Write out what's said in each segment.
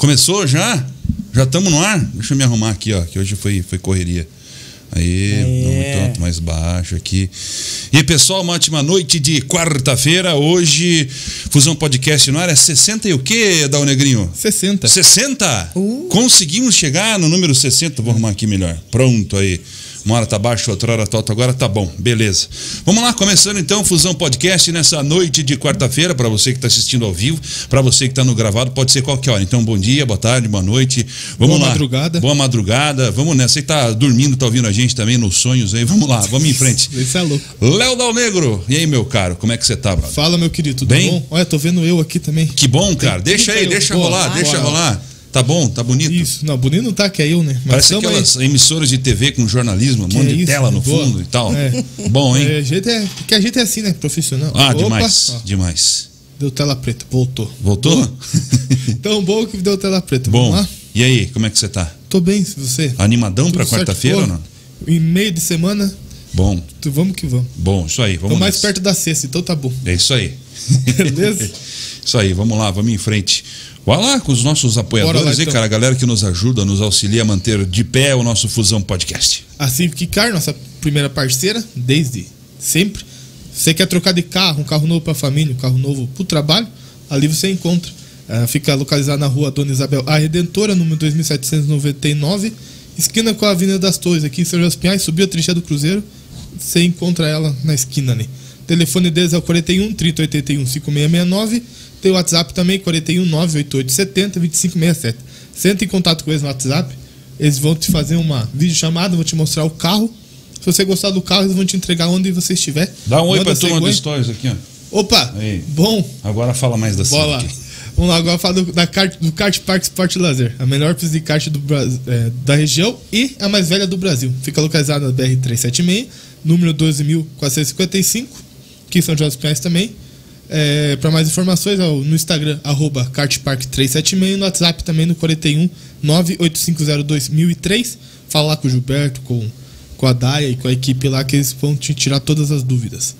Começou já? Já estamos no ar? Deixa eu me arrumar aqui, ó, que hoje foi correria. Aí, um tanto mais baixo aqui. E pessoal, uma ótima noite de quarta-feira. Hoje, Fusão Podcast no ar é 60 e o quê, Dal Negrinho? 60. 60? Conseguimos chegar no número 60. Vou arrumar aqui melhor. Pronto, aí. Uma hora tá baixo, outra hora tá alto, agora tá bom, beleza. Vamos lá, começando então o Fusão Podcast nessa noite de quarta-feira, para você que tá assistindo ao vivo, para você que tá no gravado, pode ser qualquer hora. Então, bom dia, boa tarde, boa noite. Vamos lá. Boa madrugada. Boa madrugada. Vamos nessa. Você tá dormindo, tá ouvindo a gente também nos sonhos aí. Vamos lá, vamos em frente. Esse é louco. Léo Dal Negro. E aí, meu caro, como é que você tá, brother? Fala, meu querido, tudo bem? Bom? Olha, tô vendo eu aqui também. Que bom, cara. Deixa aí, deixa rolar, deixa rolar. Tá bom? Tá bonito? Isso. Não, bonito não tá, que é eu, né? Mas parece aquelas emissoras de TV com jornalismo, um monte de tela no fundo e tal. É. Bom, hein? Porque a gente é assim, né? Profissional. Ah, opa, demais, ó. Demais. Deu tela preta, voltou. Voltou? Tão bom que deu tela preta. Bom, vamos lá? E aí, como é que você tá? Tô bem, se você... Animadão pra quarta-feira ou não? Em meio de semana... Bom. Vamos que vamos. Bom, isso aí. Vamos mais perto da sexta, então tá bom. É isso aí. Beleza? Isso aí, vamos lá, vamos em frente. Vai lá com os nossos apoiadores lá, então. E cara, a galera que nos ajuda, nos auxilia a manter de pé o nosso Fusão Podcast. A Simplicar, nossa primeira parceira, desde sempre. Você quer trocar de carro, um carro novo para a família, um carro novo para o trabalho, ali você encontra. Fica localizado na rua Dona Isabel A Redentora, número 2799, esquina com a Avenida das Torres, aqui em São José dos Pinhais, subiu a trincheira do Cruzeiro, você encontra ela na esquina ali. Né? Telefone deles é o 41 3081 5669. Tem o WhatsApp também, 419-8870-2567. Você entra em contato com eles no WhatsApp, eles vão te fazer uma videochamada, vão te mostrar o carro. Se você gostar do carro, eles vão te entregar onde você estiver. Dá um oi pra turma do Stories aqui, ó. Opa, aí. Bom. Agora fala mais da série aqui. Vamos lá, agora fala do Kart Park Sport Laser, a melhor pista de kart da região e a mais velha do Brasil. Fica localizada na BR-376, número 12.455, aqui em São José dos Pinhais também. É, para mais informações, no Instagram, @kartpark376, no WhatsApp também, no 419-850-2003. Fala lá com o Gilberto, com a Daia e com a equipe lá, que eles vão te tirar todas as dúvidas.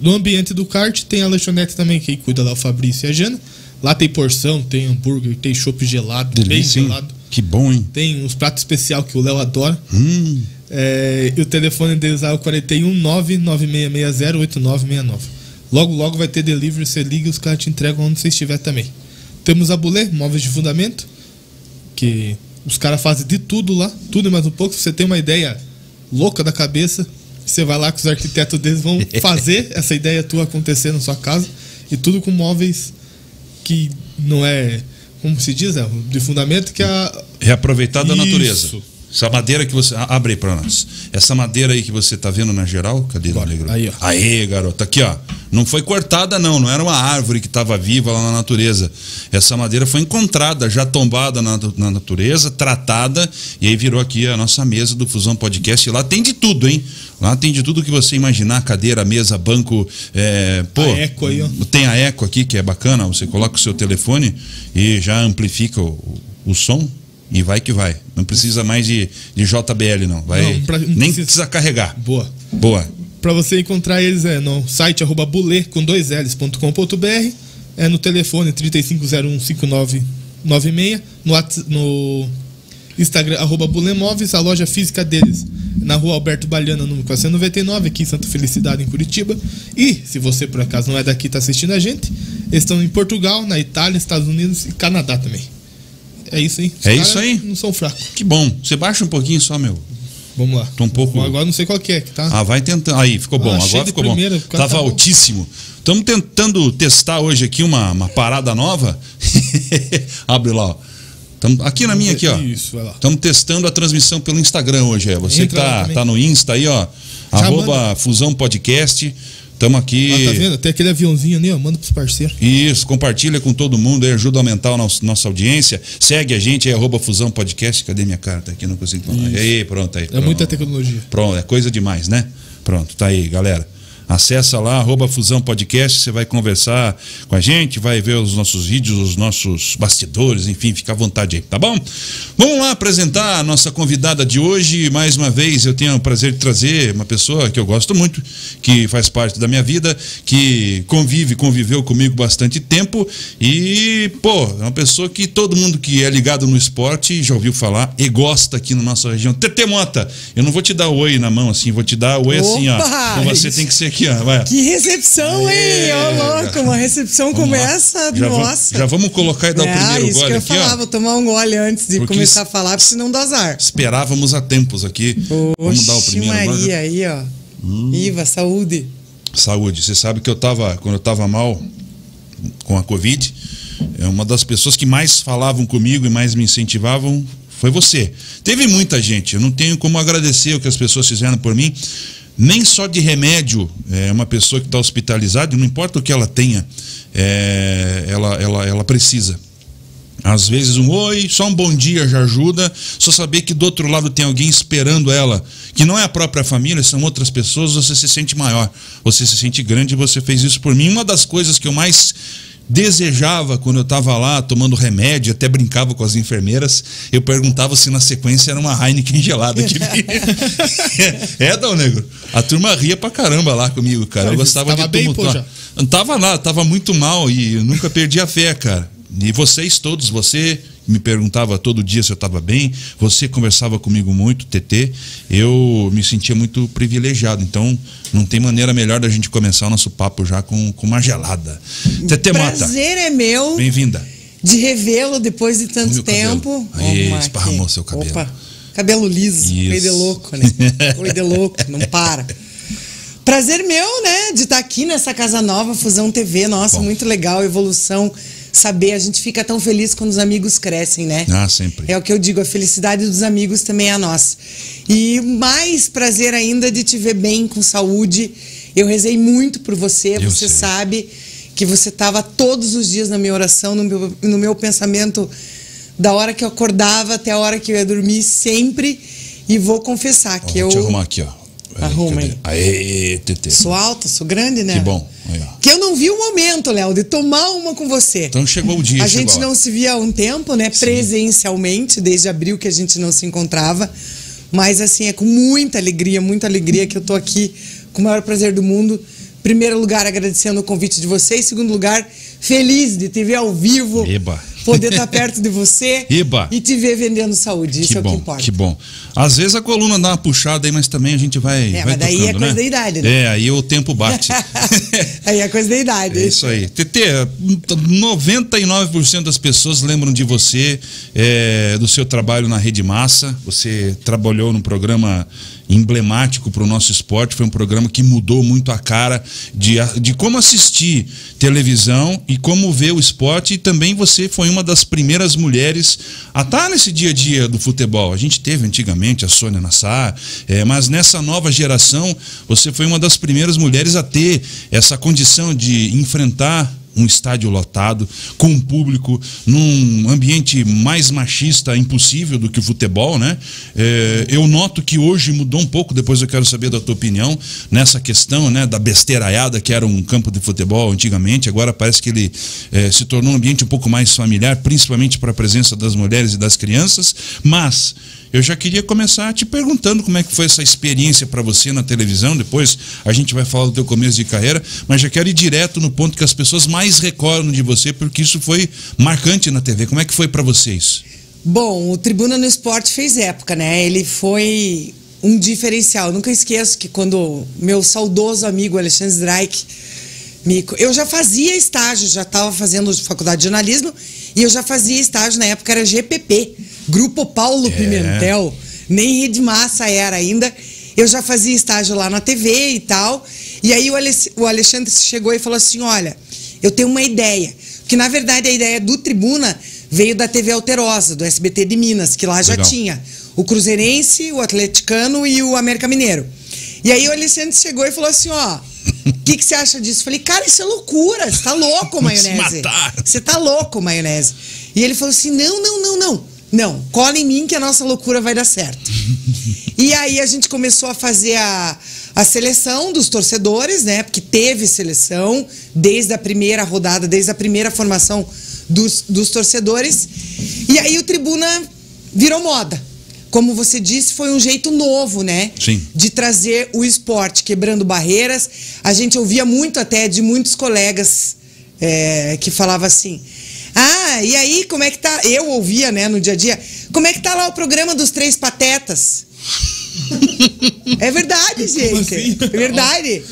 No ambiente do kart, tem a lanchonete também, que cuida lá o Fabrício e a Jana. Lá tem porção, tem hambúrguer, tem chopp gelado, bem gelado. Que bom, hein? Tem uns pratos especial que o Léo adora. É, e o telefone deles é o 419-9660-8969. Logo, logo vai ter delivery, você liga e os caras te entregam onde você estiver também. Temos a Boulle Móveis de Fundamento, que os caras fazem de tudo lá, tudo e mais um pouco. Se você tem uma ideia louca da cabeça, você vai lá que os arquitetos deles vão fazer essa ideia tua acontecer na sua casa. E tudo com móveis que não é, como se diz, é de fundamento que é... Reaproveitar da natureza. Essa madeira que você... Abre aí pra nós. Essa madeira aí que você tá vendo na geral... Cadê? Aí, ó. Aê, garota. Aqui, ó. Não foi cortada, não. Não era uma árvore que tava viva lá na natureza. Essa madeira foi encontrada, já tombada na natureza, tratada. E aí virou aqui a nossa mesa do Fusão Podcast. E lá tem de tudo, hein? Lá tem de tudo que você imaginar. Cadeira, mesa, banco... Pô, a eco aí, ó. Tem a eco aqui, que é bacana. Você coloca o seu telefone e já amplifica o som. E vai que vai. Não precisa mais de JBL, não. Nem precisa carregar. Boa. Boa. Para você encontrar eles é no site @boulle.com.br, é no telefone 35015996, no Instagram @boulemóveis, a loja física deles na rua Alberto Baliana, número 499, aqui em Santa Felicidade, em Curitiba. E se você por acaso não é daqui e está assistindo a gente, eles estão em Portugal, na Itália, Estados Unidos e Canadá também. É isso aí. Os isso aí. Não são fracos. Que bom. Você baixa um pouquinho só, meu. Vamos lá. Tô um pouco... Agora não sei qual que é que tá. Ah, vai tentando. Aí, ficou bom. Agora ficou bom. Tava altíssimo. Estamos tentando testar hoje aqui uma parada nova. Abre lá, ó. Tamo aqui na minha, aqui, ó. Isso, vai lá. Estamos testando a transmissão pelo Instagram hoje, é. Você entra que tá no Insta aí, ó. @ Fusão Podcast. Estamos aqui... Ah, tá vendo? Tem aquele aviãozinho ali, ó. Manda pros parceiros. Isso, compartilha com todo mundo aí, ajuda a aumentar a nossa audiência. Segue a gente aí, @Fusão Podcast. Cadê minha cara? Tá aqui, não consigo falar. Aí, pronto aí. É pronto. Muita tecnologia. Pronto, é coisa demais, né? Pronto, tá aí, galera. Acessa lá, @Fusão Podcast, você vai conversar com a gente, vai ver os nossos vídeos, os nossos bastidores, enfim, fica à vontade aí, tá bom? Vamos lá apresentar a nossa convidada de hoje. Mais uma vez eu tenho o prazer de trazer uma pessoa que eu gosto muito, que faz parte da minha vida, que conviveu comigo bastante tempo e, pô, é uma pessoa que todo mundo que é ligado no esporte já ouviu falar e gosta aqui na nossa região. Tetê Mota, eu não vou te dar oi na mão assim, vou te dar oi assim, ó. Então você tem que ser aqui, ó. Vai. Que recepção, hein? Ó, louco, uma recepção como essa, nossa. Já vamos colocar e dar o primeiro gole aqui, ó. Isso que eu falava, vou tomar um gole antes de começar a falar, porque senão dá azar. Esperávamos há tempos aqui. Poxa, vamos dar o primeiro gole. Aí, ó. Viva, saúde. Saúde. Você sabe que eu tava, quando eu tava mal com a Covid, uma das pessoas que mais falavam comigo e mais me incentivavam foi você. Teve muita gente, eu não tenho como agradecer o que as pessoas fizeram por mim, nem só de remédio. É uma pessoa que está hospitalizada, não importa o que ela tenha, ela precisa. Às vezes um oi, só um bom dia já ajuda, só saber que do outro lado tem alguém esperando ela, que não é a própria família, são outras pessoas, você se sente maior, você se sente grande e você fez isso por mim. Uma das coisas que eu mais desejava quando eu estava lá tomando remédio, até brincava com as enfermeiras, eu perguntava se na sequência era uma Heineken gelada que vinha. Dal Negro, a turma ria pra caramba lá comigo, cara. Eu gostava de tumultuar. Tava lá, tava muito mal e eu nunca perdi a fé, cara. E vocês todos, você me perguntava todo dia se eu estava bem, você conversava comigo muito, TT, eu me sentia muito privilegiado. Então, não tem maneira melhor da gente começar o nosso papo já com uma gelada. TT Mota. O prazer é meu. Bem-vinda. De revê-lo depois de tanto tempo. Aí, esparramou seu cabelo. Opa, cabelo liso, coisa de louco, né? Coisa de louco, não para. Prazer meu, né, de estar aqui nessa casa nova, Fusão TV. Nossa, bom, muito legal, evolução. Saber, a gente fica tão feliz quando os amigos crescem, né? Ah, sempre. É o que eu digo, a felicidade dos amigos também é a nossa. E mais prazer ainda de te ver bem, com saúde. Eu rezei muito por você, eu você sei. Sabe que você estava todos os dias na minha oração, no meu pensamento, da hora que eu acordava até a hora que eu ia dormir, sempre. E vou confessar que eu... Vou te arrumar aqui, ó. Arruma aí. Aê, TT. Sou alta, sou grande, né? Que bom. Aí, que eu não vi o momento, Léo, de tomar uma com você. Então chegou o dia. A gente não se via há um tempo, né? Sim. Presencialmente, desde abril que a gente não se encontrava. Mas assim, é com muita alegria que eu tô aqui com o maior prazer do mundo. Primeiro lugar, agradecendo o convite de vocês. Segundo lugar, feliz de te ver ao vivo. Eba. Poder estar perto de você. Eba. E te ver vendendo saúde, isso é o que importa. Que bom. Às vezes a coluna dá uma puxada aí, mas também a gente vai tocando, mas daí é coisa da idade, né? Aí o tempo bate. Aí é coisa da idade. É isso aí. TT, 99% das pessoas lembram de você, do seu trabalho na Rede Massa. Você trabalhou num programa emblemático para o nosso esporte, foi um programa que mudou muito a cara de como assistir televisão e como ver o esporte, e também você foi uma das primeiras mulheres a estar nesse dia a dia do futebol. A gente teve antigamente a Sônia Nassar, mas nessa nova geração você foi uma das primeiras mulheres a ter essa condição de enfrentar um estádio lotado, com um público, num ambiente mais machista impossível do que o futebol, né? Eu noto que hoje mudou um pouco, depois eu quero saber da tua opinião nessa questão, né, da besteiraiada que era um campo de futebol antigamente. Agora parece que ele se tornou um ambiente um pouco mais familiar, principalmente para a presença das mulheres e das crianças. Mas eu já queria começar te perguntando como é que foi essa experiência para você na televisão. Depois a gente vai falar do teu começo de carreira, mas já quero ir direto no ponto que as pessoas mais recordam de você, porque isso foi marcante na TV. Como é que foi para vocês? Bom, o Tribuna no Esporte fez época, né? Ele foi um diferencial. Eu nunca esqueço que quando meu saudoso amigo Alexandre Zdraik, eu já fazia estágio, já estava fazendo faculdade de jornalismo e eu já fazia estágio, na época era GPP, Grupo Paulo Pimentel, nem Rede Massa era ainda. Eu já fazia estágio lá na TV e tal. E aí o Alexandre chegou e falou assim, olha, eu tenho uma ideia. Que na verdade a ideia do Tribuna veio da TV Alterosa, do SBT de Minas, que lá já tinha o Cruzeirense, o Atleticano e o América Mineiro. E aí o Alexandre chegou e falou assim, ó, o que você acha disso? Falei, cara, isso é loucura, você tá louco, maionese. Você tá louco, maionese. E ele falou assim, não, cola em mim que a nossa loucura vai dar certo. E aí a gente começou a fazer a, a seleção dos torcedores, né? Porque teve seleção desde a primeira rodada, desde a primeira formação dos torcedores. E aí o Tribuna virou moda. Como você disse, foi um jeito novo, né? Sim. De trazer o esporte, quebrando barreiras. A gente ouvia muito até de muitos colegas que falavam assim... Ah, e aí, como é que tá... Eu ouvia, né, no dia a dia... Como é que tá lá o programa dos Três Patetas? É verdade, gente. Assim? É verdade.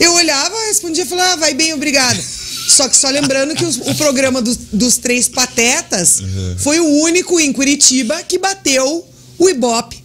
Eu olhava, respondia e falava... Ah, vai bem, obrigada. Só que só lembrando que o programa dos Três Patetas... Uhum. Foi o único em Curitiba que bateu... O Ibope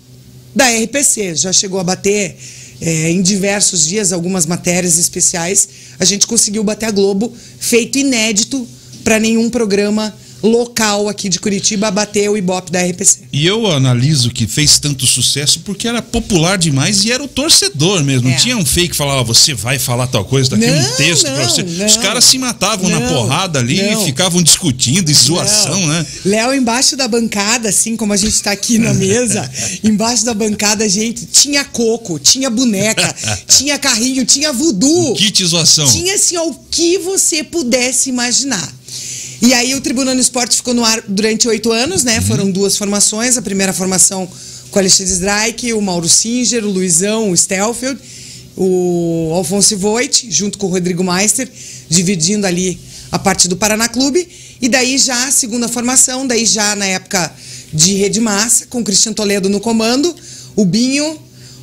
da RPC já chegou a bater em diversos dias, algumas matérias especiais. A gente conseguiu bater a Globo, feito inédito para nenhum programa local aqui de Curitiba bater o Ibope da RPC. E eu analiso que fez tanto sucesso porque era popular demais e era o torcedor mesmo. Não tinha um fake que falava, você vai falar tal coisa, daqui um texto pra você. Não, os caras se matavam na porrada ali e ficavam discutindo, e zoação, né? Léo, embaixo da bancada, assim como a gente tá aqui na mesa, embaixo da bancada, gente, tinha coco, tinha boneca, tinha carrinho, tinha voodoo. Um kit zoação. Tinha, assim, ó, o que você pudesse imaginar. E aí o Tribuna do Esporte ficou no ar durante 8 anos, né? Uhum. Foram 2 formações. A primeira formação com o Alexandre Zdraik, o Mauro Singer, o Luizão, o Stelfield, o Alfonso Voit, junto com o Rodrigo Meister, dividindo ali a parte do Paraná Clube. E daí já a segunda formação, daí já na época de Rede Massa, com o Cristian Toledo no comando, o Binho,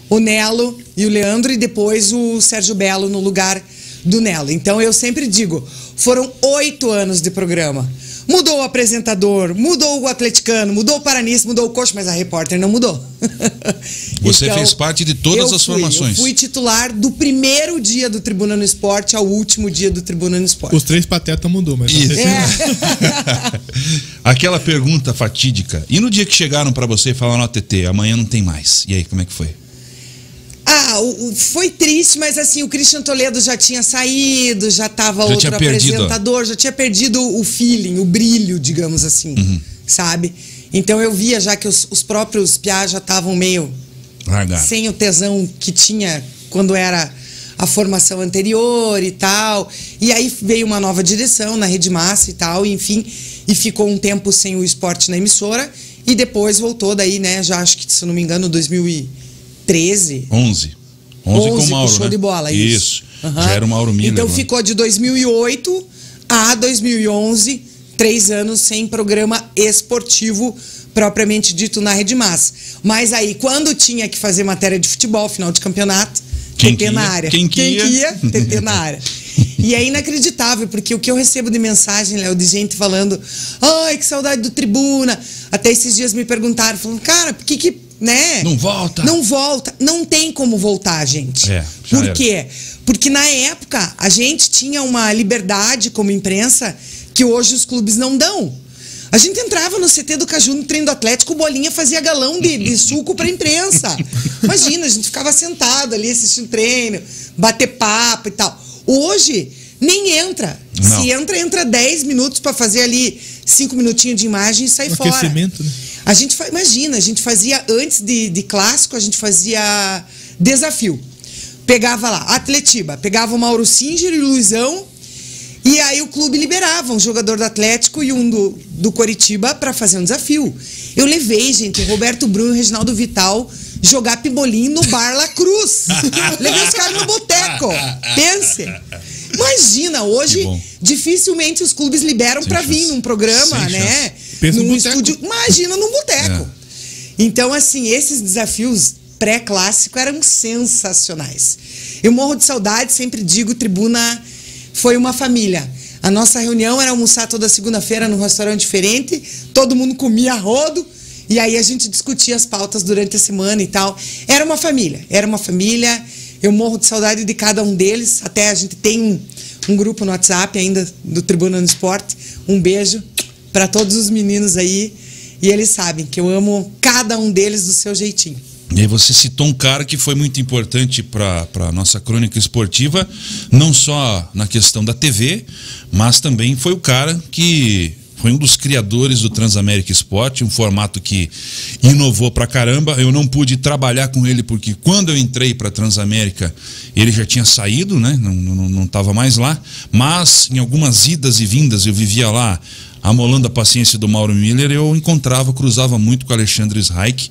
o Nelo e o Leandro, e depois o Sérgio Belo no lugar do Nelo. Então eu sempre digo, foram 8 anos de programa. Mudou o apresentador, mudou o atleticano, mudou o paranista, mudou o coxa, mas a repórter não mudou. Você então, fez parte de todas as formações. Eu fui titular do primeiro dia do Tribuna no Esporte ao último dia do Tribuna no Esporte. Os Três Patetas mudou, mas... Isso. Aquela pergunta fatídica. E no dia que chegaram pra você e falaram, ó, TT, amanhã não tem mais. E aí, como é que foi? Ah, foi triste, mas assim, o Cristian Toledo já tinha saído, já estava outro apresentador, já tinha perdido o feeling, o brilho, digamos assim, sabe? Então eu via já que os próprios piá já estavam meio sem o tesão que tinha quando era a formação anterior e tal. E aí veio uma nova direção na Rede Massa e tal, enfim, e ficou um tempo sem o esporte na emissora e depois voltou daí, né, já acho que, se não me engano, 2013. 11 com o Mauro, com show, né? De bola, isso. Já era o Mauro Miller. Então ficou de 2008 a 2011, 3 anos sem programa esportivo propriamente dito na Rede Massa. Mas aí, quando tinha que fazer matéria de futebol, final de campeonato, TT na área. Quem que ia, TT na área. E é inacreditável, porque o que eu recebo de mensagem, Léo, de gente falando, ai, que saudade do Tribuna. Até esses dias me perguntaram, falando, cara, por que né? Não volta. Não volta. Não tem como voltar, gente. Por quê? Porque na época a gente tinha uma liberdade como imprensa que hoje os clubes não dão. A gente entrava no CT do Caju, no treino do Atlético, o Bolinha fazia galão de suco pra imprensa. Imagina, a gente ficava sentado ali assistindo treino, bater papo e tal. Hoje, nem entra. Não. Se entra, entra 10 minutos pra fazer ali 5 minutinhos de imagem e sai fora. Aquecimento, né? A gente, imagina, a gente fazia, antes de clássico, a gente fazia desafio. Pegava lá, Atletiba, pegava o Mauro Singer e o Luizão, e aí o clube liberava um jogador do Atlético e um do Coritiba pra fazer um desafio. Eu levei, gente, o Roberto Bruno e o Reginaldo Vital jogar pebolim no Bar La Cruz. Levei os caras no boteco. Pense. Imagina, hoje dificilmente os clubes liberam pra vir num programa, né? Pensa num estúdio, imagina num boteco. Então, assim, esses desafios pré-clássico eram sensacionais. Eu morro de saudade, sempre digo, Tribuna foi uma família. A nossa reunião era almoçar toda segunda-feira num restaurante diferente, todo mundo comia a rodo, e aí a gente discutia as pautas durante a semana e tal. Era uma família, era uma família. Eu morro de saudade de cada um deles. Até a gente tem um grupo no WhatsApp ainda do Tribuna no Esporte. Um beijo para todos os meninos aí. E eles sabem que eu amo cada um deles do seu jeitinho. E aí você citou um cara que foi muito importante para a nossa crônica esportiva, não só na questão da TV, mas também foi o cara que Foi um dos criadores do Transamérica Esporte, um formato que inovou pra caramba. Eu não pude trabalhar com ele porque quando eu entrei pra Transamérica, ele já tinha saído, né? Não tava mais lá. Mas em algumas idas e vindas eu vivia lá, amolando a paciência do Mauro Miller, eu encontrava, cruzava muito com o Alexandre Zdraik.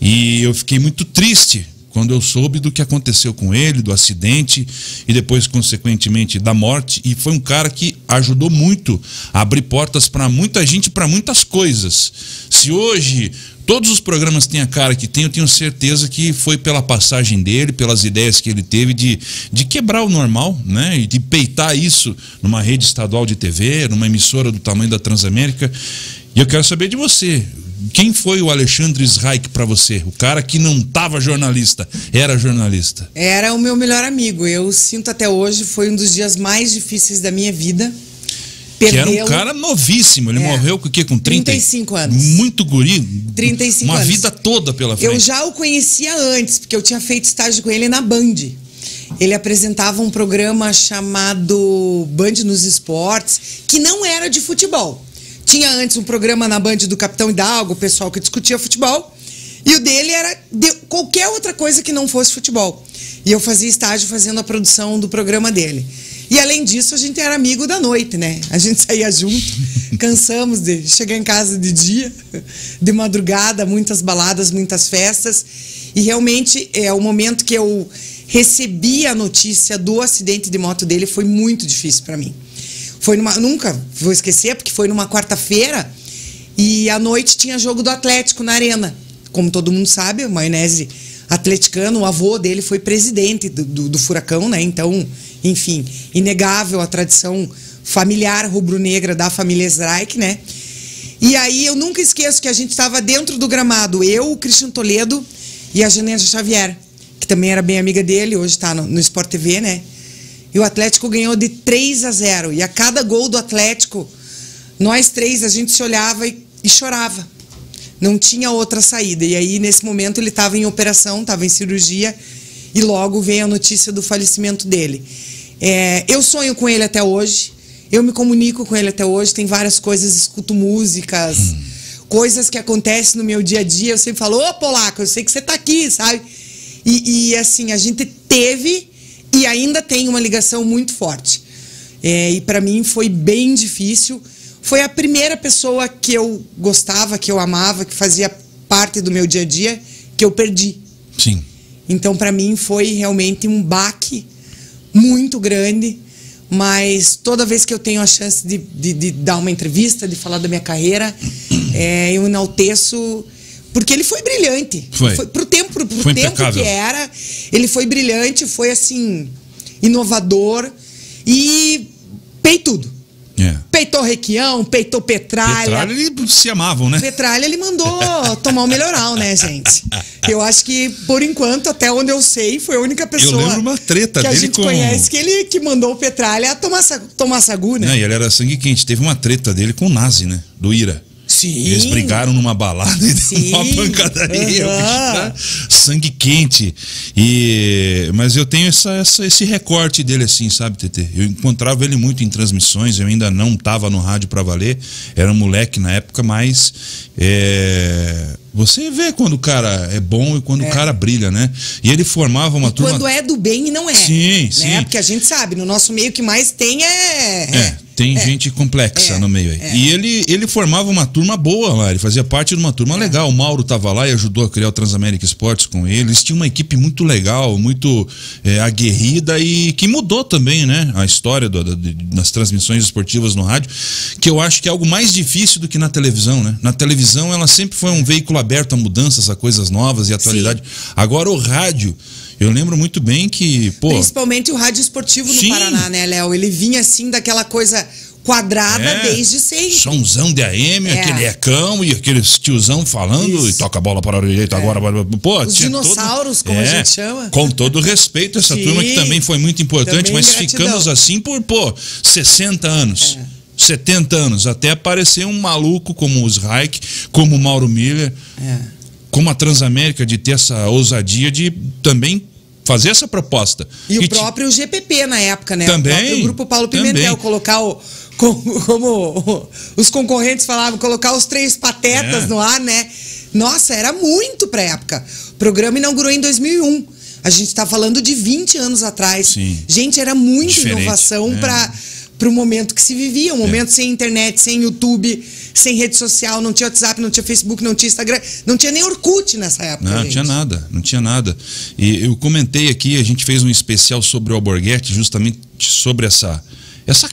E eu fiquei muito triste quando eu soube do que aconteceu com ele, do acidente e depois, consequentemente, da morte. E foi um cara que ajudou muito a abrir portas para muita gente, para muitas coisas. Se hoje todos os programas têm a cara que tem, eu tenho certeza que foi pela passagem dele, pelas ideias que ele teve de quebrar o normal, né? E de peitar isso numa rede estadual de TV, numa emissora do tamanho da Transamérica. E eu quero saber de você. Quem foi o Alexandre Zdraik para você? O cara que não estava jornalista, era jornalista. Era o meu melhor amigo. Eu sinto até hoje, foi um dos dias mais difíceis da minha vida. Que era um cara novíssimo. Ele morreu com o quê? Com 35 anos. Muito guri. 35 anos. Uma vida toda pela frente. Eu já o conhecia antes, porque eu tinha feito estágio com ele na Band. Ele apresentava um programa chamado Band nos Esportes, que não era de futebol. Tinha antes um programa na Band do Capitão Hidalgo, o pessoal que discutia futebol. E o dele era de qualquer outra coisa que não fosse futebol. E eu fazia estágio fazendo a produção do programa dele. E além disso, a gente era amigo da noite, né? A gente saía junto, cansamos de chegar em casa de dia, de madrugada, muitas baladas, muitas festas. E realmente, o momento que eu recebi a notícia do acidente de moto dele foi muito difícil para mim. Foi nunca vou esquecer, porque foi numa quarta-feira e à noite tinha jogo do Atlético na Arena. Como todo mundo sabe, o Maionese atleticano, o avô dele foi presidente do Furacão, né? Então, enfim, inegável a tradição familiar rubro-negra da família Zdraik, né? E aí eu nunca esqueço que a gente estava dentro do gramado, eu, o Cristian Toledo e a Janessa Xavier, que também era bem amiga dele, hoje está no Sport TV, né? E o Atlético ganhou de 3-0. E a cada gol do Atlético, nós três, a gente se olhava e chorava. Não tinha outra saída. E aí, nesse momento, ele estava em operação, estava em cirurgia. E logo veio a notícia do falecimento dele. Eu sonho com ele até hoje. Eu me comunico com ele até hoje. Tem várias coisas, escuto músicas, coisas que acontecem no meu dia a dia. Eu sempre falo, ô, Polaco, eu sei que você tá aqui, sabe? E assim, a gente teve... E ainda tem uma ligação muito forte. E para mim foi bem difícil. Foi a primeira pessoa que eu gostava, que eu amava, que fazia parte do meu dia a dia, que eu perdi. Sim. Então para mim foi realmente um baque muito grande. Mas toda vez que eu tenho a chance de dar uma entrevista, de falar da minha carreira, eu enalteço... Porque ele foi brilhante. Foi pro tempo que era. Ele foi brilhante, foi assim, inovador. E peitudo. Peitou Requião, peitou Petralha. Petralha, eles se amavam, né? Petralha, ele mandou tomar o melhoral, né, gente? Eu acho que, por enquanto, até onde eu sei, foi a única pessoa... Eu lembro uma treta que dele a gente conhece, que ele que mandou o Petralha tomar sagu, né? Não, e ele era sangue quente. Teve uma treta dele com o Nazi, né? Do Ira. Sim. Eles brigaram numa balada e deu uma pancadaria, sangue quente. Mas eu tenho esse recorte dele assim, sabe, Tetê? Eu encontrava ele muito em transmissões, eu ainda não estava no rádio pra valer, era um moleque na época, mas você vê quando o cara é bom e quando o cara brilha, né? E ele formava uma turma... Quando é do bem e não é. Sim, né? Sim. Porque a gente sabe, no nosso meio o que mais tem tem gente complexa no meio aí. E ele formava uma turma boa lá, ele fazia parte de uma turma legal. O Mauro tava lá e ajudou a criar o Transamérica Esportes com ele. Eles tinham uma equipe muito legal, muito aguerrida e que mudou também, né? A história das transmissões esportivas no rádio, que eu acho que é algo mais difícil do que na televisão, né? Na televisão ela sempre foi um veículo aberto a mudanças, a coisas novas e atualidade. Sim. Agora o rádio... Eu lembro muito bem que... Principalmente o rádio esportivo no Paraná, né, Léo? Ele vinha assim daquela coisa quadrada desde sempre. Somzão de AM, aquele ecão e aqueles tiozão falando e toca a bola para a direita agora. Os dinossauros, como a gente chama. Com todo respeito, essa turma que também foi muito importante, também mas gratidão. Ficamos assim por, 60 anos. 70 anos, até aparecer um maluco como o Zdraik, como o Mauro Miller, como a Transamérica, de ter essa ousadia de também fazer essa proposta. E o próprio GPP na época, né? Também. O próprio Grupo Paulo Pimentel, colocar o como os concorrentes falavam, colocar os três patetas no ar, né? Nossa, era muito pra época. O programa inaugurou em 2001. A gente tá falando de 20 anos atrás. Sim. Gente, era muita inovação para o momento que se vivia. Um momento sem internet, sem YouTube, sem rede social. Não tinha WhatsApp, não tinha Facebook, não tinha Instagram. Não tinha nem Orkut nessa época. Não, tinha nada. Não tinha nada. E eu comentei aqui, a gente fez um especial sobre o Alborguete, justamente sobre essa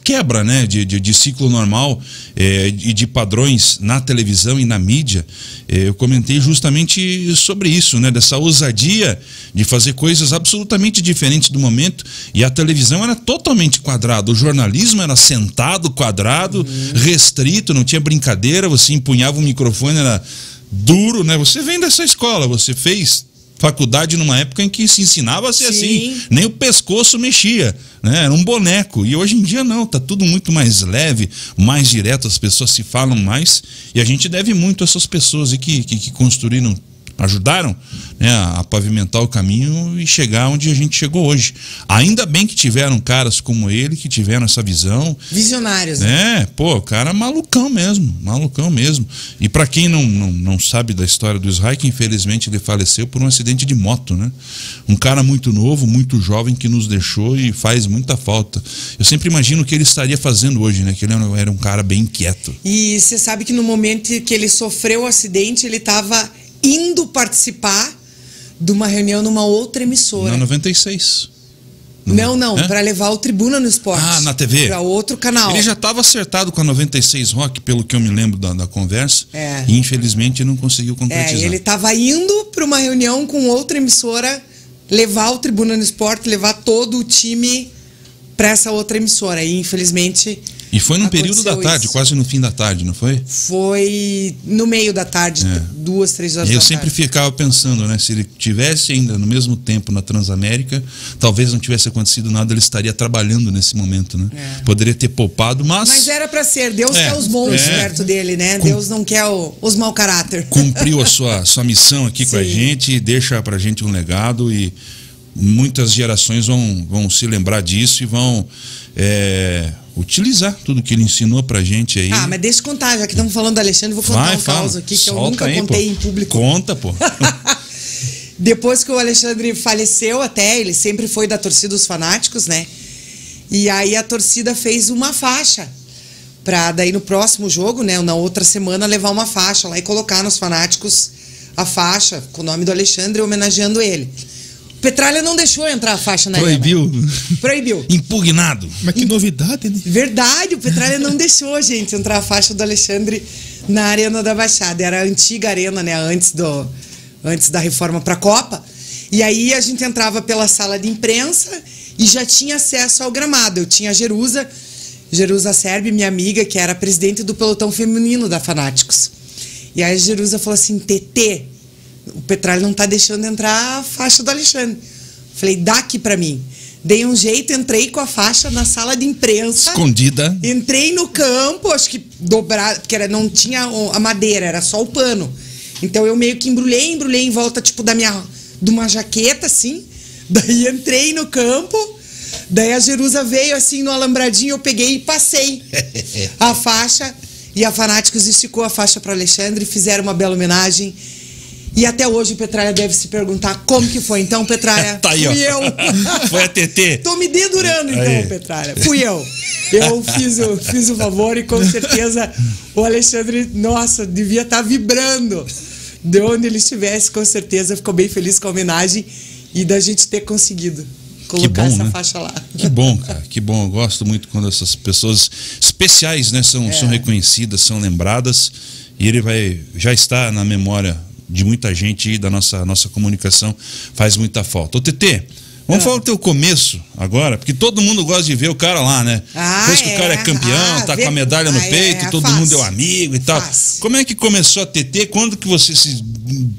quebra, né, de ciclo normal e de padrões na televisão e na mídia. Eu comentei justamente sobre isso, né, dessa ousadia de fazer coisas absolutamente diferentes do momento. E a televisão era totalmente quadrada, o jornalismo era sentado, quadrado, restrito, não tinha brincadeira, você empunhava o microfone, era duro, né? Você vem dessa escola, você fez faculdade numa época em que se ensinava a ser assim, nem o pescoço mexia, né? Era um boneco. E hoje em dia não, tá tudo muito mais leve, mais direto, as pessoas se falam mais, e a gente deve muito a essas pessoas que construíram, ajudaram, né, a pavimentar o caminho e chegar onde a gente chegou hoje. Ainda bem que tiveram caras como ele, que tiveram essa visão. Visionários, né? Pô, cara malucão mesmo, malucão mesmo. E pra quem não sabe da história do Zdraik, infelizmente ele faleceu por um acidente de moto, né? Um cara muito novo, muito jovem, que nos deixou e faz muita falta. Eu sempre imagino o que ele estaria fazendo hoje, né? Que ele era um cara bem inquieto. E você sabe que no momento que ele sofreu o acidente, ele tava indo participar de uma reunião numa outra emissora. Na 96. Não, para levar o Tribuna no Esporte. Ah, na TV. Para outro canal. Ele já estava acertado com a 91 Rock, pelo que eu me lembro da conversa. É. E infelizmente não conseguiu concretizar. É, ele estava indo para uma reunião com outra emissora, levar o Tribuna no Esporte, levar todo o time para essa outra emissora. E infelizmente... E foi num período da tarde, quase no fim da tarde, não foi? Foi no meio da tarde, 2, 3 horas da tarde. E eu sempre ficava pensando, né? Se ele tivesse ainda no mesmo tempo na Transamérica, talvez não tivesse acontecido nada, ele estaria trabalhando nesse momento, né? É. Poderia ter poupado, mas... Mas era pra ser. Deus quer os bons perto dele, né? Deus não quer os mau caráter. Cumpriu a sua missão aqui com a gente, e deixa pra gente um legado e... Muitas gerações vão se lembrar disso e vão utilizar tudo que ele ensinou pra gente aí. Ah, mas deixa eu contar, já que estamos falando do Alexandre, vou contar um caos aqui que eu nunca contei em público. Conta, pô. Depois que o Alexandre faleceu até, ele sempre foi da torcida dos fanáticos, né? E aí a torcida fez uma faixa pra daí no próximo jogo, né? Na outra semana, levar uma faixa lá e colocar nos fanáticos a faixa com o nome do Alexandre, homenageando ele. Petralha não deixou entrar a faixa na Proibiu. Proibiu. Impugnado. Mas que novidade, né? Verdade, o Petralha não deixou, gente, entrar a faixa do Alexandre na Arena da Baixada. Era a antiga arena, né? Antes da reforma para a Copa. E aí a gente entrava pela sala de imprensa e já tinha acesso ao gramado. Eu tinha a Jerusa Serb, minha amiga, que era presidente do pelotão feminino da Fanáticos. E aí a Jerusa falou assim: Tetê, o Petralha não tá deixando entrar a faixa do Alexandre. Falei, dá aqui pra mim. Dei um jeito, entrei com a faixa na sala de imprensa. Escondida. Entrei no campo, acho que dobrado, porque não tinha a madeira, era só o pano. Então eu meio que embrulhei em volta, tipo, de uma jaqueta, assim. Daí entrei no campo, daí a Jerusa veio, assim, no alambradinho, eu peguei e passei a faixa. E a Fanáticos esticou a faixa pra Alexandre, fizeram uma bela homenagem. E até hoje o Petralha deve se perguntar como que foi. Então, Petralha, tá aí, fui eu. Foi a TT. Tô me dedurando, então, aí. Petralha. Fui eu. Eu fiz o favor e com certeza o Alexandre, nossa, devia estar vibrando. De onde ele estivesse, com certeza. Ficou bem feliz com a homenagem e da gente ter conseguido colocar essa faixa lá. Que bom, cara, que bom. Eu gosto muito quando essas pessoas especiais, né, são reconhecidas, são lembradas. E ele já está na memória de muita gente e da nossa comunicação. Faz muita falta. Ô, Tetê, vamos falar do teu começo agora, porque todo mundo gosta de ver o cara lá, né? Depois que o cara é campeão, tá com a medalha no peito, todo mundo é um amigo e tal. Como é que começou a Tetê? Quando que você se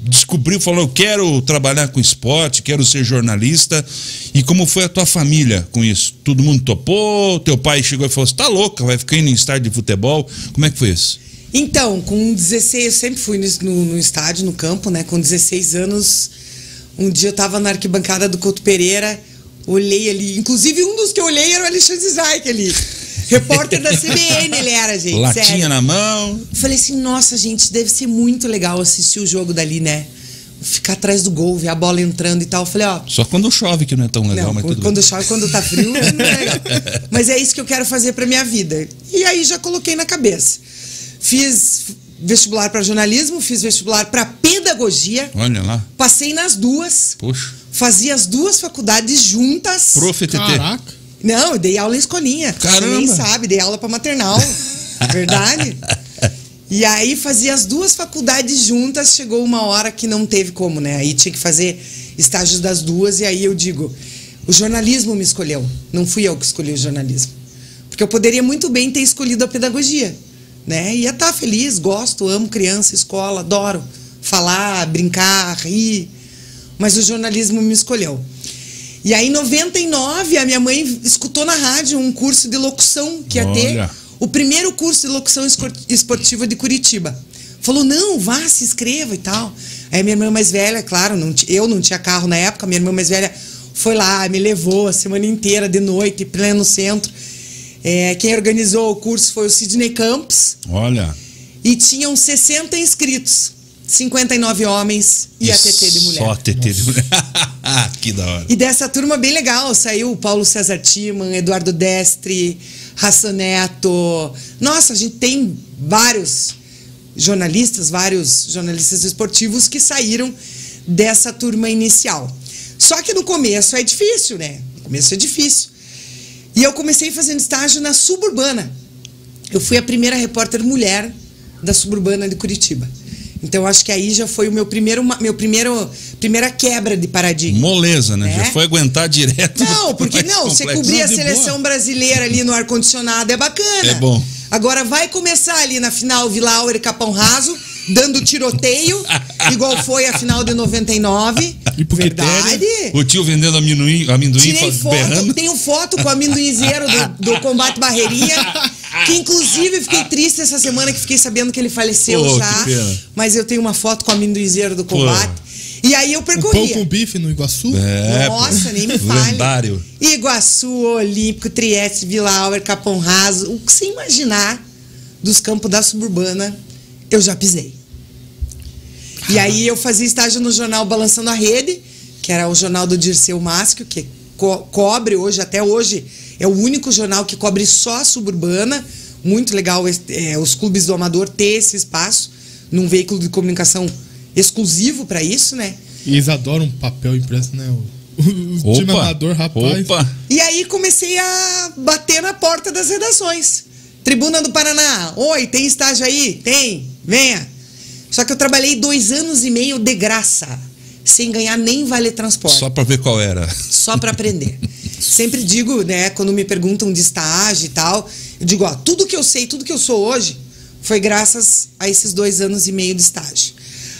descobriu, falou, eu quero trabalhar com esporte, quero ser jornalista? E como foi a tua família com isso? Todo mundo topou? Teu pai chegou e falou, você tá louca, vai ficar indo em estádio de futebol? Como é que foi isso? Então, com 16, eu sempre fui no estádio, no campo, né? Com 16 anos, um dia eu tava na arquibancada do Couto Pereira, olhei ali, inclusive um dos que eu olhei era o Alexandre Zdraik ali. Repórter da CBN ele era, gente. Latinha sério. Na mão. Falei assim, nossa, gente, deve ser muito legal assistir o jogo dali, né? Ficar atrás do gol, ver a bola entrando e tal. Falei, ó... Só quando chove que não é tão legal, não, mas tudo quando bem. Chove, quando tá frio, não é legal. Mas é isso que eu quero fazer pra minha vida. E aí já coloquei na cabeça. Fiz vestibular pra jornalismo, fiz vestibular pra pedagogia. Olha lá. Passei nas duas. Poxa. Fazia as duas faculdades juntas. Prof. TT. Caraca. Não, eu dei aula em escolinha. Caramba. Você nem sabe, dei aula pra maternal. Verdade. E aí fazia as duas faculdades juntas, chegou uma hora que não teve como, né? Aí tinha que fazer estágios das duas e aí eu digo, o jornalismo me escolheu, não fui eu que escolhi o jornalismo. Porque eu poderia muito bem ter escolhido a pedagogia, né? Ia estar feliz, gosto, amo criança, escola, adoro falar, brincar, rir, mas o jornalismo me escolheu. E aí em 99 a minha mãe escutou na rádio um curso de locução que ia ter... O primeiro curso de locução esportiva de Curitiba. Falou, não, vá, se inscreva e tal. Aí minha irmã mais velha, claro, eu não tinha carro na época, minha irmã mais velha foi lá, me levou a semana inteira, de noite, pleno centro. É, quem organizou o curso foi o Sidney Campos. Olha. E tinham 60 inscritos, 59 homens e a TT de mulher. Só a TT de mulher. Que da hora. E dessa turma bem legal, saiu o Paulo César Timan, Eduardo Destre... Rassoneto. Nossa, a gente tem vários jornalistas esportivos que saíram dessa turma inicial. Só que no começo é difícil, né? No começo é difícil. E eu comecei fazendo estágio na Suburbana. Eu fui a primeira repórter mulher da Suburbana de Curitiba. Então, acho que aí já foi o primeira quebra de paradigma. Moleza, né? Já foi aguentar direto. Não, porque não, você cobrir a seleção brasileira ali no ar-condicionado é bacana. É bom. Agora vai começar ali na final Vilaur e Capão Raso, dando tiroteio, igual foi a final de 99. E porque verdade. Teve, o tio vendendo amendoim. Tirei foto, tenho foto com o amendoinzeiro do Combate Barreirinha. Que inclusive fiquei triste essa semana que fiquei sabendo que ele faleceu já. Mas eu tenho uma foto com o amendoinzeiro do Combate. E aí eu percorria. O pão com bife no Iguaçu? É, nossa, nem me fale. Lendário. Iguaçu, Olímpico, Trieste, Vilaur, Capão Raso. O que você imaginar dos campos da Suburbana, eu já pisei. E aí eu fazia estágio no jornal Balançando a Rede, que era o jornal do Dirceu Maschio, que cobre hoje, até hoje, é o único jornal que cobre só a Suburbana. Muito legal os clubes do Amador ter esse espaço num veículo de comunicação exclusivo para isso, né? E eles adoram papel impresso, né? O time amador, rapaz. Opa. E aí comecei a bater na porta das redações. Tribuna do Paraná. Oi, tem estágio aí? Tem. Venha. Só que eu trabalhei 2 anos e meio de graça. Sem ganhar nem vale transporte. Só pra ver qual era. Só pra aprender. Sempre digo, né, quando me perguntam de estágio e tal, eu digo, ó, tudo que eu sei, tudo que eu sou hoje, foi graças a esses 2 anos e meio de estágio.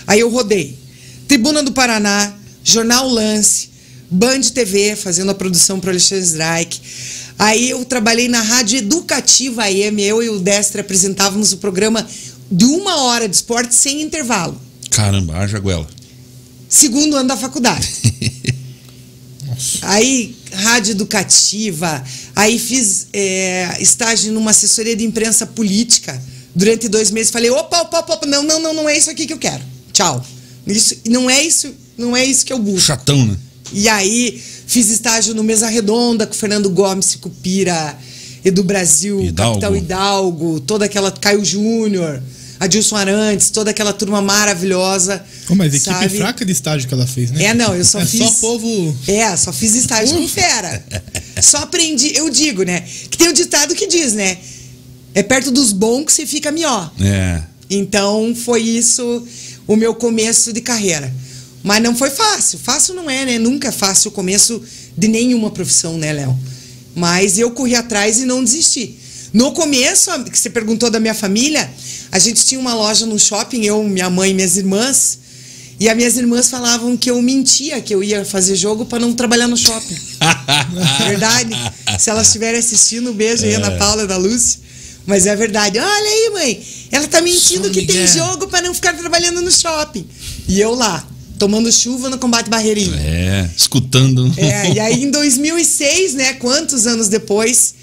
Aí eu rodei. Tribuna do Paraná, Jornal Lance, Band TV, fazendo a produção pro Alexandre Zdraik. Aí eu trabalhei na Rádio Educativa AM, eu e o Destre apresentávamos o programa de 1 hora de esporte sem intervalo. Caramba, a Jaguela. 2º ano da faculdade. Nossa. Aí, rádio educativa. Aí fiz estágio numa assessoria de imprensa política. Durante 2 meses falei, opa, não é isso aqui que eu quero. Tchau. Não é isso que eu busco. Chatão, né? E aí, fiz estágio no Mesa Redonda, com Fernando Gomes, Cupira, Edu Brasil, Hidalgo. Capitão Hidalgo, toda aquela Caio Júnior, Adilson Arantes, toda aquela turma maravilhosa. Oh, mas equipe sabe? Fraca de estágio que ela fez, né? É, não, eu só fiz... Só povo... É, só fiz estágio com fera. Só aprendi, eu digo, né? Que tem um ditado que diz, né? É perto dos bons que você fica melhor. É. Então, foi isso o meu começo de carreira. Mas não foi fácil. Fácil não é, né? Nunca é fácil o começo de nenhuma profissão, né, Léo? Mas eu corri atrás e não desisti. No começo, que você perguntou da minha família, a gente tinha uma loja no shopping, eu, minha mãe e minhas irmãs. E as minhas irmãs falavam que eu mentia, que eu ia fazer jogo para não trabalhar no shopping. Verdade. Se elas estiverem assistindo, um beijo aí, Ana Paula, da Lúcia. Mas é verdade. Olha aí, mãe, ela tá mentindo que tem jogo para não ficar trabalhando no shopping. E eu lá, tomando chuva no Combate Barreirinho. É, escutando. É, e aí em 2006, né, quantos anos depois,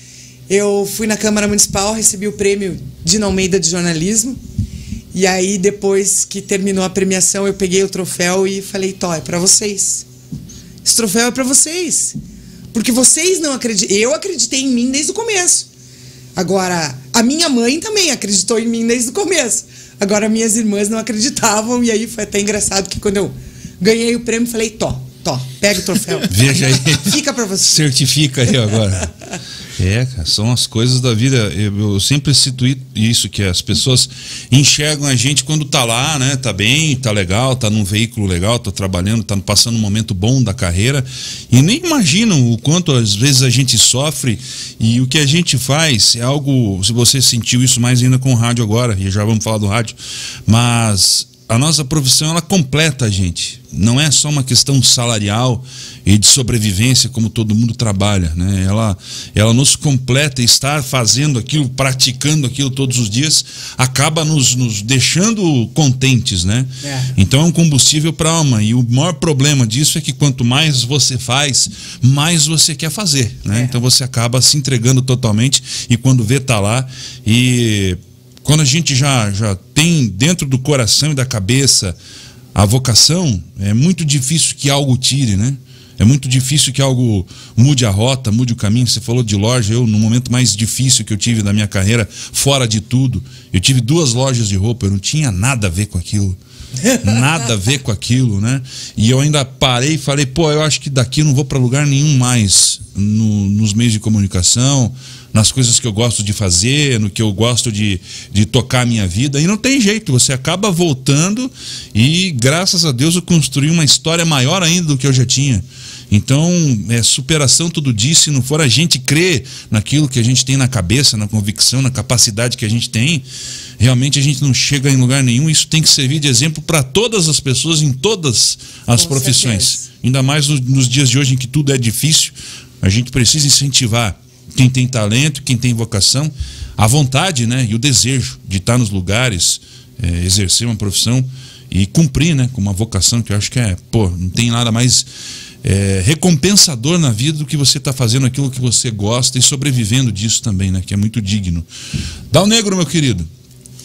Eu fui na Câmara Municipal, recebi o prêmio de Almeida de jornalismo. E aí, depois que terminou a premiação, eu peguei o troféu e falei, Tó, é pra vocês. Esse troféu é pra vocês. Porque vocês não acreditam. Eu acreditei em mim desde o começo. Agora, a minha mãe também acreditou em mim desde o começo. Agora, minhas irmãs não acreditavam. E aí, foi até engraçado que quando eu ganhei o prêmio, falei, Tó, pega o troféu. Veja aí. Fica pra você. Certifica aí agora. É, cara, são as coisas da vida. Eu sempre cito isso, que as pessoas enxergam a gente quando tá lá, né? Tá bem, tá legal, tá num veículo legal, tá trabalhando, tá passando um momento bom da carreira e nem imaginam o quanto às vezes a gente sofre. E o que a gente faz é algo, se você sentiu isso mais ainda com o rádio agora, e já vamos falar do rádio, mas a nossa profissão, ela completa a gente. Não é só uma questão salarial e de sobrevivência, como todo mundo trabalha, né? Ela nos completa. Estar fazendo aquilo, praticando aquilo todos os dias, acaba nos deixando contentes, né? É. Então é um combustível para a alma. E o maior problema disso é que quanto mais você faz, mais você quer fazer, né? É. Então você acaba se entregando totalmente e quando vê, tá lá. E quando a gente já tem dentro do coração e da cabeça a vocação, é muito difícil que algo tire, né? É muito difícil que algo mude a rota, mude o caminho. Você falou de loja, eu, no momento mais difícil que eu tive da minha carreira, fora de tudo, eu tive 2 lojas de roupa, eu não tinha nada a ver com aquilo. Nada a ver com aquilo, né? E eu ainda parei e falei, eu acho que daqui eu não vou para lugar nenhum mais nos meios de comunicação, nas coisas que eu gosto de fazer, no que eu gosto de tocar a minha vida. E não tem jeito, você acaba voltando e, graças a Deus, eu construí uma história maior ainda do que eu já tinha. Então, é superação todo dia. Se não for a gente crer naquilo que a gente tem na cabeça, na convicção, na capacidade que a gente tem, realmente a gente não chega em lugar nenhum. Isso tem que servir de exemplo para todas as pessoas, em todas as profissões. Certeza. Ainda mais nos dias de hoje, em que tudo é difícil. A gente precisa incentivar quem tem talento, quem tem vocação, a vontade, né, e o desejo de estar nos lugares, exercer uma profissão e cumprir, né, com uma vocação, que eu acho que é, não tem nada mais recompensador na vida do que você tá fazendo aquilo que você gosta e sobrevivendo disso também, né, que é muito digno. Dal Negro, meu querido.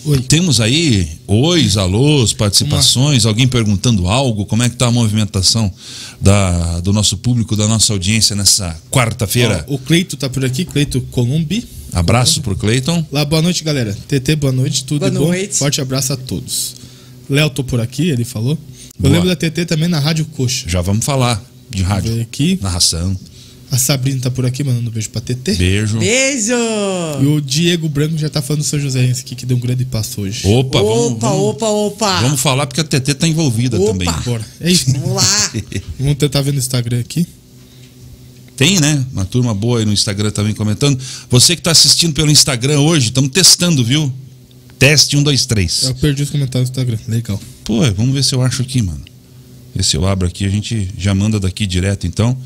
Oi. Temos aí ois, alôs, participações, alguém perguntando algo. Como é que tá a movimentação do nosso público, da nossa audiência nessa quarta-feira? O Cleito tá por aqui, Cleito Columbi. Abraço pro Cleiton. Lá, boa noite, galera. TT, boa noite, tudo bom? Forte abraço a todos. Léo, tô por aqui, ele falou. Eu lembro da TT também na Rádio Coxa. Já vamos falar de rádio, aqui. Narração. A Sabrina tá por aqui, mandando um beijo pra TT. Beijo. Beijo! E o Diego Branco já tá falando do São José aqui, que deu um grande passo hoje. Opa! Vamos falar porque a TT tá envolvida também. Bora. É isso. Vamos lá. Vamos tentar ver no Instagram aqui. Tem, né? Uma turma boa aí no Instagram também comentando. Você que tá assistindo pelo Instagram hoje, estamos testando, viu? Teste 1, 2, 3. Eu perdi os comentários do Instagram. Legal. Vamos ver se eu acho aqui, mano. Ver se eu abro aqui, a gente já manda daqui direto, então.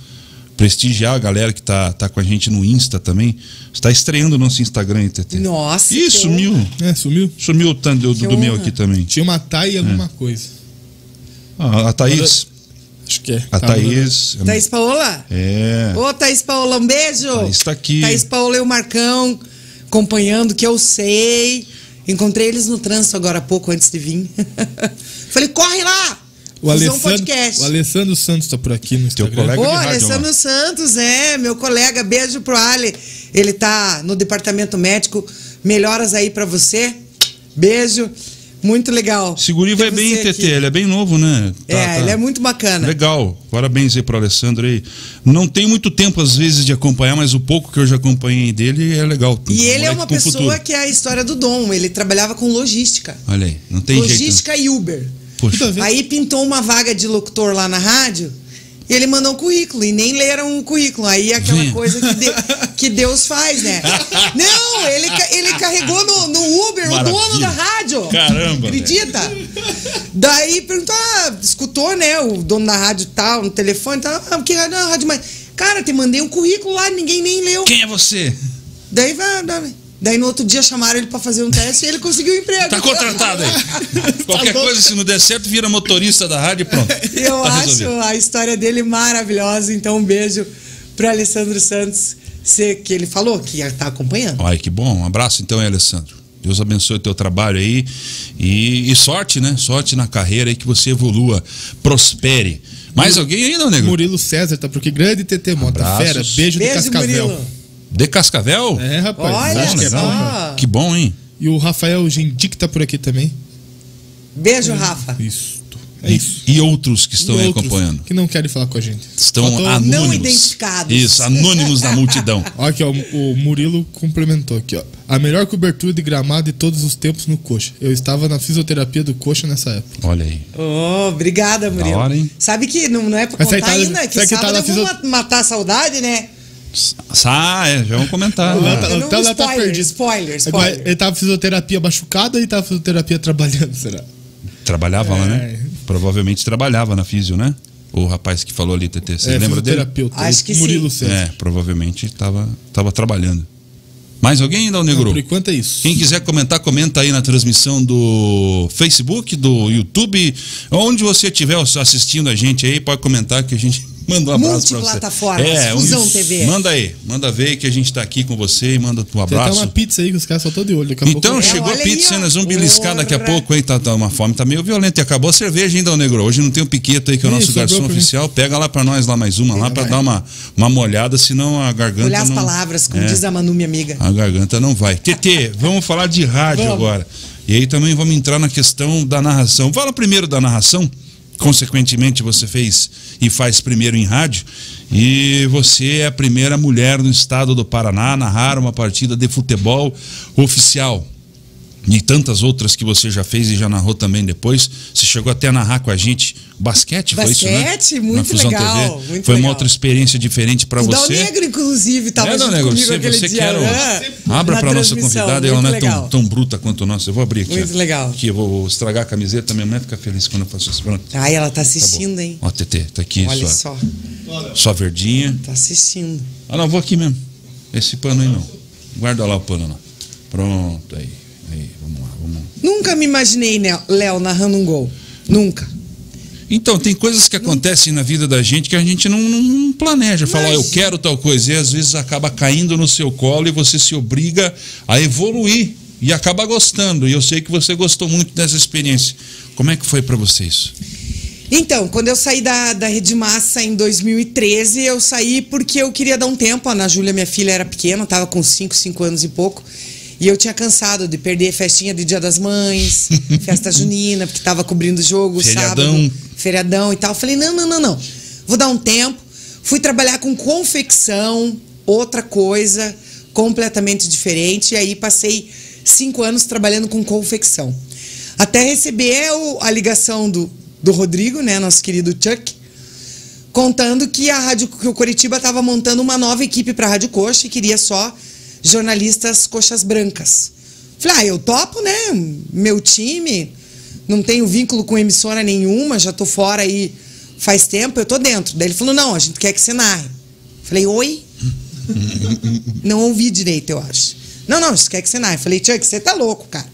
Prestigiar a galera que tá com a gente no Insta também. Você tá estreando o nosso Instagram, hein, TT? Nossa! Ih, sumiu! É, sumiu. Sumiu o tanto do meu aqui também. Tinha uma Thay e alguma coisa. Ah, a Thaís. Acho que é. A Thaís. Thaís Paola? É. Ô, Thaís Paola, um beijo! Thaís tá aqui. Thaís Paola e o Marcão acompanhando, que eu sei. Encontrei eles no trânsito agora há pouco, antes de vir. Falei, corre lá! O Alessandro Santos tá por aqui no Instagram. Teu colega de rádio, Alessandro Santos, meu colega. Beijo pro Ale. Ele tá no departamento médico. Melhoras aí pra você. Beijo. Muito legal. Seguri vai bem, TT. Ele é bem novo, né? Ele é muito bacana. Legal. Parabéns aí pro Alessandro aí. Não tem muito tempo, às vezes, de acompanhar, mas o pouco que eu já acompanhei dele é legal. E ele é uma pessoa que é a história do dom. Ele trabalhava com logística. Olha aí. Não tem jeito. Logística e Uber. Poxa. Aí pintou uma vaga de locutor lá na rádio e ele mandou um currículo e nem leram o currículo. Aí aquela coisa que Deus faz, né? Não, ele carregou no Uber. Maravilha. O dono da rádio. Caramba! Acredita? Né? Daí perguntou, escutou, né? O dono da rádio tal, no telefone tal. Que rádio? Não, Rádio Mais. Cara, te mandei um currículo lá, ninguém nem leu. Quem é você? Daí vai... Daí no outro dia chamaram ele pra fazer um teste e ele conseguiu um emprego. Tá contratado aí. Qualquer coisa, se não der certo, vira motorista da rádio e pronto. Eu acho a história dele maravilhosa. Então um beijo pro Alessandro Santos. que ele falou que está acompanhando. Ai, que bom. Um abraço então, Alessandro. Deus abençoe o teu trabalho aí. E sorte, né? Sorte na carreira aí, que você evolua, prospere. Mais alguém aí, não, nego? Murilo César, tá? Porque grande TT Mota, fera. Beijo de Cascavel. Murilo. De Cascavel? É, rapaz. Olha só. Que bom, hein? E o Rafael Gendic tá por aqui também. Beijo, Rafa. Isso. É isso. E outros que estão aí acompanhando. Que não querem falar com a gente. Estão anônimos. Não identificados. Isso, anônimos na multidão. Olha aqui, ó, o Murilo complementou aqui, ó. A melhor cobertura de gramado de todos os tempos no Coxa. Eu estava na fisioterapia do Coxa nessa época. Olha aí. Oh, obrigada, Murilo. Da hora, hein? Sabe que não é pra contar ainda, que sábado vamos matar a saudade, né? Já vamos comentar. Então ela tá perdida. Spoiler. Ele tava fisioterapia machucada e tava fisioterapia trabalhando, será? Trabalhava lá, né? Provavelmente trabalhava na físio, né? O rapaz que falou ali, TT, você lembra dele? Acho que Murilo César. É, provavelmente estava trabalhando. Mais alguém, Dal Negro? Não, por enquanto é isso. Quem quiser comentar, comenta aí na transmissão do Facebook, do YouTube. Onde você estiver assistindo a gente aí, pode comentar que a gente manda um abraço pra você. Multiplataformas, Fusão TV. Manda aí, manda ver que a gente tá aqui com você e manda um abraço. Tem até uma pizza aí que os caras só estão de olho. Então chegou a pizza, aí, nós vamos beliscar daqui a pouco, hein? Tá uma fome, tá meio violenta. E acabou a cerveja, hein, Dal Negro? Hoje não tem o Piqueto aí, que é o nosso garçom oficial. Pega lá pra nós lá mais uma, lá pra dar uma molhada, senão a garganta não... Olhar as palavras, como diz a Manu, minha amiga. A garganta não vai. Tetê, vamos falar de rádio agora. E aí também vamos entrar na questão da narração. Fala primeiro da narração. Consequentemente, você fez e faz primeiro em rádio, e você é a primeira mulher no estado do Paraná a narrar uma partida de futebol oficial. E tantas outras que você já fez e já narrou também depois. Você chegou até a narrar com a gente basquete, foi isso, né? Muito legal. TV. Foi uma outra experiência diferente para você. Dal Negro, inclusive, estava junto comigo aquele dia. Abra para nossa convidada, ela não é tão bruta quanto a nossa. Eu vou abrir aqui. Muito legal. Aqui, eu vou estragar a camiseta, minha mãe fica feliz quando eu faço isso. Pronto. Ai, ela tá assistindo, hein? Ó, Tetê, tá aqui. Olha só. Só verdinha. Tá assistindo. Ah, não, vou aqui mesmo. Esse pano aí não. Guarda lá o pano lá. Pronto, aí. Aí, vamos lá. Nunca me imaginei, Léo, narrando um gol. Nunca. Então, tem coisas que acontecem na vida da gente que a gente não planeja. Falar, eu quero tal coisa. E às vezes acaba caindo no seu colo e você se obriga a evoluir. E acaba gostando. E eu sei que você gostou muito dessa experiência. Como é que foi pra você isso? Então, quando eu saí da Rede Massa em 2013, eu saí porque eu queria dar um tempo. A Ana Júlia, minha filha, era pequena. Tava com 5 anos e pouco. E eu tinha cansado de perder festinha de Dia das Mães, festa junina, porque tava cobrindo jogo, sábado, feriadão e tal. Falei, não. Vou dar um tempo. Fui trabalhar com confecção, outra coisa, completamente diferente. E aí passei 5 anos trabalhando com confecção. Até receber a ligação do Rodrigo, né, nosso querido Chuck, contando que que o Coritiba tava montando uma nova equipe pra Rádio Coxa e queria só jornalistas coxas brancas. Falei, eu topo, né? Meu time, não tenho vínculo com emissora nenhuma, já tô fora aí faz tempo, eu tô dentro. Daí ele falou, não, a gente quer que você narre. Falei, oi? Não ouvi direito, eu acho. Não, a gente quer que você narre. Falei, Chuck, você tá louco, cara.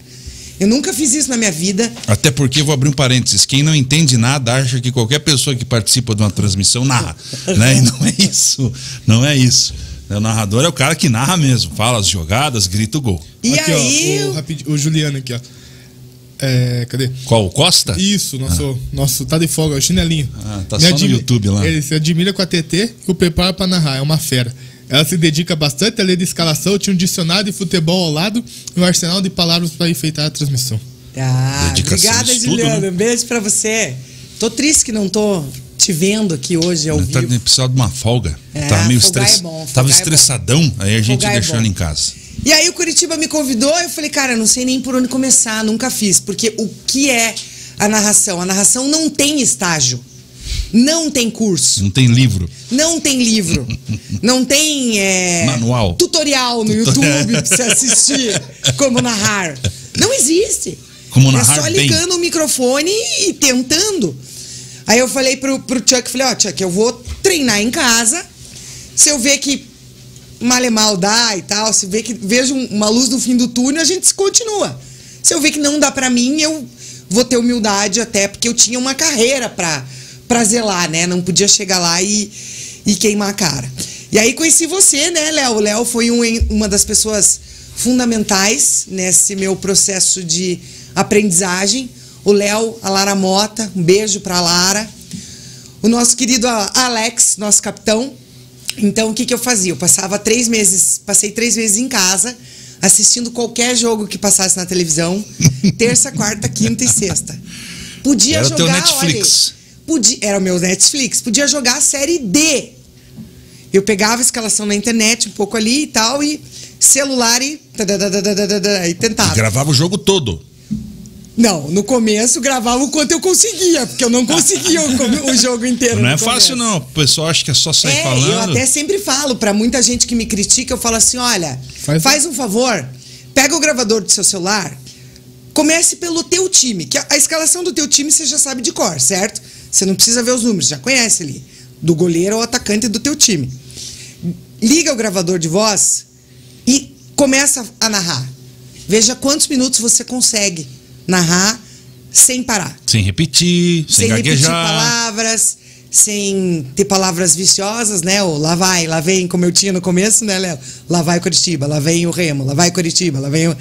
Eu nunca fiz isso na minha vida. Até porque, vou abrir um parênteses, quem não entende nada acha que qualquer pessoa que participa de uma transmissão narra, né? E não é isso, não é isso. O narrador é o cara que narra mesmo, fala as jogadas, grita o gol. E aqui, aí... ó, o Juliano aqui, ó. Cadê? Qual? O Costa? Isso, nosso tá de folga, o chinelinho. Tá só no YouTube lá. Ele se admira com a TT que o prepara pra narrar, é uma fera. Ela se dedica bastante a ler de escalação, tinha um dicionário de futebol ao lado e um arsenal de palavras pra enfeitar a transmissão. Obrigada, Juliano. Né? Um beijo pra você. Tô triste que não tô te vendo aqui hoje ao vivo. Tá precisando de uma folga. Tava meio tava estressadão, aí a gente deixou ela em casa. E aí o Coritiba me convidou, eu falei, cara, não sei nem por onde começar, nunca fiz. Porque o que é a narração? A narração não tem estágio, não tem curso. Não tem livro. Não tem livro. Não tem manual, tutorial no YouTube pra você assistir como narrar. Não existe. Como narrar só ligando o microfone e tentando. Aí eu falei pro Chuck, falei, Chuck, eu vou treinar em casa, se eu ver que mal dá e tal, se ver que vejo uma luz no fim do túnel, a gente continua. Se eu ver que não dá pra mim, eu vou ter humildade até, porque eu tinha uma carreira pra zelar, né? Não podia chegar lá e queimar a cara. E aí conheci você, né, Léo? O Léo foi uma das pessoas fundamentais nesse meu processo de aprendizagem. O Léo, a Lara Mota, um beijo pra Lara. O nosso querido Alex, nosso capitão. Então, o que que eu fazia? Eu passei 3 meses em casa, assistindo qualquer jogo que passasse na televisão, terça, quarta, quinta e sexta. Podia era jogar, teu Netflix. Olha, era o meu Netflix. Podia jogar a série D. Eu pegava a escalação na internet, um pouco ali e tal, e celular e tentava. E gravava o jogo todo. Não, no começo gravava o quanto eu conseguia, porque eu não conseguia o jogo inteiro. Não é fácil não, o pessoal acha que é só sair falando. Eu até sempre falo, pra muita gente que me critica, eu falo assim, olha, faz um favor, pega o gravador do seu celular, comece pelo teu time, que a escalação do teu time você já sabe de cor, certo? Você não precisa ver os números, já conhece ali, do goleiro ao atacante do teu time. Liga o gravador de voz e começa a narrar. Veja quantos minutos você consegue narrar sem parar. Sem repetir, sem gaguejar. Sem repetir palavras, sem ter palavras viciosas, né? Ou lá vai, lá vem, como eu tinha no começo, né, Léo? Lá vai Curitiba, lá vem o Remo, lá vai Curitiba, lá vem o...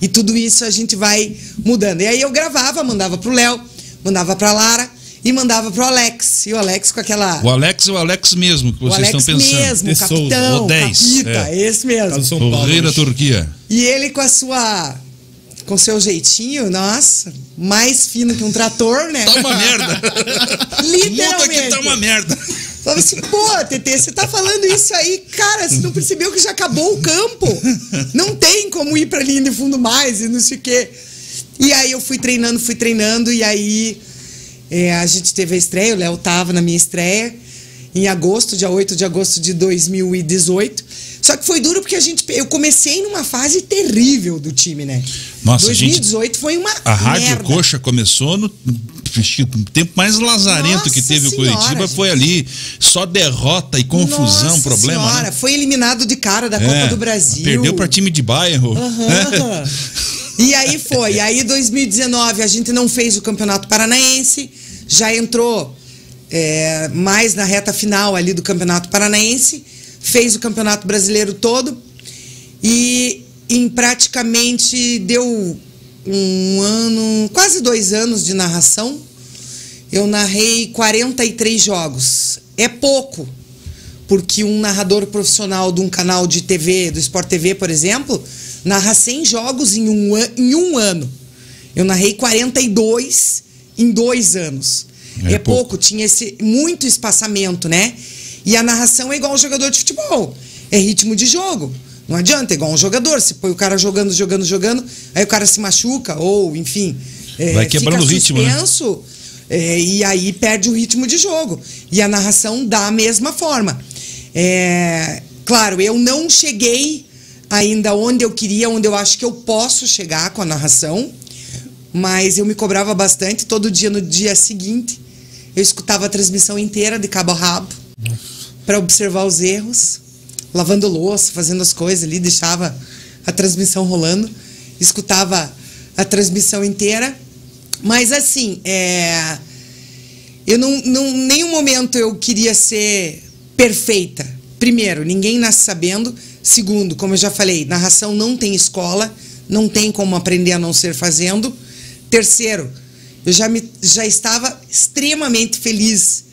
E tudo isso a gente vai mudando. E aí eu gravava, mandava pro Léo, mandava pra Lara e mandava pro Alex. E o Alex com aquela... O Alex mesmo, que vocês estão pensando. O Alex mesmo, capitão, capita, esse mesmo. O rei da Turquia. E ele com a sua... Com seu jeitinho, nossa, mais fino que um trator, né? Tá uma merda. Literalmente. Puta que tá uma merda. Falava assim, pô, Tetê, você tá falando isso aí, cara, você não percebeu que já acabou o campo. Não tem como ir pra linha de fundo mais e não sei o quê. E aí eu fui treinando, e aí a gente teve a estreia, o Léo tava na minha estreia, em agosto, dia 8 de agosto de 2018. Só que foi duro porque eu comecei numa fase terrível do time, né? Nossa, 2018 foi uma merda. A Rádio Coxa começou no tempo mais lazarento. Nossa, que teve o Curitiba, gente. Foi ali. Só derrota e confusão, nossa, problema. Senhora, né? Foi eliminado de cara da Copa do Brasil. Perdeu para time de bairro. Uhum. E aí foi. E aí 2019 a gente não fez o Campeonato Paranaense. Já entrou mais na reta final ali do Campeonato Paranaense. Fez o Campeonato Brasileiro todo e praticamente deu um ano, quase 2 anos de narração. Eu narrei 43 jogos. É pouco, porque um narrador profissional de um canal de TV, do Sport TV, por exemplo, narra 100 jogos em um ano. Eu narrei 42 em 2 anos. É pouco, tinha esse muito espaçamento, né? E a narração é igual um jogador de futebol. É ritmo de jogo. Não adianta, é igual um jogador. Você põe o cara jogando, aí o cara se machuca, ou, enfim... Vai quebrando o ritmo, né? E aí perde o ritmo de jogo. E a narração dá a mesma forma. Claro, eu não cheguei ainda onde eu queria, onde eu acho que eu posso chegar com a narração, mas eu me cobrava bastante. Todo dia, no dia seguinte, eu escutava a transmissão inteira, de cabo a rabo, para observar os erros, lavando louça, fazendo as coisas ali, deixava a transmissão rolando, escutava a transmissão inteira. Mas assim, eu não em nenhum momento eu queria ser perfeita. Primeiro, ninguém nasce sabendo. Segundo, como eu já falei, narração não tem escola, não tem como aprender a não ser fazendo. Terceiro, eu já estava extremamente feliz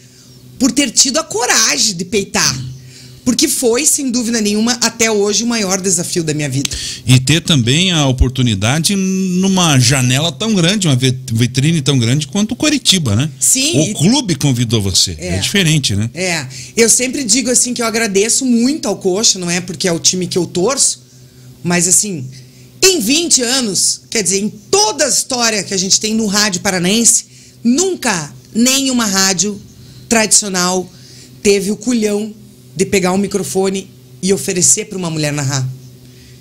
por ter tido a coragem de peitar. Porque foi, sem dúvida nenhuma, até hoje o maior desafio da minha vida. E ter também a oportunidade numa janela tão grande, uma vitrine tão grande quanto o Curitiba, né? Sim. O clube convidou você. É diferente, né? Eu sempre digo assim que eu agradeço muito ao Coxa, não é porque é o time que eu torço, mas assim, em 20 anos, quer dizer, em toda a história que a gente tem no rádio paranaense, nunca nenhuma rádio tradicional teve o culhão de pegar um microfone e oferecer para uma mulher narrar.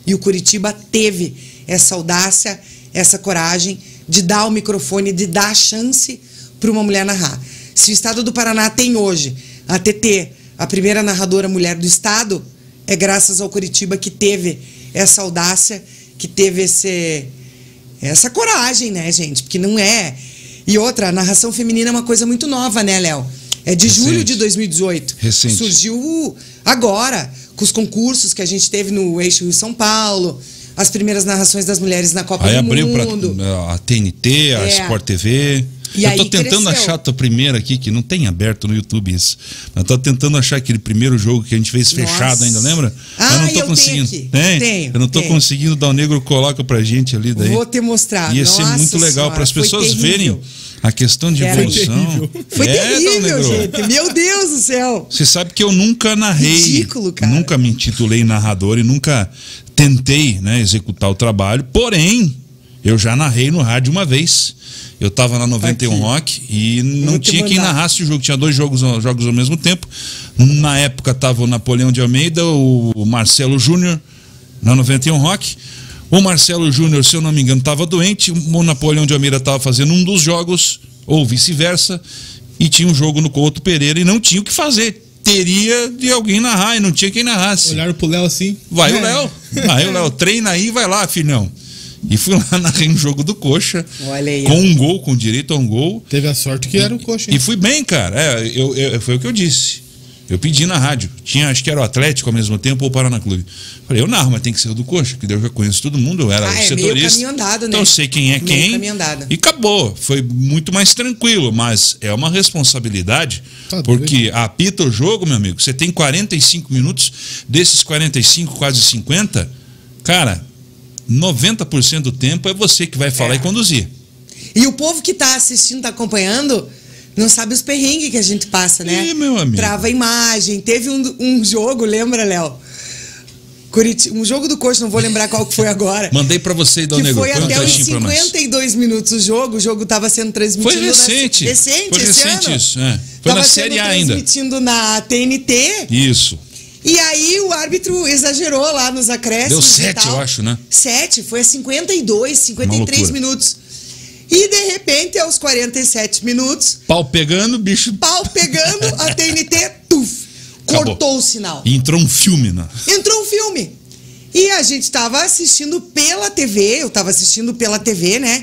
E o Curitiba teve essa audácia, essa coragem de dar o microfone, de dar a chance para uma mulher narrar. Se o estado do Paraná tem hoje a Tetê, a primeira narradora mulher do estado, é graças ao Curitiba, que teve essa audácia, que teve essa coragem, né, gente? Porque não é... E outra, a narração feminina é uma coisa muito nova, né, Léo? É de julho de 2018. Recente. Surgiu agora, com os concursos que a gente teve no Eixo Rio-São Paulo, as primeiras narrações das mulheres na Copa do Mundo. Aí abriu para a TNT, a Sport TV. E eu tô tentando achar a tua primeira aqui, que não tem aberto no YouTube isso. Mas tô tentando achar aquele primeiro jogo que a gente fez fechado ainda, lembra? Ah, eu não tô conseguindo. Eu não tô conseguindo dar o negro, coloca pra gente ali daí. Vou te mostrar. Ia ser muito legal para as pessoas verem a questão de evolução. Foi terrível, gente. Meu Deus do céu. Você sabe que eu nunca narrei. Ridículo, cara. Nunca me intitulei narrador e nunca tentei, né, executar o trabalho. Porém, eu já narrei no rádio uma vez. Eu tava na 91 Rock e não tinha quem narrasse o jogo. Tinha dois jogos ao mesmo tempo. Na época tava o Napoleão de Almeida, o Marcelo Júnior, na 91 Rock. O Marcelo Júnior, se eu não me engano, tava doente. O Napoleão de Almeida tava fazendo um dos jogos, ou vice-versa. E tinha um jogo no Couto Pereira e não tinha o que fazer. Teria de alguém narrar e não tinha quem narrasse. Olharam pro Léo assim. Vai o Léo. Aí o Léo, treina aí e vai lá, filhão. E fui lá, narrei um jogo do Coxa. Olha aí. Com um gol, com direito a um gol. Teve a sorte que era o Coxa, hein? E fui bem, cara. Foi o que eu disse. Eu pedi na rádio. Tinha, acho que era o Atlético ao mesmo tempo ou o Paraná Clube. Falei, eu narro, mas tem que ser o do Coxa, que eu já conheço todo mundo. Eu era setorista. Meio caminho andado, né? Então eu sei quem é quem. E acabou. Foi muito mais tranquilo, mas é uma responsabilidade. Porque apita o jogo, meu amigo. Você tem 45 minutos, desses 45, quase 50, cara. 90% do tempo é você que vai falar e conduzir. E o povo que tá assistindo, tá acompanhando, não sabe os perrengues que a gente passa, né? Ih, meu amigo. Trava a imagem. Teve um jogo, lembra, Léo? Um jogo do Coxa, não vou lembrar qual que foi agora. Mandei pra você, Dal Negro. Foi até os 52 minutos o jogo tava sendo transmitido. Foi recente. Foi recente isso. É. Foi na Série A ainda. Tava sendo transmitido na TNT. Isso. E aí o árbitro exagerou lá nos acréscimos. Deu 7, eu acho, né? 7, foi a 52, 53 minutos. E de repente, aos 47 minutos... Pau pegando, bicho... Pau pegando, a TNT, tuf, cortou o sinal. E entrou um filme, né? Entrou um filme. E a gente tava assistindo pela TV, eu tava assistindo pela TV, né?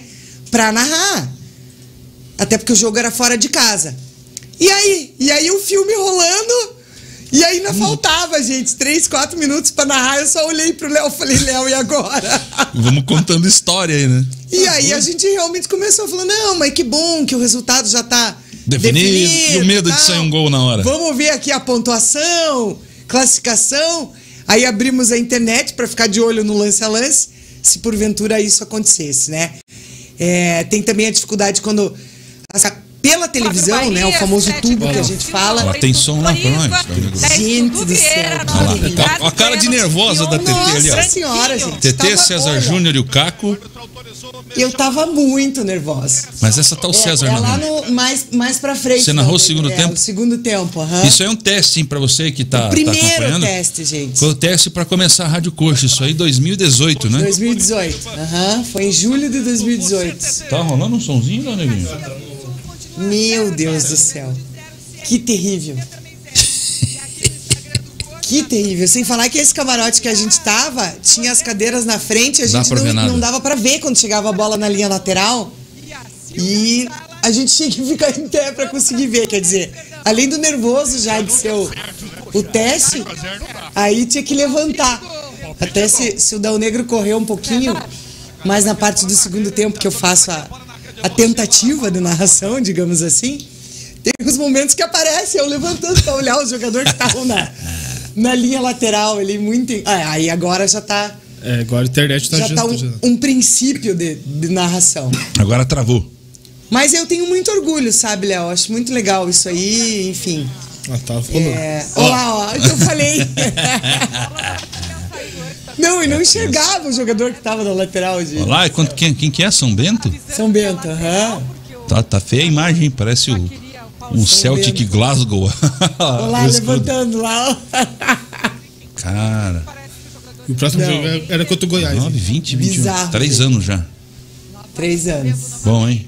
Pra narrar. Até porque o jogo era fora de casa. E aí? E aí o filme rolando... E ainda faltava, gente, 3, 4 minutos pra narrar. Eu só olhei pro Léo e falei, Léo, e agora? Vamos contando história aí, né? E aí a gente realmente começou a falar, não, mas que bom que o resultado já tá definido. E o medo de sair um gol na hora. Vamos ver aqui a pontuação, classificação. Aí abrimos a internet pra ficar de olho no lance a lance, se porventura isso acontecesse, né? É, tem também a dificuldade quando... Pela televisão, Bahia, né? O famoso tubo que a gente fala. Ela tem som lá pra nós. Gente do céu. A cara de nervosa da Tetê ali, ó. Nossa senhora, gente. Tetê, César Júnior e o Caco. Eu tava muito nervosa. Mas essa tá o César, né? Lá no, mais pra frente. Você narrou o segundo tempo? O segundo tempo, Isso aí é um teste, hein, pra você que tá acompanhando. Primeiro teste, gente. Foi o teste pra começar a Rádio Coxa. Isso aí, 2018, né? 2018. Foi em julho de 2018. Tá rolando um sonzinho, né, neguinho? Meu Deus do céu. Que terrível. Que terrível. Sem falar que esse camarote que a gente tava, tinha as cadeiras na frente, a gente não dava pra ver quando chegava a bola na linha lateral. E a gente tinha que ficar em pé pra conseguir ver. Quer dizer, além do nervoso já de ser o teste, aí tinha que levantar. Até se o Dal Negro correu um pouquinho, mas na parte do segundo tempo que eu faço a tentativa de narração, digamos assim, tem os momentos que aparece eu levantando pra olhar o jogador que tá na linha lateral, ele muito... Aí agora já tá... agora a internet tá... Já tá um princípio de narração. Agora travou. Mas eu tenho muito orgulho, sabe, Léo? Acho muito legal isso aí, enfim. Olá, que eu falei. Não, e não enxergava o jogador que tava na lateral, gente. Olha lá, quem que é? São Bento? São Bento, Tá feia a imagem, parece o Celtic Glasgow. Olha lá, levantando lá. Cara. E o próximo jogo era contra o Goiás. 20, 21. Bizarro, 3 anos já. 3 anos. Bom, hein?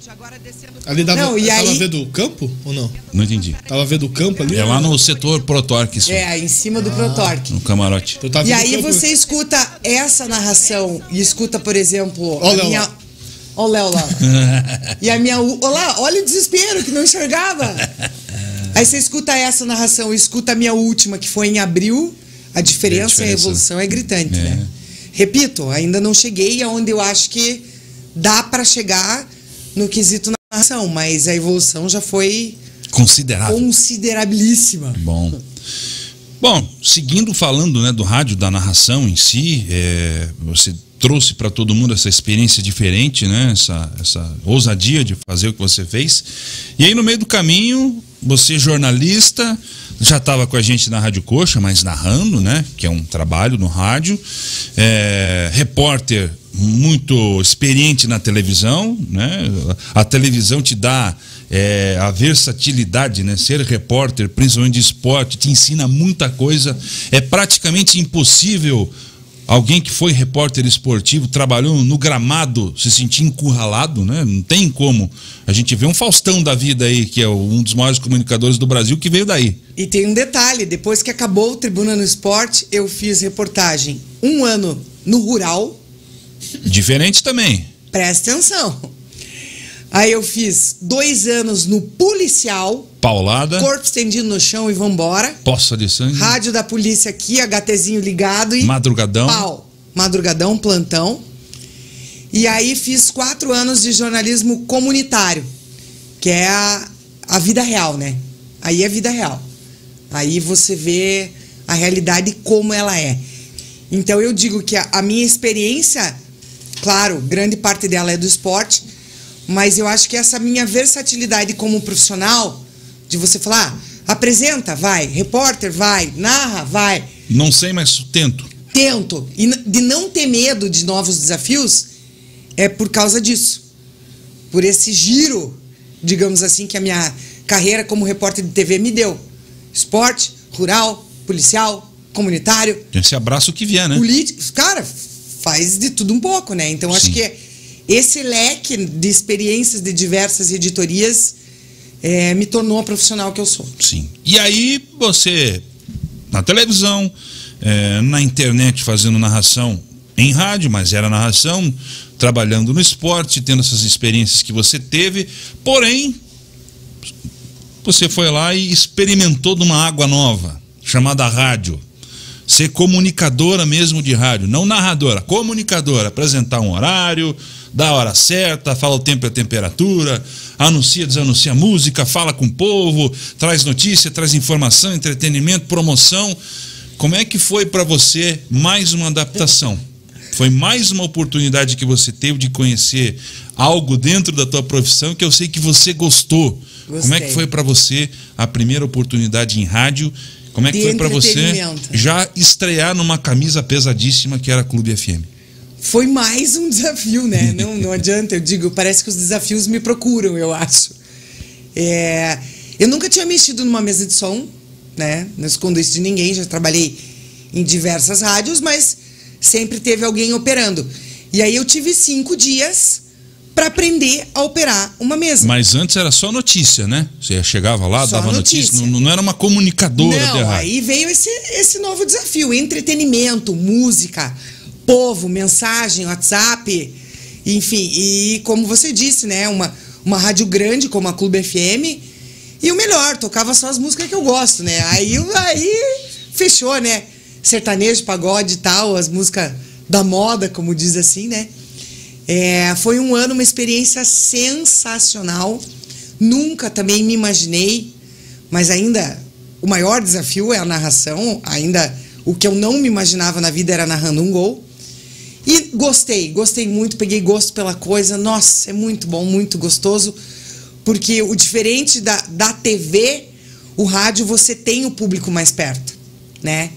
Ali tava vendo o campo ou não? Não entendi. Tava vendo o campo ali? É lá no setor Protorque. Isso. Em cima do Protorque. No camarote. Então, e aí você escuta essa narração e escuta, por exemplo, Ó o Léo lá. Olha o desespero que não enxergava. Aí você escuta essa narração, escuta a minha última, que foi em abril, a diferença e a evolução é gritante, né? Repito, ainda não cheguei aonde eu acho que dá para chegar no quesito narração, mas a evolução já foi considerabilíssima. Bom, seguindo falando, né, do rádio, da narração em si, você trouxe para todo mundo essa experiência diferente, né? Essa ousadia de fazer o que você fez. E aí no meio do caminho, você jornalista, já estava com a gente na Rádio Coxa, mas narrando, né? Que é um trabalho no rádio. Repórter muito experiente na televisão, né? A televisão te dá a versatilidade, né? Ser repórter, principalmente de esporte, te ensina muita coisa. É praticamente impossível alguém que foi repórter esportivo, trabalhou no gramado, se sentir encurralado, né? Não tem como. A gente vê um Faustão da vida aí, que é um dos maiores comunicadores do Brasil, que veio daí. E tem um detalhe, depois que acabou o Tribuna do Esporte, eu fiz reportagem um ano no Rural. Diferente também. Presta atenção. Aí eu fiz 2 anos no Policial. Paulada. Corpo estendido no chão e vambora. Poça de sangue. Rádio da polícia aqui, HTzinho ligado e... Madrugadão. Pau. Madrugadão, plantão. E aí fiz 4 anos de jornalismo comunitário, que é a vida real, né? Aí é vida real. Aí você vê a realidade como ela é. Então eu digo que a minha experiência, claro, grande parte dela é do esporte, mas eu acho que essa minha versatilidade como profissional, de você falar, apresenta, vai, repórter, vai, narra, vai. Não sei, mas tento. Tento. E de não ter medo de novos desafios é por causa disso. Por esse giro, digamos assim, que a minha carreira como repórter de TV me deu. Esporte, rural, policial, comunitário. Esse abraço que vier, né? Político. Cara, faz de tudo um pouco, né? Então, acho que esse leque de experiências de diversas editorias me tornou a profissional que eu sou. Sim. E aí você, na televisão, na internet fazendo narração em rádio, mas era narração, trabalhando no esporte, tendo essas experiências que você teve, porém, você foi lá e experimentou de uma água nova, chamada rádio. Ser comunicadora mesmo de rádio, não narradora, comunicadora, apresentar um horário, dá a hora certa, fala o tempo e a temperatura, anuncia, desanuncia música, fala com o povo, traz notícia, traz informação, entretenimento, promoção. Como é que foi para você mais uma adaptação? Foi mais uma oportunidade que você teve de conhecer algo dentro da tua profissão que eu sei que você gostou. Gostei. Como é que foi para você a primeira oportunidade em rádio? Como é que foi para você já estrear numa camisa pesadíssima que era Clube FM? Foi mais um desafio, né? Não adianta, eu digo, parece que os desafios me procuram, eu acho. Eu nunca tinha mexido numa mesa de som, né? Não escondo isso de ninguém, já trabalhei em diversas rádios, mas sempre teve alguém operando. E aí eu tive 5 dias para aprender a operar uma mesa. Mas antes era só notícia, né? Você chegava lá, só dava notícia. Não era uma comunicadora. Não, aí veio esse novo desafio, entretenimento, música, povo, mensagem, WhatsApp, enfim, e como você disse, né, uma rádio grande como a Clube FM, e o melhor, tocava só as músicas que eu gosto, né, aí fechou, né, sertanejo, pagode e tal, as músicas da moda, como diz assim, né, foi um ano, uma experiência sensacional, nunca também me imaginei, mas ainda o maior desafio é a narração, ainda o que eu não me imaginava na vida era narrando um gol. E gostei muito, peguei gosto pela coisa. Nossa, é muito bom, muito gostoso. Porque o diferente da TV, o rádio você tem o público mais perto, né?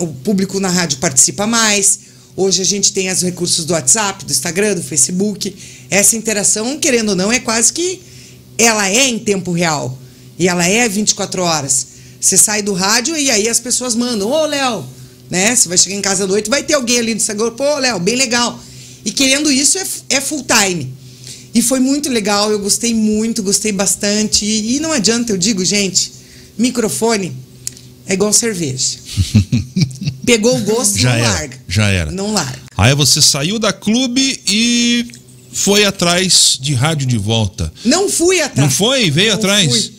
O público na rádio participa mais. Hoje a gente tem os recursos do WhatsApp, do Instagram, do Facebook. Essa interação, querendo ou não, é quase que... Ela é em tempo real. E ela é 24 horas. Você sai do rádio e aí as pessoas mandam... Ô, Léo... Né? Você vai chegar em casa à noite, vai ter alguém ali no Instagram, pô, Léo, bem legal. E querendo isso é full time. E foi muito legal, eu gostei muito, gostei bastante. E não adianta, eu digo, gente, microfone é igual cerveja. Pegou o gosto e não larga. Já era. Não larga. Aí você saiu da Clube e foi atrás de rádio de volta. Não fui atrás. Não foi? Veio atrás? Fui.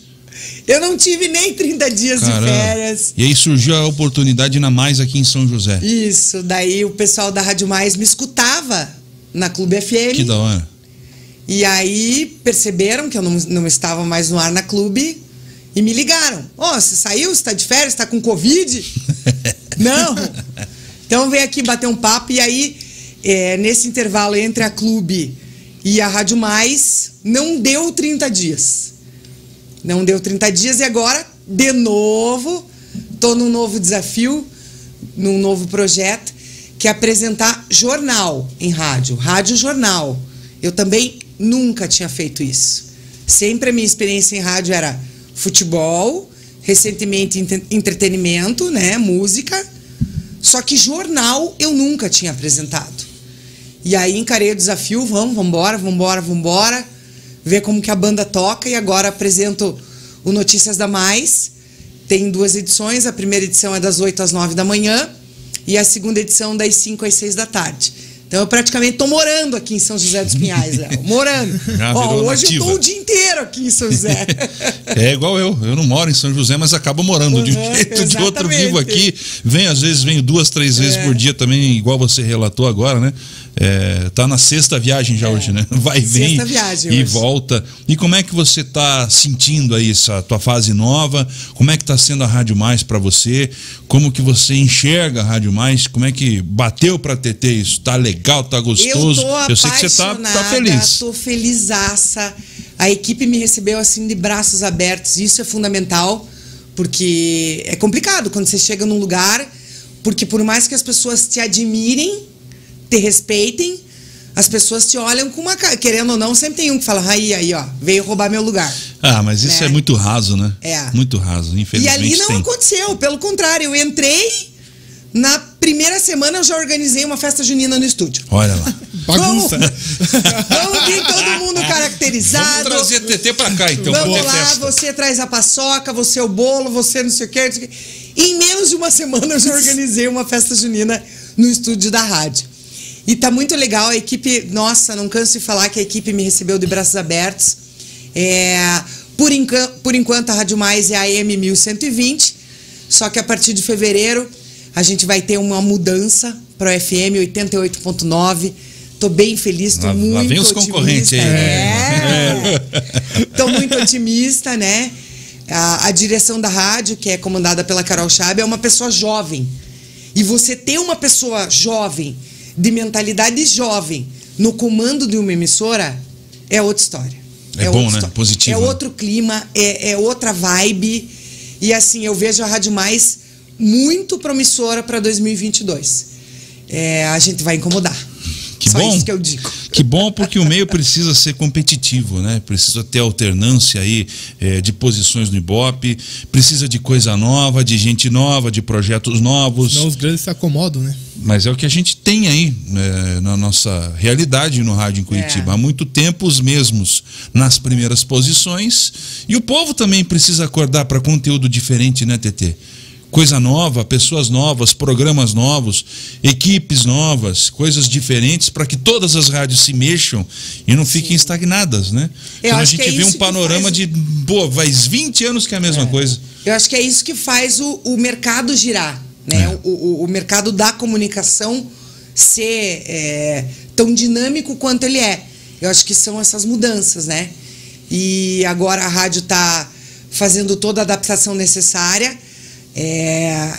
Eu não tive nem 30 dias Caramba. De férias. E aí surgiu a oportunidade na Mais aqui em São José. Isso, daí o pessoal da Rádio Mais me escutava na Clube FM. Que da hora. E aí perceberam que eu não estava mais no ar na Clube e me ligaram. Ó, você saiu? Você tá de férias? Tá com Covid? Não. Então vem aqui bater um papo. E aí, nesse intervalo entre a Clube e a Rádio Mais, não deu 30 dias. Não deu 30 dias e agora, de novo, tô num novo desafio, num novo projeto, que é apresentar jornal em rádio, rádio jornal. Eu também nunca tinha feito isso. Sempre a minha experiência em rádio era futebol, recentemente entretenimento, né, música. Só que jornal eu nunca tinha apresentado. E aí encarei o desafio, vamos embora, ver como que a banda toca. E agora apresento o Notícias da Mais. Tem duas edições, a primeira edição é das 8 às 9 da manhã e a segunda edição das 5 às 6 da tarde. Então eu praticamente estou morando aqui em São José dos Pinhais, Léo. Morando. Ó, hoje nativa. Eu estou o dia inteiro aqui em São José. É igual eu não moro em São José, mas acabo morando de um jeito exatamente. De outro, vivo aqui. Às vezes venho duas, três vezes por dia também, igual você relatou agora, né? Tá na sexta viagem já hoje, né? Vai, vem e volta. E como é que você tá sentindo aí essa tua fase nova? Como é que tá sendo a Rádio Mais para você? Como que você enxerga a Rádio Mais? Como é que bateu para TT isso? Tá legal? Legal, tá gostoso. Eu sei que você tá feliz. Eu tô felizaça. A equipe me recebeu assim de braços abertos. Isso é fundamental, porque é complicado quando você chega num lugar, porque por mais que as pessoas te admirem, te respeitem, as pessoas te olham com uma cara, querendo ou não, sempre tem um que fala, aí, ó, veio roubar meu lugar. Ah, mas isso é muito raso, né? É. Muito raso, infelizmente. E ali não aconteceu, pelo contrário, eu entrei. Na primeira semana eu já organizei uma festa junina no estúdio. Olha lá. Bagunça. Vamos vir todo mundo caracterizado. Vamos trazer TT pra cá, então. Vamos lá, você traz a paçoca, você o bolo, você não sei o quê. Em menos de uma semana eu já organizei uma festa junina no estúdio da rádio. E tá muito legal, a equipe... Nossa, não canso de falar que a equipe me recebeu de braços abertos. Por enquanto a Rádio Mais é a AM 1120. Só que a partir de fevereiro... A gente vai ter uma mudança para o FM 88.9. Tô bem feliz, tô muito otimista. Lá vem os concorrentes aí. Tô muito otimista, né? A direção da rádio, que é comandada pela Carol Chab, é uma pessoa jovem. E você ter uma pessoa jovem, de mentalidade jovem, no comando de uma emissora, é outra história. É bom, né? Positivo. É outro clima, é outra vibe. E assim, eu vejo a Rádio Mais... muito promissora para 2022. A gente vai incomodar. Que bom. Só isso que eu digo. Que bom, porque o meio precisa ser competitivo, né? Precisa ter alternância aí de posições no Ibope, precisa de coisa nova, de gente nova, de projetos novos. Senão os grandes se acomodam, né? Mas é o que a gente tem aí na nossa realidade no rádio em Curitiba. Há muito tempo os mesmos nas primeiras posições. E o povo também precisa acordar para conteúdo diferente, né, TT? Coisa nova, pessoas novas, programas novos, equipes novas, coisas diferentes para que todas as rádios se mexam e não fiquem estagnadas, né? Então a gente vê um panorama de, pô, faz 20 anos que é a mesma coisa. Eu acho que é isso que faz o mercado girar, né? O mercado da comunicação ser tão dinâmico quanto ele é. Eu acho que são essas mudanças, né? E agora a rádio está fazendo toda a adaptação necessária.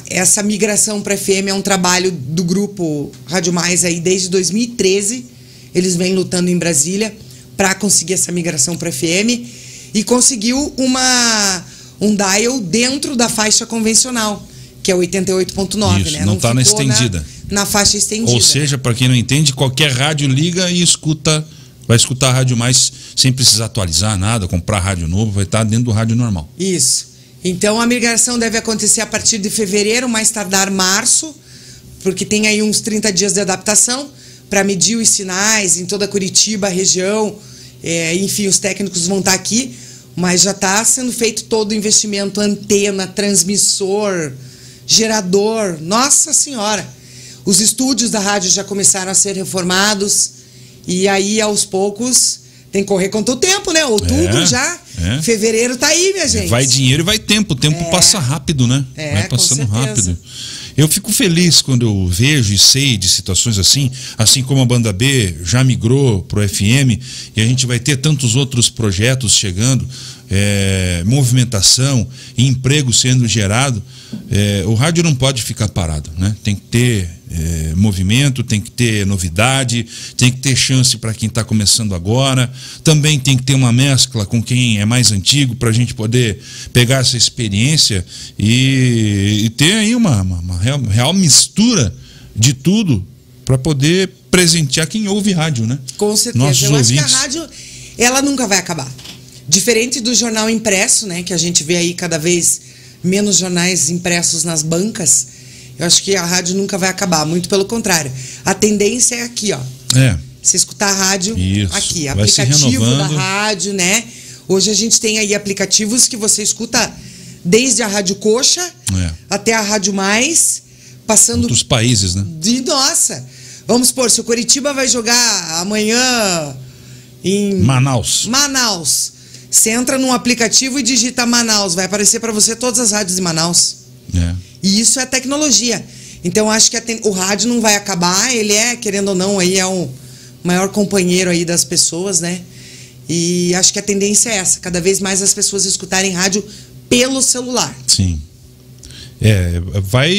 Essa migração para FM é um trabalho do grupo Rádio Mais aí desde 2013. Eles vêm lutando em Brasília para conseguir essa migração para FM e conseguiu um dial dentro da faixa convencional, que é 88.9, né? Não está na estendida. Na faixa estendida. Ou seja, para quem não entende, qualquer rádio liga e escuta, vai escutar a Rádio Mais sem precisar atualizar nada, comprar rádio novo, vai estar dentro do rádio normal. Isso. Então, a migração deve acontecer a partir de fevereiro, mais tardar março, porque tem aí uns 30 dias de adaptação para medir os sinais em toda Curitiba, região, enfim, os técnicos vão estar aqui, mas já está sendo feito todo o investimento, antena, transmissor, gerador, nossa senhora! Os estúdios da rádio já começaram a ser reformados e aí, aos poucos, tem que correr contra o tempo, né? Outubro já... É. Fevereiro tá aí, minha gente. Vai dinheiro e vai tempo. O tempo passa rápido, né? É, vai passando rápido. Eu fico feliz quando eu vejo e sei de situações assim, assim como a Banda B já migrou pro FM e a gente vai ter tantos outros projetos chegando, movimentação e emprego sendo gerado. O rádio não pode ficar parado, né? Tem que ter movimento, tem que ter novidade, tem que ter chance para quem está começando agora, também tem que ter uma mescla com quem é mais antigo para a gente poder pegar essa experiência e ter aí uma real mistura de tudo para poder presentear quem ouve rádio, né? Com certeza. Nossos ouvintes. Acho que a rádio, ela nunca vai acabar. Diferente do jornal impresso, né, que a gente vê aí cada vez menos jornais impressos nas bancas. Eu acho que a rádio nunca vai acabar, muito pelo contrário. A tendência é aqui, ó. É. Você escutar a rádio aqui, aplicativo da rádio, né? Hoje a gente tem aí aplicativos que você escuta desde a Rádio Coxa até a Rádio Mais, passando dos países, né? De nossa. Vamos supor, se o Coritiba vai jogar amanhã em Manaus. Você entra num aplicativo e digita Manaus, vai aparecer para você todas as rádios de Manaus. É. E isso é tecnologia. Então, acho que o rádio não vai acabar. Ele é, querendo ou não, aí é o maior companheiro aí das pessoas, né? E acho que a tendência é essa. Cada vez mais as pessoas escutarem rádio pelo celular. Sim.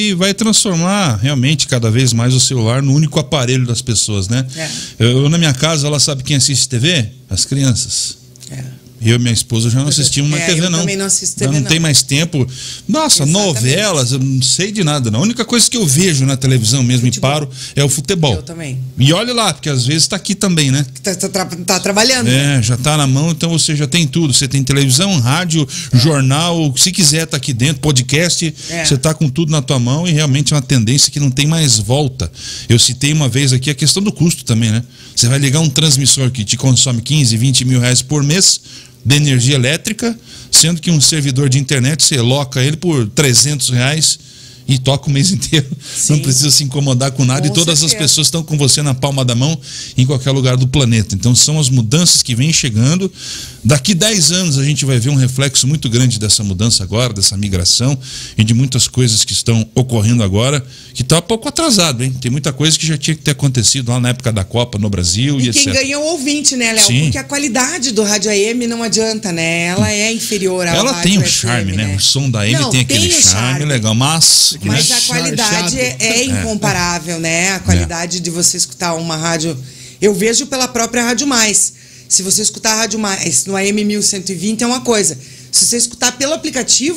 Vai transformar realmente cada vez mais o celular no único aparelho das pessoas, né? É. Eu, na minha casa, ela sabe quem assiste TV? As crianças. É. Eu e minha esposa já não assistimos mais TV, não. Também não assisto TV, não tem mais tempo. Nossa, exatamente. Novelas, eu não sei de nada, não. A única coisa que eu vejo na televisão mesmo e paro é o futebol. Eu também. E olha lá, porque às vezes tá aqui também, né? Tá trabalhando. Né? Já tá na mão, então você já tem tudo. Você tem televisão, rádio, jornal, se quiser tá aqui dentro, podcast. Você tá com tudo na tua mão e realmente é uma tendência que não tem mais volta. Eu citei uma vez aqui a questão do custo também, né? Você vai ligar um transmissor que te consome 15, 20 mil reais por mês de energia elétrica, sendo que um servidor de internet, você loca ele por 300 reais e toca o mês inteiro. Sim. Não precisa se incomodar com nada, e todas as pessoas estão com você na palma da mão em qualquer lugar do planeta. Então são as mudanças que vêm chegando. Daqui 10 anos a gente vai ver um reflexo muito grande dessa mudança agora, dessa migração e de muitas coisas que estão ocorrendo agora, que está um pouco atrasado, hein? Tem muita coisa que já tinha que ter acontecido lá na época da Copa no Brasil e quem etc. ganha é o ouvinte, né, Léo? Porque a qualidade do rádio AM não adianta, né? Ela é inferior ao rádio FM. Ela tem um charme, né? O som da AM tem aquele charme legal, mas a qualidade é incomparável, né? A qualidade de você escutar uma rádio... Eu vejo pela própria Rádio Mais. Se você escutar a Rádio Mais no AM 1120 é uma coisa. Se você escutar pelo aplicativo,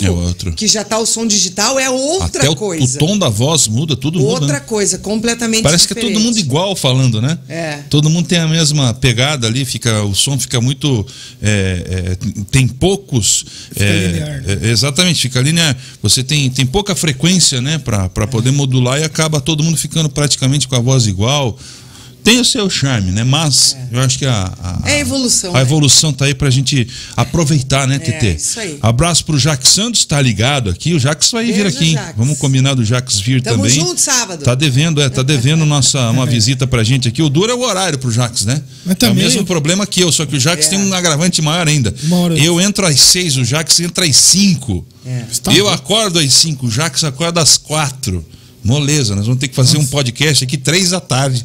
que já tá o som digital, é outra coisa. Até o tom da voz muda, tudo muda. Outra coisa, completamente diferente. Parece que é todo mundo igual falando, né? É. Todo mundo tem a mesma pegada ali, o som fica muito... tem poucos... Fica linear. Exatamente, fica linear. Você tem pouca frequência, né? Para poder modular, e acaba todo mundo ficando praticamente com a voz igual. Tem o seu charme, né? Mas eu acho que a evolução. A evolução tá aí pra gente aproveitar, né, Tetê? Isso aí. Abraço pro Jax Santos, tá ligado aqui. O Jax vai vir aqui, hein? Jax. Vamos combinar do Jax vir também. Tamo junto sábado. Tá devendo uma visita pra gente aqui. O duro é o horário pro Jax, né? Mas também... É o mesmo problema que eu, só que o Jax tem um agravante maior ainda. Eu entro às 6, o Jax entra às 5. Eu acordo às 5, o Jax acorda às 4. Moleza, nós vamos ter que fazer um podcast aqui 3 da tarde.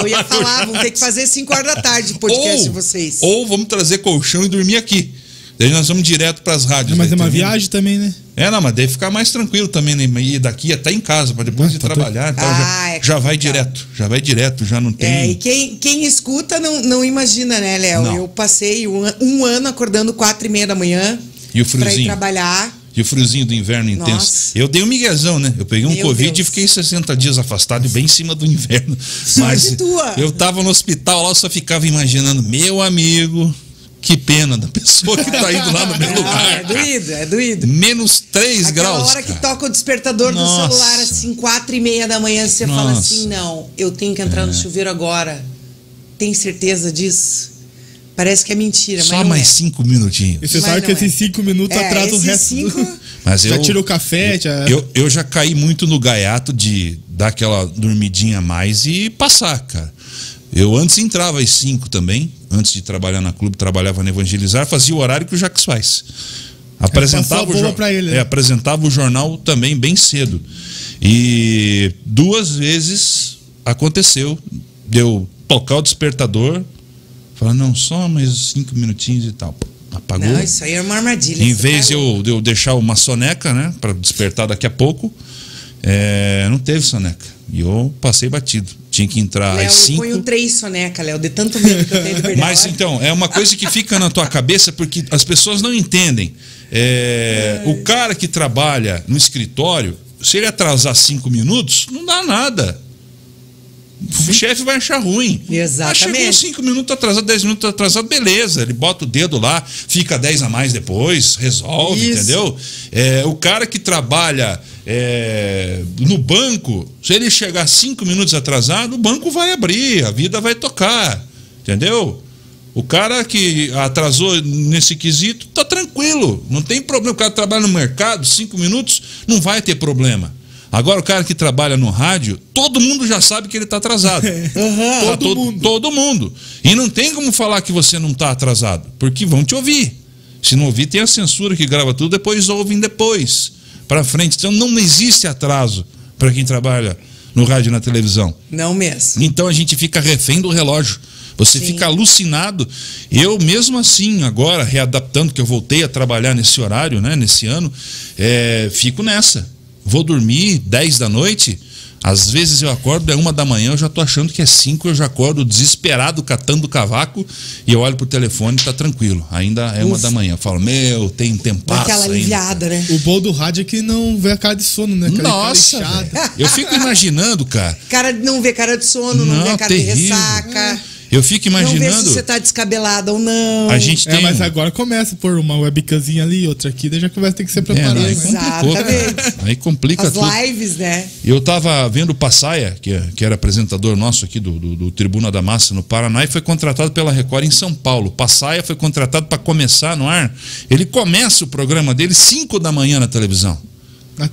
Eu ia falar, vamos ter que fazer 5 horas da tarde o podcast de vocês. Ou vamos trazer colchão e dormir aqui. Daí nós vamos direto para as rádios. Mas é uma viagem também, né? Mas deve ficar mais tranquilo também, né? E daqui até em casa, para depois de trabalhar e tal. Já vai direto, já não tem... E quem escuta não imagina, né, Léo? Eu passei um ano acordando 4:30 da manhã para ir trabalhar. E o friozinho do inverno intenso. Nossa. Eu dei um miguezão, né? Eu peguei um Covid e fiquei 60 dias afastado, bem em cima do inverno. Mas eu tava no hospital lá, eu só ficava imaginando, meu amigo, que pena da pessoa que tá indo lá no meu lugar. É doído. Menos 3 graus. Na hora que toca o despertador do celular, assim, 4:30 da manhã, você fala assim, não, eu tenho que entrar no chuveiro agora. Tem certeza disso? Parece que é mentira, mas só mais 5 minutinhos. E você sabe que esses 5 minutos atrasa o resto. Mas já tirou o café, já... Eu já caí muito no gaiato de dar aquela dormidinha a mais e passar, cara. Eu antes entrava às 5 também, antes de trabalhar na clube, trabalhava na Evangelizar, fazia o horário que o Jax faz. Apresentava o jornal, ele, né? Apresentava o jornal também bem cedo. E duas vezes aconteceu de eu tocar o despertador, falar, não, só mais 5 minutinhos e tal. Apagou. Não, isso aí é uma armadilha. Em vez de eu deixar uma soneca, né, para despertar daqui a pouco, não teve soneca. E eu passei batido. Tinha que entrar às 5. Eu ponho 3 soneca, Léo, de tanto medo que eu tenho de perder. Mas então, é uma coisa que fica na tua cabeça, porque as pessoas não entendem. O cara que trabalha no escritório, se ele atrasar 5 minutos, não dá nada. O chefe vai achar ruim. Exatamente. Ah, chegou 5 minutos atrasado, 10 minutos atrasado, beleza. Ele bota o dedo lá, fica 10 a mais depois, resolve, isso, entendeu? O cara que trabalha no banco, se ele chegar 5 minutos atrasado, o banco vai abrir, a vida vai tocar, entendeu? O cara que atrasou nesse quesito, tá tranquilo, não tem problema. O cara trabalha no mercado, 5 minutos, não vai ter problema. Agora, o cara que trabalha no rádio, todo mundo já sabe que ele está atrasado. Uhum, todo mundo. E não tem como falar que você não está atrasado, porque vão te ouvir. Se não ouvir, tem a censura que grava tudo, depois ouvem depois, para frente. Então, não existe atraso para quem trabalha no rádio e na televisão. Não mesmo. Então, a gente fica refém do relógio. Você, sim, fica alucinado. Eu mesmo assim, agora, readaptando, que eu voltei a trabalhar nesse horário, né, nesse ano, fico nessa. Vou dormir 10 da noite, às vezes eu acordo, é 1 da manhã, eu já tô achando que é 5, eu já acordo desesperado, catando o cavaco, e eu olho pro telefone e tá tranquilo. Ainda é 1 da manhã. Eu falo, meu, tem tempasso. Aquela aliviada, né? O bom do rádio é que não vê a cara de sono, né? Aquela, nossa, cara, eu fico imaginando, cara. Cara não vê cara de sono, não vê a cara terrível, de ressaca. Eu fico imaginando. Não vê se você tá descabelada ou não. A gente tem... mas agora começa por uma webcamzinha ali, outra aqui, daí já começa a ter que ser preparado. Aí complicou, aí complica as tudo. As lives, né? Eu tava vendo o Passaia, que era apresentador nosso aqui do Tribuna da Massa no Paraná, e foi contratado pela Record em São Paulo. O Passaia foi contratado para começar no ar. Ele começa o programa dele 5 da manhã na televisão.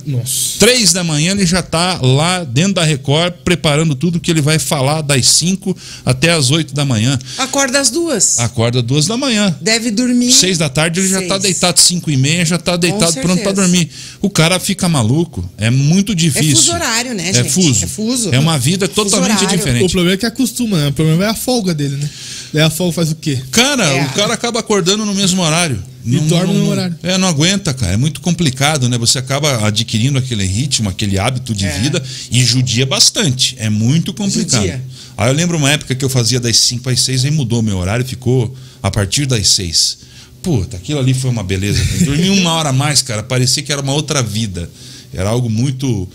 Nossa. 3 da manhã ele já está lá dentro da Record, preparando tudo que ele vai falar das 5 até as 8 da manhã. Acorda às 2. Acorda às 2 da manhã. Deve dormir. 6 da tarde ele já está deitado, 5h30, já está deitado, pronto para dormir. O cara fica maluco. É muito difícil. É fuso horário, né, gente? É fuso. É uma vida totalmente diferente. O problema é que acostuma, né? O problema é a folga dele, né? Daí a folga faz o quê? Cara, o cara acaba acordando no mesmo horário. E dorme no horário. Não aguenta, cara. É muito complicado, né? Você acaba adquirindo aquele ritmo, aquele hábito de vida, e judia bastante. É muito complicado. Judia. Aí eu lembro uma época que eu fazia das 5 às 6, aí mudou meu horário, ficou a partir das 6. Puta, aquilo ali foi uma beleza. Dormi 1 hora a mais, cara. Parecia que era uma outra vida. Era algo muito...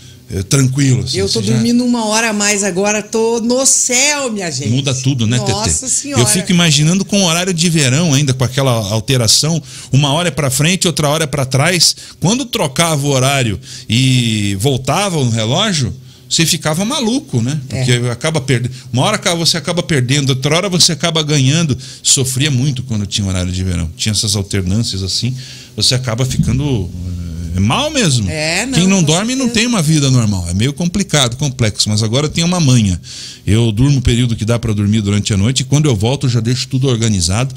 tranquilo. Assim, eu tô dormindo 1 hora a mais agora, tô no céu, minha gente. Muda tudo, né, Tetê? Nossa Senhora. Eu fico imaginando com o horário de verão ainda, com aquela alteração, 1 hora é pra frente, outra hora é pra trás. Quando trocava o horário e voltava no relógio, você ficava maluco, né? Porque acaba perdendo. 1 hora você acaba perdendo, outra hora você acaba ganhando. Sofria muito quando tinha horário de verão. Tinha essas alternâncias assim, você acaba ficando... mal mesmo. Quem não dorme não tem uma vida normal. É meio complicado, complexo. Mas agora tem uma manha. Eu durmo o período que dá para dormir durante a noite, e quando eu volto eu já deixo tudo organizado.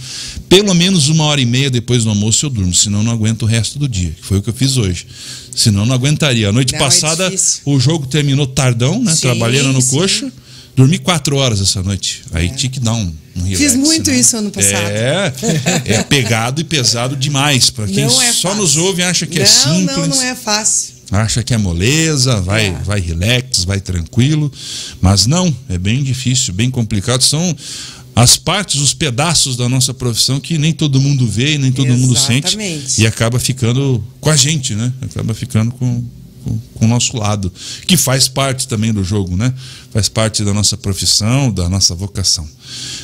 Pelo menos 1h30 depois do almoço eu durmo, senão não aguento o resto do dia. Que foi o que eu fiz hoje. Senão não aguentaria. A noite passada o jogo terminou tardão, né? Trabalhando no Coxa. Dormi 4 horas essa noite. Aí tinha que dar um relax. Fiz muito isso ano passado. É pegado e pesado demais. Para quem só nos ouve, acha que é simples. Não é fácil. Acha que é moleza, vai relax, vai tranquilo. Mas não, é bem difícil, bem complicado. São as partes, os pedaços da nossa profissão que nem todo mundo vê, nem todo mundo sente. E acaba ficando com a gente, né? Acaba ficando com o nosso lado, que faz parte também do jogo, né? Faz parte da nossa profissão, da nossa vocação.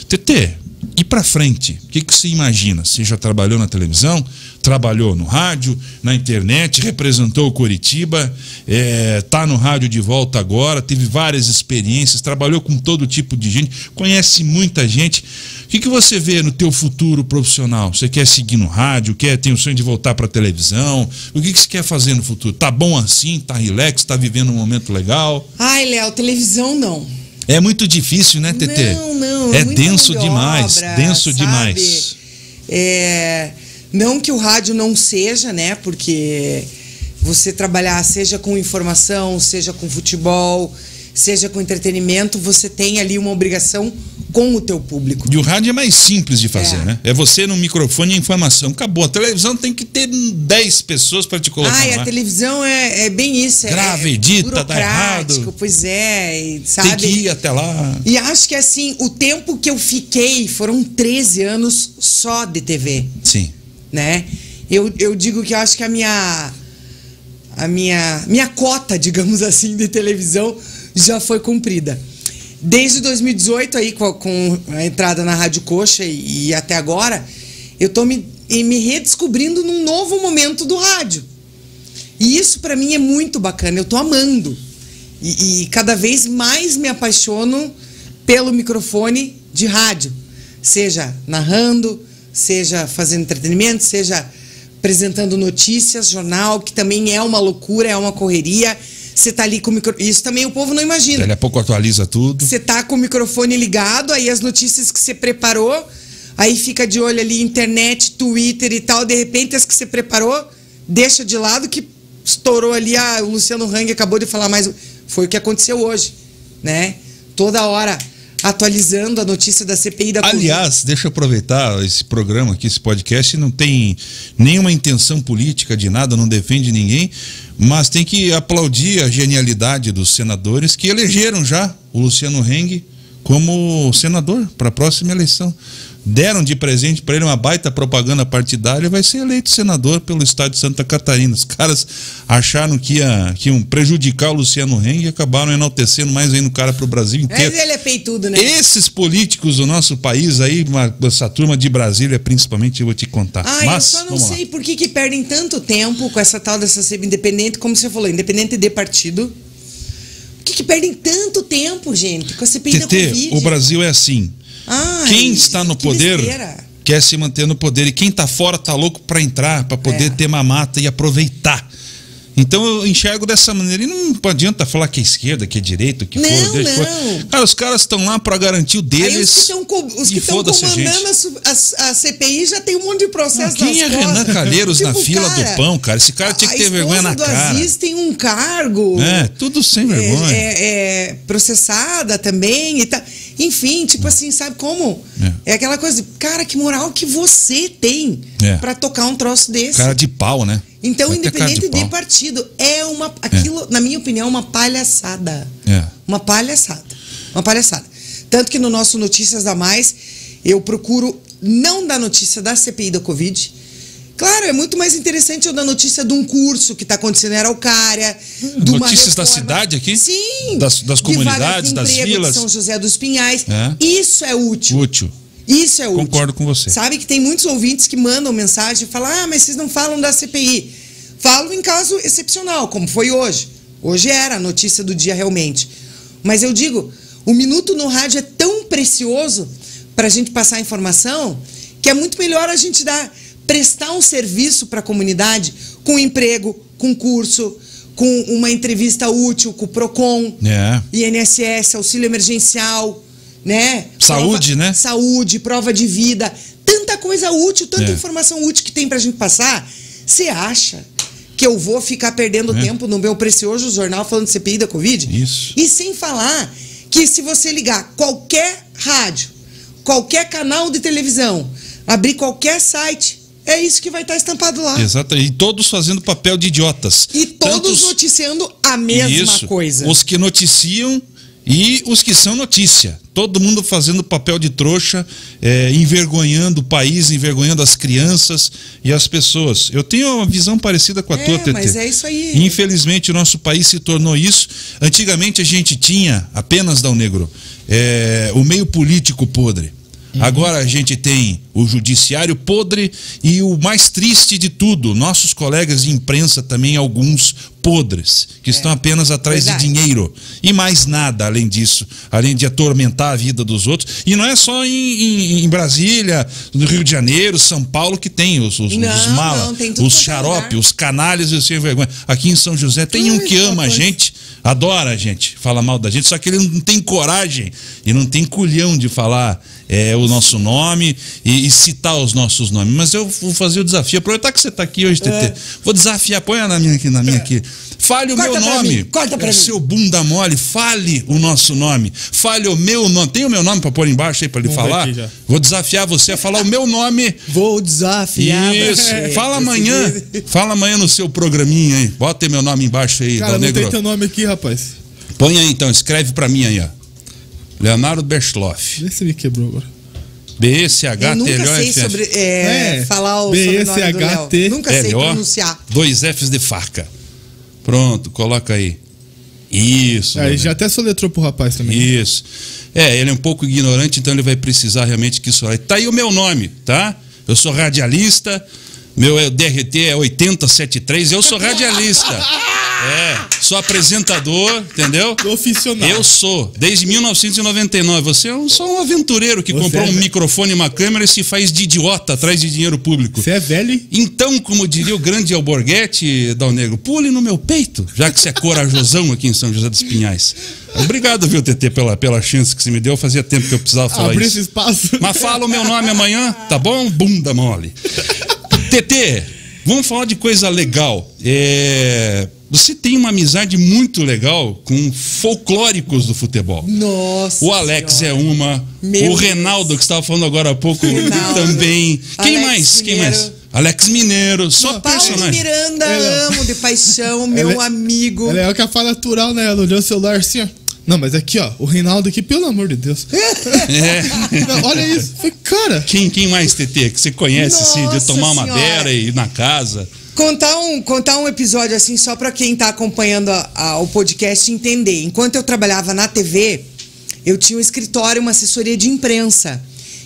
Tetê, e pra frente? O que você imagina? Você já trabalhou na televisão, trabalhou no rádio, na internet, representou o Curitiba, tá no rádio de volta agora, teve várias experiências, trabalhou com todo tipo de gente, conhece muita gente. O que você vê no teu futuro profissional? Você quer seguir no rádio? Tem o sonho de voltar pra televisão? O que você quer fazer no futuro? Tá bom assim? Tá relax? Tá vivendo um momento legal? Ai, Léo, televisão não. É muito difícil, né, Tetê? Não. É denso demais, denso demais. É, não que o rádio não seja, né? Porque você trabalhar, seja com informação, seja com futebol, seja com entretenimento, você tem ali uma obrigação com o teu público. E o rádio é mais simples de fazer, né? É você no microfone e a informação. Acabou. A televisão tem que ter 10 pessoas para te colocar. Ah, a televisão é bem isso. Grave, edita, tá errado. Pois é, e, sabe? Tem que ir até lá. E acho que assim, o tempo que eu fiquei foram 13 anos só de TV. Sim. Né? Eu digo que eu acho que a minha cota, digamos assim, de televisão já foi cumprida. Desde 2018, aí, com a entrada na Rádio Coxa e até agora, eu estou me redescobrindo num novo momento do rádio. E isso, para mim, é muito bacana. Eu estou amando. E cada vez mais me apaixono pelo microfone de rádio. Seja narrando, seja fazendo entretenimento, seja apresentando notícias, jornal, que também é uma loucura, é uma correria. Você tá ali com o microfone... Isso também o povo não imagina. Daqui a pouco atualiza tudo. Você tá com o microfone ligado, aí as notícias que você preparou, aí fica de olho ali internet, Twitter e tal, de repente as que você preparou, deixa de lado que estourou ali, ah, o Luciano Hang acabou de falar, mas foi o que aconteceu hoje, né? Toda hora atualizando a notícia da CPI da Covid. Aliás, deixa eu aproveitar esse programa aqui, esse podcast, não tem nenhuma intenção política de nada, não defende ninguém, mas tem que aplaudir a genialidade dos senadores que elegeram já o Luciano Hang como senador para a próxima eleição. Deram de presente para ele uma baita propaganda partidária e vai ser eleito senador pelo estado de Santa Catarina. Os caras acharam que iam prejudicar o Luciano Hang e acabaram enaltecendo mais ainda o cara para o Brasil inteiro. Mas ele é peitudo, né? Esses políticos do nosso país aí, essa turma de Brasília principalmente, eu vou te contar. Ah, mas, eu só não sei por que perdem tanto tempo com essa tal dessa CPI independente, como você falou, independente de partido. Por que perdem tanto tempo, gente, com a CPI da Covid? O Brasil é assim. Ai, quem está no poder quer se manter no poder. E quem está fora está louco para entrar, para poder ter mamata e aproveitar. Então eu enxergo dessa maneira. E não adianta falar que é esquerda, que é direita, que não, for, deixa não. Cara, os caras estão lá para garantir o deles. Aí os que estão comandando a CPI já tem um monte de processo. Não, quem é Renan Calheiros tipo, na fila do pão, cara? Esse cara tinha que ter vergonha na cara. Aziz tem um cargo. É, tudo sem vergonha. Processada também e tal. Enfim, tipo assim, sabe como? É aquela coisa, cara, que moral que você tem pra tocar um troço desse. Cara de pau, né? Então, independente de partido, é uma... Aquilo, na minha opinião, é uma palhaçada. É. Uma palhaçada. Uma palhaçada. Tanto que no nosso Notícias da Mais, eu procuro não dar notícia da CPI da Covid. Claro, é muito mais interessante eu dar notícia de um curso que está acontecendo em Araucária. Notícias da cidade aqui? Sim. Das comunidades, das vilas. De São José dos Pinhais. É. Isso é útil. Útil. Isso é útil. Concordo com você. Sabe que tem muitos ouvintes que mandam mensagem e falam, ah, mas vocês não falam da CPI. Falo em caso excepcional, como foi hoje. Hoje era a notícia do dia realmente. Mas eu digo, o minuto no rádio é tão precioso para a gente passar informação que é muito melhor a gente dar... prestar um serviço para a comunidade com emprego, com curso, com uma entrevista útil com o PROCON, INSS, auxílio emergencial, né? Saúde, prova, né? Saúde, prova de vida, tanta coisa útil, tanta informação útil que tem para a gente passar. Você acha que eu vou ficar perdendo tempo no meu precioso jornal falando de CPI da Covid? Isso. E sem falar que se você ligar qualquer rádio, qualquer canal de televisão, abrir qualquer site... É isso que vai estar estampado lá. Exato. E todos fazendo papel de idiotas. E todos noticiando a mesma coisa. Os que noticiam e os que são notícia. Todo mundo fazendo papel de trouxa, envergonhando o país, envergonhando as crianças e as pessoas. Eu tenho uma visão parecida com a tua, Tetê. Mas é isso aí. Infelizmente, o nosso país se tornou isso. Antigamente, a gente tinha, apenas Dal Negro, o meio político podre. Agora a gente tem o judiciário podre e o mais triste de tudo, nossos colegas de imprensa também, alguns podres, que estão apenas atrás de dinheiro. E mais nada além disso, além de atormentar a vida dos outros. E não é só em Brasília, no Rio de Janeiro, São Paulo que tem os malas, os xarope, os canalhas e os sem vergonha. Aqui em São José tem um que ama a gente... adora a gente, fala mal da gente, só que ele não tem coragem e não tem culhão de falar o nosso nome e citar os nossos nomes. Mas eu vou fazer o desafio, aproveitar que você está aqui hoje, Tetê. Vou desafiar, põe a na minha aqui. Fale o meu nome, seu bunda mole, fale o nosso nome, fale o meu nome. Tem o meu nome para pôr embaixo aí para ele falar? Vou desafiar você a falar o meu nome. Vou desafiar. Isso. Fala amanhã. Fala amanhã no seu programinha aí. Bota aí meu nome embaixo aí, Dal Negro. Tem teu nome aqui, rapaz. Põe aí então, escreve para mim aí, ó. Leonardo Beschloff. Vê se me quebrou agora. BSHT. Nunca sei sobre falar o sobrenome do Léo. Nunca sei pronunciar. 2 Fs de faca. Pronto, coloca aí. Isso. Aí já até soletrou pro rapaz também. Isso. Ele é um pouco ignorante, então ele vai precisar realmente que isso... Tá aí o meu nome, tá? Eu sou radialista, meu DRT é 8073, eu sou radialista. Sou apresentador, entendeu? Profissional. Eu sou, desde 1999. Você é só um aventureiro que comprou um microfone e uma câmera e se faz de idiota atrás de dinheiro público. Você é velho, hein? Então, como diria o grande Alborguete, Dal Negro, pule no meu peito, já que você é corajosão aqui em São José dos Pinhais. Obrigado, viu, Tetê, pela chance que você me deu. Fazia tempo que eu precisava falar isso. Abri esse espaço. Mas fala o meu nome amanhã, tá bom? Bunda mole. Tetê, vamos falar de coisa legal. Você tem uma amizade muito legal com folclóricos do futebol. Nossa. O Alex senhora. O Reinaldo, que estava falando agora há pouco, também. Quem mais? Quem mais? Alex Mineiro, só Paulo Miranda, amo de paixão, meu amigo. É que a fala natural, né? Ela olhou o celular assim, ó. Não, mas aqui, ó, o Reinaldo aqui, pelo amor de Deus. Não, olha isso. Foi, cara. Quem mais, Tetê, que você conhece, assim, de tomar uma beira e ir na casa? Contar um episódio, assim, só pra quem tá acompanhando o podcast entender. Enquanto eu trabalhava na TV, eu tinha um escritório, uma assessoria de imprensa.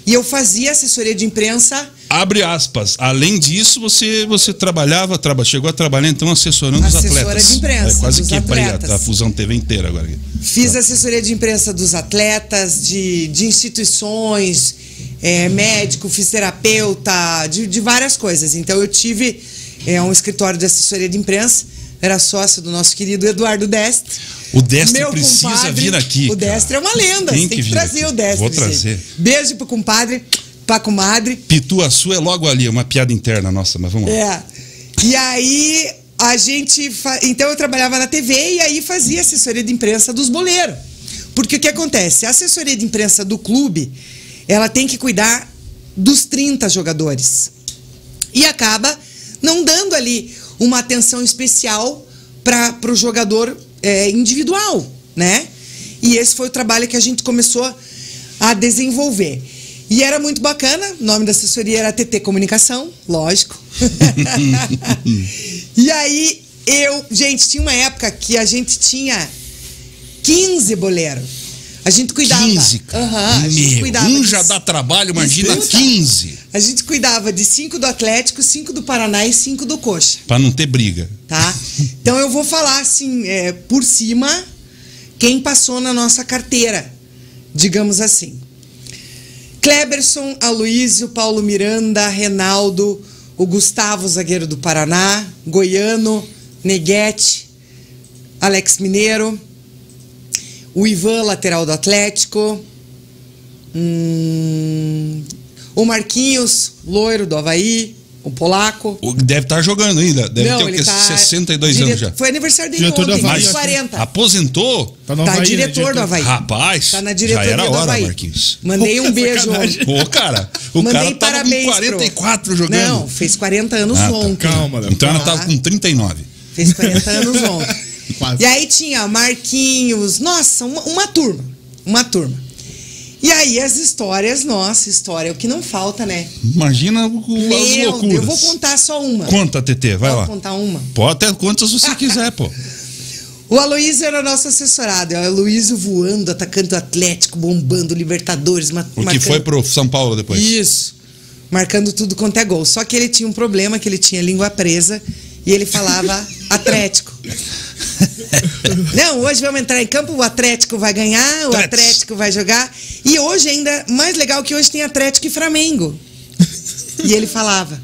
E eu fazia assessoria de imprensa... Abre aspas. Além disso, você chegou a trabalhar, então, assessorando os atletas. Assessora de imprensa. Quase que a Fusão TV inteira agora. Fiz assessoria de imprensa dos atletas, de instituições, médico, fisioterapeuta, de várias coisas. Então, eu tive um escritório de assessoria de imprensa, era sócio do nosso querido Eduardo Destre. O Destre meu precisa compadre, vir aqui. O Destre é uma lenda, tem que trazer aqui. O Destre. Vou trazer. Gente. Beijo pro compadre. Comadre. Pituaçu é logo ali, é uma piada interna nossa, mas vamos lá. E aí a gente... Então eu trabalhava na TV e aí fazia assessoria de imprensa dos boleiros. Porque o que acontece? A assessoria de imprensa do clube, ela tem que cuidar dos 30 jogadores. E acaba não dando ali uma atenção especial para o jogador individual, né? E esse foi o trabalho que a gente começou a desenvolver. E era muito bacana, o nome da assessoria era TT Comunicação, lógico. E aí, gente, tinha uma época que a gente tinha 15 boleiros. A gente cuidava. 15, cara. A gente cuidava já dá trabalho, imagina 15. A gente cuidava de 5 do Atlético, 5 do Paraná e 5 do Coxa. Pra não ter briga. Tá? Então eu vou falar assim, por cima, quem passou na nossa carteira, digamos assim. Kleberson, Aloísio, Paulo Miranda, Reinaldo, o Gustavo, zagueiro do Paraná, Goiano, Neguete, Alex Mineiro, o Ivan, lateral do Atlético, o Marquinhos, loiro do Havaí, o Polaco. Deve estar jogando ainda, deve ter o quê? 62 anos já. Foi aniversário dele ontem, 40. Aposentou? Tá Havaí, diretor do Havaí. Rapaz, tá na diretoria do Havaí. Marquinhos. Mandei um beijo. Pô, cara, o cara tava com 44 jogando. Não, fez 40 anos ontem. Calma, então ela tava com 39. Fez 40 anos ontem. Quase. E aí tinha Marquinhos, nossa, uma turma. Uma turma. E aí as histórias, nossa, história é o que não falta, né? Imagina as loucuras. Eu vou contar só uma. Conta, Tetê, vai lá. Vou contar uma. Pode até quantas você quiser, pô. O Aloísio era nosso assessorado. O Aloísio voando, atacando o Atlético, bombando, Libertadores. O que foi pro São Paulo depois. Isso. Marcando tudo quanto é gol. Só que ele tinha um problema, que ele tinha língua presa e ele falava Atlético. Não, hoje vamos entrar em campo, o Atlético vai ganhar, o Atlético vai jogar. E hoje ainda, mais legal que hoje tem Atlético e Flamengo. E ele falava.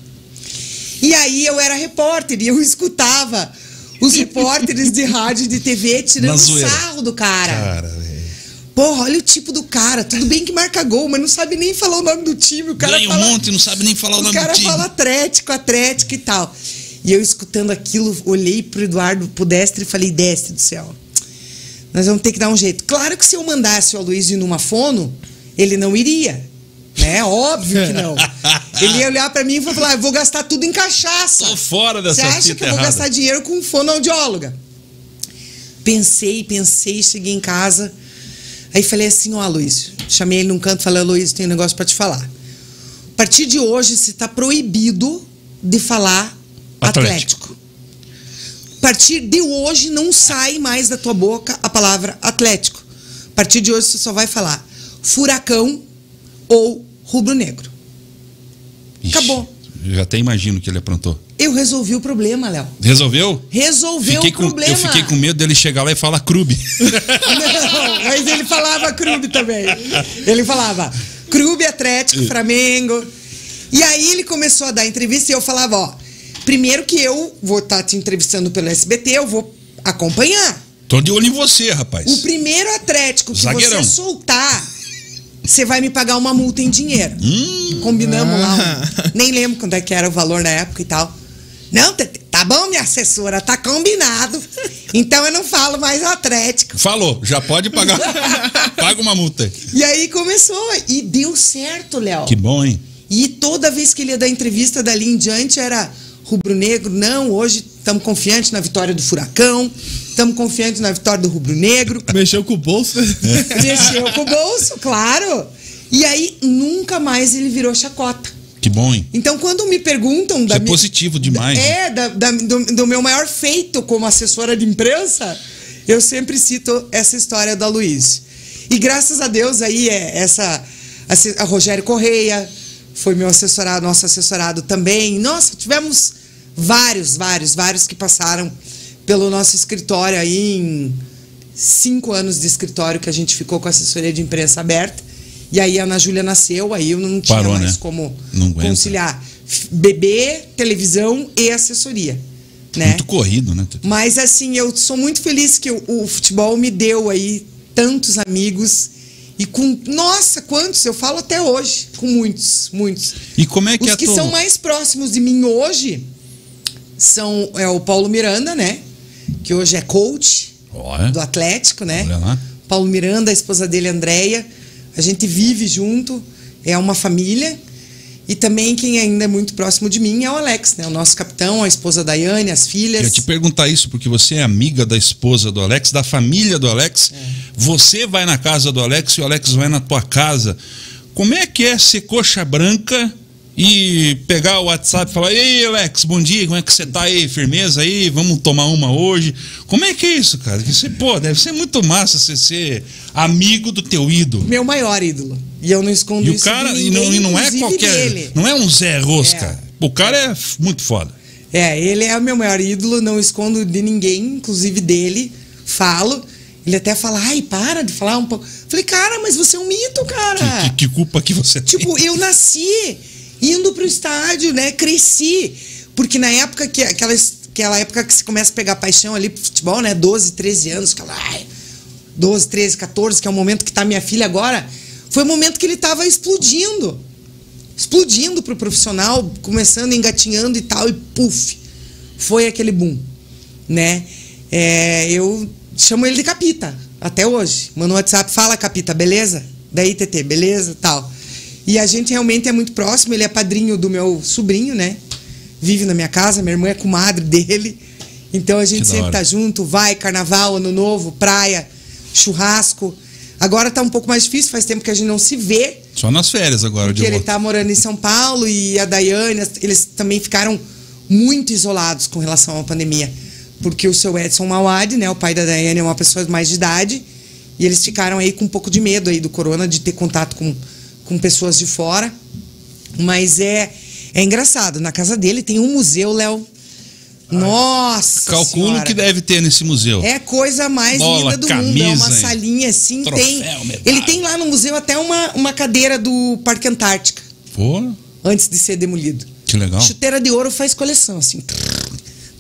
E aí eu era repórter e eu escutava... Os repórteres de rádio e de TV tirando sarro do cara. Porra, olha o tipo do cara. Tudo bem que marca gol, mas não sabe nem falar o nome do time. O cara ganha um monte, não sabe nem falar o nome do time. O cara fala Atlético e tal. E eu escutando aquilo, olhei pro Eduardo, pro Destre e falei, Destre do céu, nós vamos ter que dar um jeito. Claro que se eu mandasse o Aloísio numa fono, ele não iria. Né? Óbvio que não. Ele ia olhar pra mim e falar, eu vou gastar tudo em cachaça. Tô fora dessa fita errada. Você acha que eu vou gastar dinheiro com fonoaudióloga? Pensei, cheguei em casa. Aí falei assim, ó, Aloísio, chamei ele num canto e falei, Aloísio, tem um negócio pra te falar. A partir de hoje, você tá proibido de falar Atlético. A partir de hoje, não sai mais da tua boca a palavra Atlético. A partir de hoje, você só vai falar Furacão ou Rubro-Negro. Acabou. Eu já até imagino que ele aprontou. Eu resolvi o problema, Léo. Resolveu? Resolveu o problema. Eu fiquei com medo dele chegar lá e falar Clube. Não, mas ele falava Clube também. Ele falava Clube, Atlético, Flamengo. E aí ele começou a dar entrevista e eu falava, ó, primeiro que eu vou estar te entrevistando pelo SBT, eu vou acompanhar. Tô de olho em você, rapaz. O primeiro Atlético que Zagueirão. Você soltar, você vai me pagar uma multa em dinheiro. Combinamos lá. Nem lembro quanto é que era o valor na época e tal. Não, tá bom, minha assessora, tá combinado. Então eu não falo mais Atlético. Falou, já pode pagar. Paga uma multa. E aí começou. E deu certo, Léo. Que bom, hein? E toda vez que ele ia dar entrevista dali em diante era Rubro-Negro, não, hoje estamos confiantes na vitória do Furacão, estamos confiantes na vitória do Rubro-Negro. Mexeu com o bolso? Mexeu com o bolso, claro. E aí, nunca mais ele virou chacota. Que bom, hein? Então, quando me perguntam... Isso é positivo demais. É, do meu maior feito como assessora de imprensa, eu sempre cito essa história da Luiz. E graças a Deus, aí, a Rogério Correia... Foi meu assessorado, nosso assessorado também. Nossa, tivemos vários que passaram pelo nosso escritório aí em 5 anos de escritório que a gente ficou com a assessoria de imprensa aberta. E aí a Ana Júlia nasceu, aí eu não tinha como conciliar bebê, televisão e assessoria. Né? Muito corrido, né? Mas assim, eu sou muito feliz que o futebol me deu aí tantos amigos... E com, nossa, quantos? Eu falo até hoje. Com muitos. E como é que é? Os que são mais próximos de mim hoje são o Paulo Miranda, né? Que hoje é coach do Atlético, né? Olha lá. Paulo Miranda, a esposa dele, Andréia. A gente vive junto, é uma família. E também quem ainda é muito próximo de mim é o Alex, né? O nosso capitão, a esposa Daiane, as filhas. Eu ia te perguntar isso, porque você é amiga da esposa do Alex, da família do Alex. É. Você vai na casa do Alex e o Alex vai na tua casa. Como é que é ser coxa branca e pegar o WhatsApp e falar, ei, Alex, bom dia, como é que você tá aí? Firmeza aí? Vamos tomar uma hoje? Como é que é isso, cara? Você, pô, deve ser muito massa você ser amigo do teu ídolo. Meu maior ídolo. E eu não escondo isso. E o cara, não é qualquer. Dele. Não é um Zé Rosca. É. O cara é muito foda. É, ele é o meu maior ídolo, não escondo de ninguém, inclusive dele. Falo. Ele até fala, ai, para de falar um pouco. Falei, cara, mas você é um mito, cara. Que culpa que você tem? Tipo, eu nasci indo pro estádio, né? Cresci. Porque na época que. Aquela época que se começa a pegar paixão ali pro futebol, né? 12, 13 anos. Aquela, ai, 12, 13, 14, que é o momento que tá minha filha agora. Foi o momento que ele estava explodindo. Explodindo pro profissional, começando, engatinhando e tal, e puf, foi aquele boom, né? É, eu chamo ele de Capita, até hoje. Manda um WhatsApp, fala Capita, beleza? Daí, TT, beleza? Tal. E a gente realmente é muito próximo, ele é padrinho do meu sobrinho, né? Vive na minha casa, minha irmã é comadre dele. Então a gente sempre tá junto, vai, carnaval, ano novo, praia, churrasco... Agora tá um pouco mais difícil, faz tempo que a gente não se vê. Só nas férias agora. Porque ele tá morando em São Paulo e a Daiane, eles também ficaram muito isolados com relação à pandemia. Porque o seu Edson Mauad, né, o pai da Daiane, é uma pessoa mais de idade. E eles ficaram aí com um pouco de medo aí do corona, de ter contato com pessoas de fora. Mas é engraçado, na casa dele tem um museu, Léo. Nossa, calculo que deve ter nesse museu. É a coisa mais linda do mundo. É uma salinha assim. Ele tem lá no museu até uma cadeira do Parque Antártica. Pô. Antes de ser demolido. Que legal. Chuteira de ouro faz coleção, assim.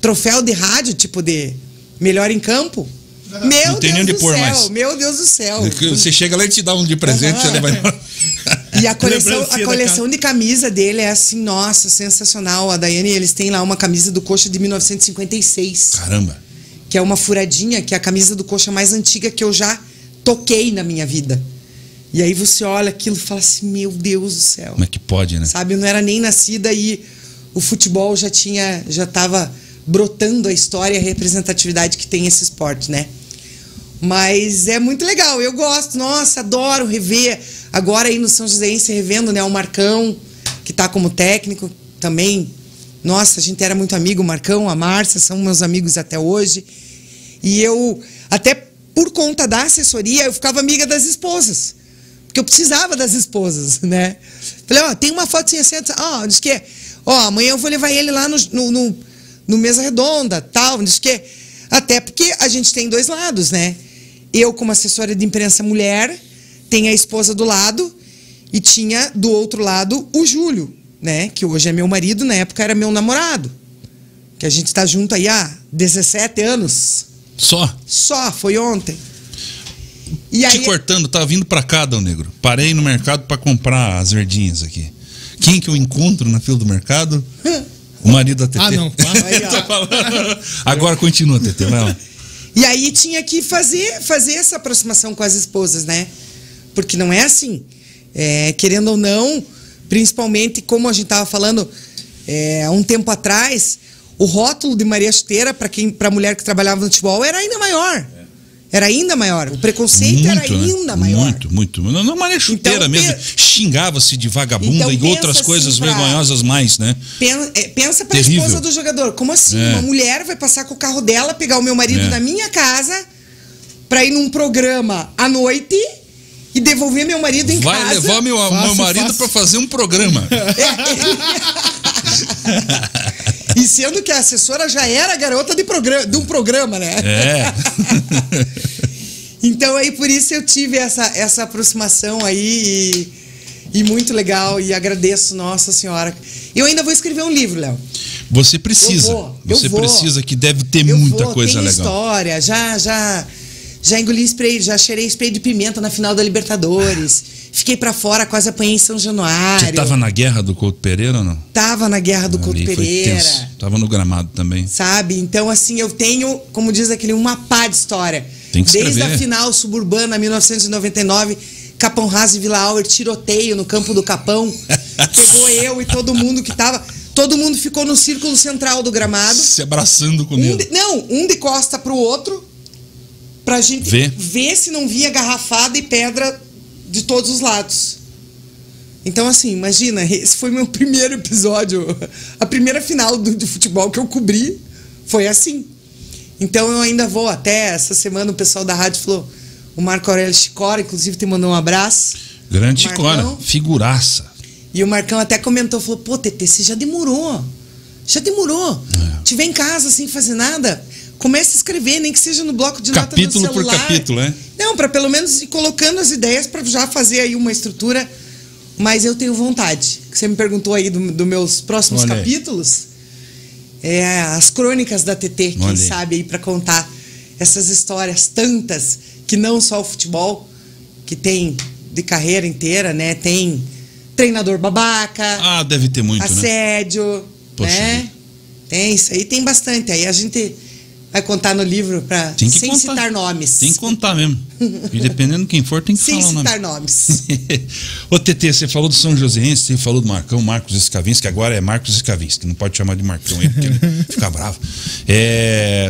troféu de rádio, tipo de melhor em campo. Meu Deus do céu. Você chega lá e te dá um de presente, você leva... E a coleção de camisa dele é assim, nossa, sensacional. A Daiane, eles têm lá uma camisa do Coxa de 1956. Caramba. Que é uma furadinha, que é a camisa do Coxa mais antiga que eu já toquei na minha vida. E aí você olha aquilo e fala assim, meu Deus do céu. Como é que pode, né? Sabe, eu não era nem nascida e o futebol já tava brotando a história e a representatividade que tem esse esporte, né? Mas é muito legal, eu gosto, nossa, adoro rever. Agora aí no São Joséense revendo, né, o Marcão, que tá como técnico também. Nossa, a gente era muito amigo, o Marcão, a Márcia, são meus amigos até hoje. E eu, até por conta da assessoria, eu ficava amiga das esposas. Porque eu precisava das esposas, né? Falei, ó, tem uma fotinha assim, ó, diz que, ó, amanhã eu vou levar ele lá no Mesa Redonda, tal, diz que. Até porque a gente tem dois lados, né? Eu, como assessora de imprensa mulher, tenho a esposa do lado e tinha do outro lado o Júlio, né? Que hoje é meu marido, na época era meu namorado. Que a gente tá junto aí há 17 anos. Só? Só, foi ontem. E aí... Te cortando, tá vindo pra cá, Dal Negro. Parei no mercado pra comprar as verdinhas aqui. Quem que eu encontro na fila do mercado? O marido da Tetê. Ah, não. Aí, agora continua, Tetê. E aí tinha que fazer essa aproximação com as esposas, né? Porque não é assim. É, querendo ou não, principalmente como a gente estava falando há um tempo atrás, o rótulo de Maria Chuteira para a mulher que trabalhava no futebol era ainda maior. Era ainda maior. O preconceito muito, era ainda maior. Muito, muito. Não Maria Chuteira então, mesmo. Xingava-se de vagabunda então, e outras coisas pra... vergonhosas mais, né? Pensa pra terrível. Esposa do jogador. Como assim? Uma mulher vai passar com o carro dela, pegar o meu marido na minha casa pra ir num programa à noite e devolver meu marido em casa. Vai levar meu marido pra fazer um programa. E sendo que a assessora já era garota de um programa, né? É. Então aí por isso eu tive essa aproximação aí e muito legal e agradeço, Nossa Senhora. Eu ainda vou escrever um livro, Léo. Você precisa. Você precisa que deve ter muita coisa legal. História, já engoli spray, já cheirei spray de pimenta na final da Libertadores. Fiquei pra fora, quase apanhei em São Januário. Você tava na guerra do Couto Pereira ou não? Tava na guerra do Couto Pereira. Tenso. Tava no gramado também. Sabe? Então, assim, eu tenho, como diz aquele, uma pá de história. Tem que escrever. Desde a final suburbana, 1999, Capão Raso e Vila Auer, tiroteio no campo do Capão. Pegou eu e todo mundo que tava... Todo mundo ficou no círculo central do gramado. Se abraçando comigo. Um de costa pro outro, pra gente ver se não via garrafada e pedra... de todos os lados. Então, assim, imagina, esse foi meu primeiro episódio. A primeira final de futebol que eu cobri foi assim. Então, eu ainda vou até essa semana. O pessoal da rádio falou, o Marco Aurélio Chicora, inclusive, te mandou um abraço. Grande Chicora, figuraça. E o Marcão até comentou, falou, pô, Tetê, você já demorou. Já demorou. Estiver em casa sem fazer nada... Começa a escrever, nem que seja no bloco de nota do celular. Capítulo por capítulo, né? Não, para pelo menos ir colocando as ideias para já fazer aí uma estrutura. Mas eu tenho vontade. Você me perguntou aí dos meus próximos capítulos. É, as crônicas da TT, quem sabe aí para contar essas histórias tantas, que não só o futebol, que tem de carreira inteira, né? Tem treinador babaca. Ah, deve ter muito, assédio, né? Assédio. Tem isso aí, tem bastante. Aí a gente... vai contar no livro pra, sem contar. Citar nomes. Tem que contar mesmo. E dependendo de quem for, tem que falar o nome. Sem citar nomes. Ô, Tetê, você falou do São Joséense, você falou do Marcão, Marcos Escavinski, que agora é Marcos Escavinski, que não pode chamar de Marcão aí, porque ele fica bravo.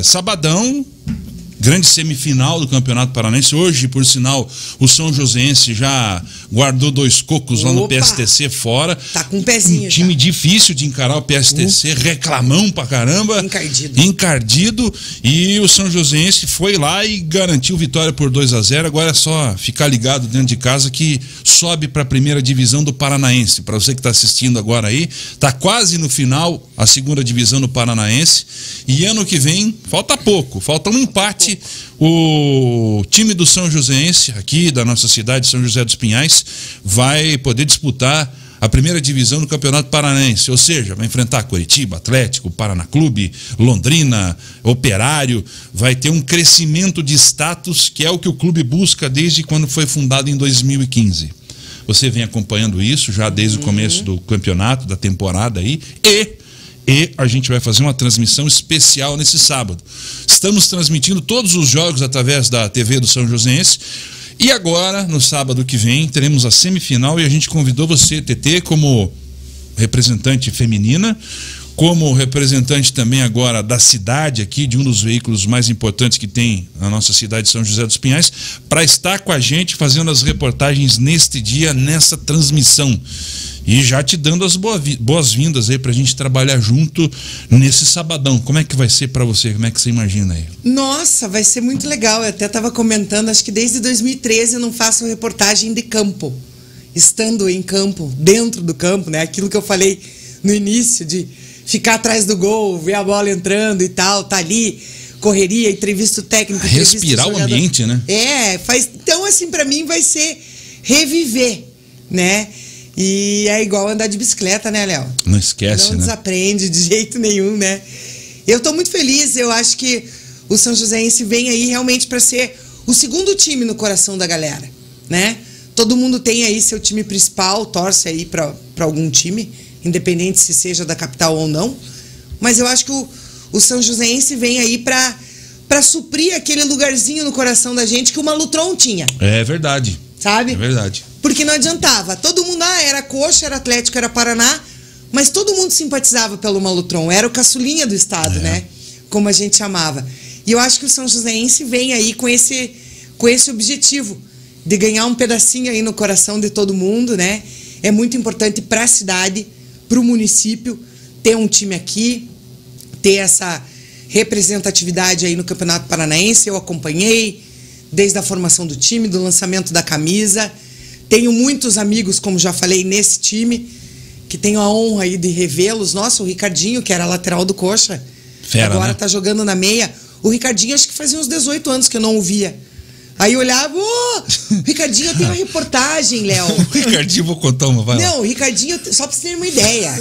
Sabadão, grande semifinal do Campeonato Paranaense. Hoje, por sinal, o São Joséense já guardou 2 cocos lá no PSTC fora. Tá com um pezinho. Um time difícil de encarar o PSTC, reclamão pra caramba. Encardido. E o São Joséense foi lá e garantiu vitória por 2-0. Agora é só ficar ligado dentro de casa que sobe pra primeira divisão do Paranaense. Pra você que tá assistindo agora aí, tá quase no final a segunda divisão do Paranaense. E ano que vem, falta pouco, falta um empate. O time do São Joséense, aqui da nossa cidade, São José dos Pinhais, vai poder disputar a primeira divisão do Campeonato Paranaense, ou seja, vai enfrentar Coritiba, Atlético, Paraná Clube, Londrina, Operário, vai ter um crescimento de status, que é o que o clube busca desde quando foi fundado em 2015. Você vem acompanhando isso já desde o começo do campeonato, da temporada aí, e a gente vai fazer uma transmissão especial nesse sábado. Estamos transmitindo todos os jogos através da TV do São Joséense. E agora, no sábado que vem, teremos a semifinal e a gente convidou você, TT, como representante feminina, como representante também agora da cidade aqui, de um dos veículos mais importantes que tem na nossa cidade de São José dos Pinhais, para estar com a gente fazendo as reportagens neste dia, nessa transmissão. E já te dando as boas-vindas aí pra gente trabalhar junto nesse sabadão. Como é que vai ser pra você? Como é que você imagina aí? Nossa, vai ser muito legal. Eu até tava comentando, acho que desde 2013 eu não faço reportagem de campo. Estando em campo, dentro do campo, né? Aquilo que eu falei no início de ficar atrás do gol, ver a bola entrando e tal, tá ali, correria, entrevista técnica, entrevista respirar jogador. O ambiente, né? É, faz... Então, assim, pra mim vai ser reviver, né? E é igual andar de bicicleta, né, Léo? Não esquece, né? Não desaprende de jeito nenhum, né? Eu tô muito feliz, eu acho que o São Joséense vem aí realmente para ser o segundo time no coração da galera, né? Todo mundo tem aí seu time principal, torce aí para algum time, independente se seja da capital ou não. Mas eu acho que o São Joséense vem aí para suprir aquele lugarzinho no coração da gente que o Malutron tinha. É verdade. Sabe? É verdade. Porque não adiantava. Todo mundo, era Coxa, era Atlético, era Paraná, mas todo mundo simpatizava pelo Malutron. Era o caçulinha do estado, né? Como a gente chamava. E eu acho que o São Joséense vem aí com esse objetivo de ganhar um pedacinho aí no coração de todo mundo, né? É muito importante para a cidade, para o município, ter um time aqui, ter essa representatividade aí no Campeonato Paranaense. Eu acompanhei desde a formação do time, do lançamento da camisa. Tenho muitos amigos, como já falei, nesse time, que tenho a honra aí de revê-los. Nossa, o Ricardinho, que era lateral do Coxa, fera, agora, né? Tá jogando na meia. O Ricardinho, acho que fazia uns 18 anos que eu não o via. Aí eu olhava, Ricardinho, eu tenho uma reportagem, Léo. Ricardinho, vou contar uma, vai lá. Não, o Ricardinho, só pra você ter uma ideia.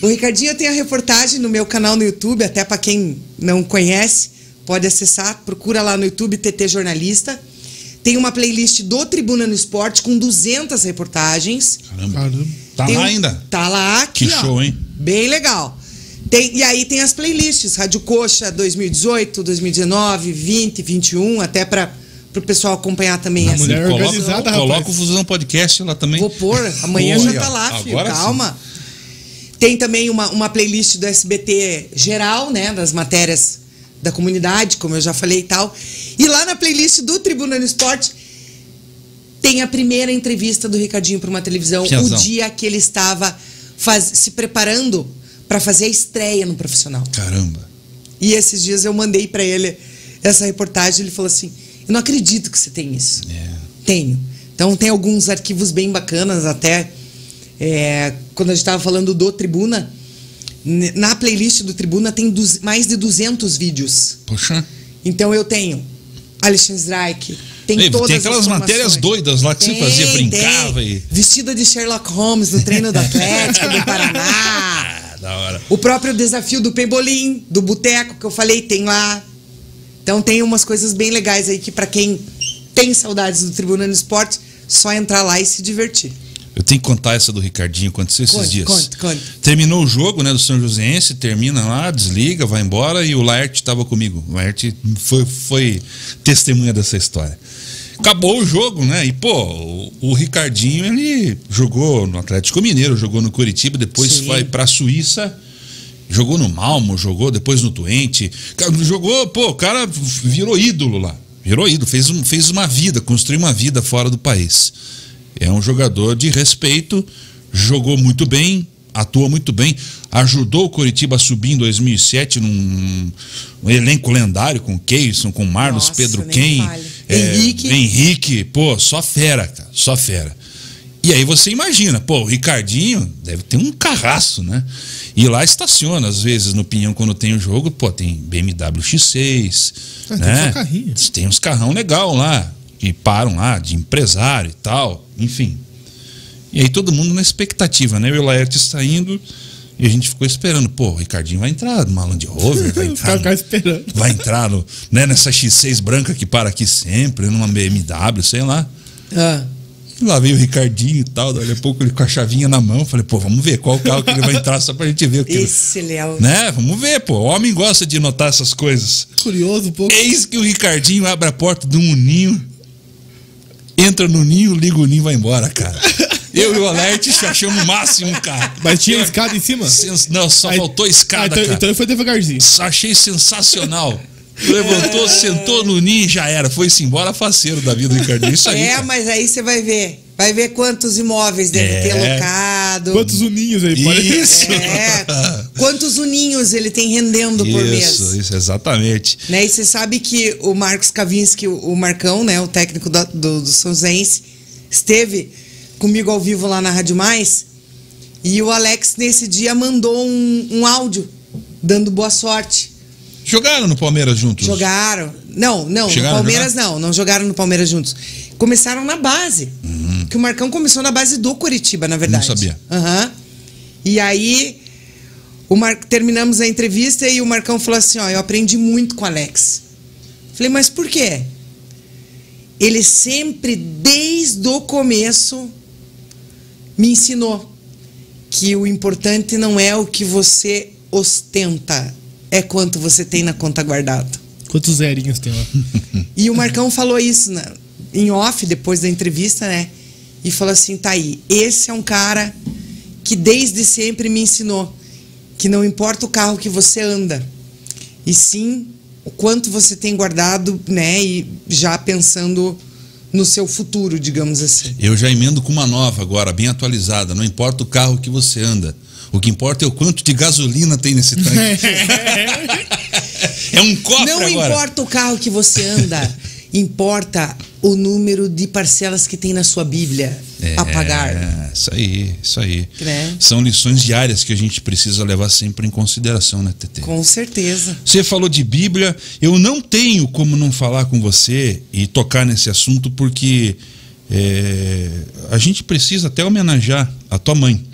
O Ricardinho, eu tenho a reportagem no meu canal no YouTube, até pra quem não conhece, pode acessar, procura lá no YouTube, TT Jornalista. Tem uma playlist do Tribuna do Esporte com 200 reportagens. Caramba. Tá lá ainda? Tá lá aqui, que show, ó, hein? Bem legal. E aí tem as playlists. Rádio Coxa 2018, 2019, 20, 21, até para o pessoal acompanhar também. A mulher organizada, rapaz. Coloca o Fusão Podcast lá também. Vou pôr. Amanhã já tá lá, filho. Agora calma. Sim. Tem também uma playlist do SBT geral, né? Das matérias da comunidade, como eu já falei e tal. E lá na playlist do Tribuna do Esporte tem a primeira entrevista do Ricardinho para uma televisão, Piazão. O dia que ele estava se preparando para fazer a estreia no profissional. Caramba! E esses dias eu mandei para ele essa reportagem, ele falou assim, eu não acredito que você tem isso. Yeah. Tenho. Então tem alguns arquivos bem bacanas, até quando a gente estava falando do Tribuna, na playlist do Tribuna tem mais de 200 vídeos. Poxa. Então eu tenho Alexandre Zdraik, tem aquelas matérias doidas lá que você fazia, brincava e... Vestida de Sherlock Holmes no treino do Atlético do Paraná. Da hora. O próprio desafio do Pebolim, do Boteco que eu falei, tem lá. Então tem umas coisas bem legais aí que pra quem tem saudades do Tribuna do Esporte, só entrar lá e se divertir. Eu tenho que contar essa do Ricardinho, aconteceu esses dias. Conte. Terminou o jogo, né, do São Joséense, termina lá, desliga, vai embora e o Laerte estava comigo. O Laerte foi testemunha dessa história. Acabou o jogo, né? E, o Ricardinho, ele jogou no Atlético Mineiro, jogou no Coritiba, depois foi pra Suíça, jogou no Malmo, jogou depois no Twente. Jogou, o cara virou ídolo lá. Virou ídolo, fez uma vida, construiu uma vida fora do país. É um jogador de respeito, jogou muito bem, atua muito bem, ajudou o Coritiba a subir em 2007 num elenco lendário com Keyson, com Marlos, nossa, Pedro Ken, Henrique, só fera, cara, só fera. E aí você imagina, o Ricardinho deve ter um carraço, né? E lá estaciona, às vezes, no Pinhão, quando tem o jogo, tem BMW X6, né? Tem uns carrão legal lá. E param lá de empresário e tal, enfim. E aí todo mundo na expectativa, né? Eu e o Laerte saindo, e a gente ficou esperando. Pô, o Ricardinho vai entrar no Land Rover, vai entrar no, vai entrar no, né, nessa X6 branca que para aqui sempre, numa BMW, sei lá. Ah. E lá veio o Ricardinho e tal, daí a pouco ele com a chavinha na mão. Falei, pô, vamos ver qual carro que ele vai entrar só pra gente ver. Esse Léo. Né? Vamos ver, pô. O homem gosta de notar essas coisas. Curioso um pouco. Eis que o Ricardinho abre a porta de um ninho, entra no ninho, liga o ninho e vai embora, cara. Eu e o Alert achamos o máximo, cara. Mas tinha escada em cima? Não, só aí, faltou escada, então, cara. Então ele foi devagarzinho. Achei sensacional. Levantou, sentou no ninho e já era. Foi-se embora, faceiro da vida do Ricardinho. Isso aí, cara. Mas aí você vai ver. Vai ver quantos imóveis deve ter alocado. Quantos uninhos ele pode. Isso. Quantos uninhos ele tem rendendo por mês. Isso, exatamente. Né? E você sabe que o Marcos Kavinsky, o Marcão, né, o técnico do Sãozense, esteve comigo ao vivo lá na Rádio Mais. E o Alex, nesse dia, mandou um áudio dando boa sorte. Jogaram no Palmeiras juntos? Jogaram. Não, chegaram no Palmeiras não jogaram no Palmeiras juntos. Começaram na base. Que o Marcão começou na base do Coritiba, na verdade. Não sabia. E aí, terminamos a entrevista e o Marcão falou assim, ó, eu aprendi muito com o Alex. Falei, mas por quê? Ele sempre, desde o começo, me ensinou que o importante não é o que você ostenta, é quanto você tem na conta guardada. Quantos zerinhos tem lá? E o Marcão falou isso em off, depois da entrevista, né? E falou assim, tá aí, esse é um cara que desde sempre me ensinou que não importa o carro que você anda, e sim o quanto você tem guardado, né? E já pensando no seu futuro, digamos assim. Eu já emendo com uma nova agora, bem atualizada. Não importa o carro que você anda, o que importa é o quanto de gasolina tem nesse tanque. É um cofre agora. Não importa o carro que você anda, importa o número de parcelas que tem na sua Bíblia a pagar. Isso aí. Né? São lições diárias que a gente precisa levar sempre em consideração, né, Tetê? Com certeza. Você falou de Bíblia. Eu não tenho como não falar com você e tocar nesse assunto, porque a gente precisa até homenagear a tua mãe.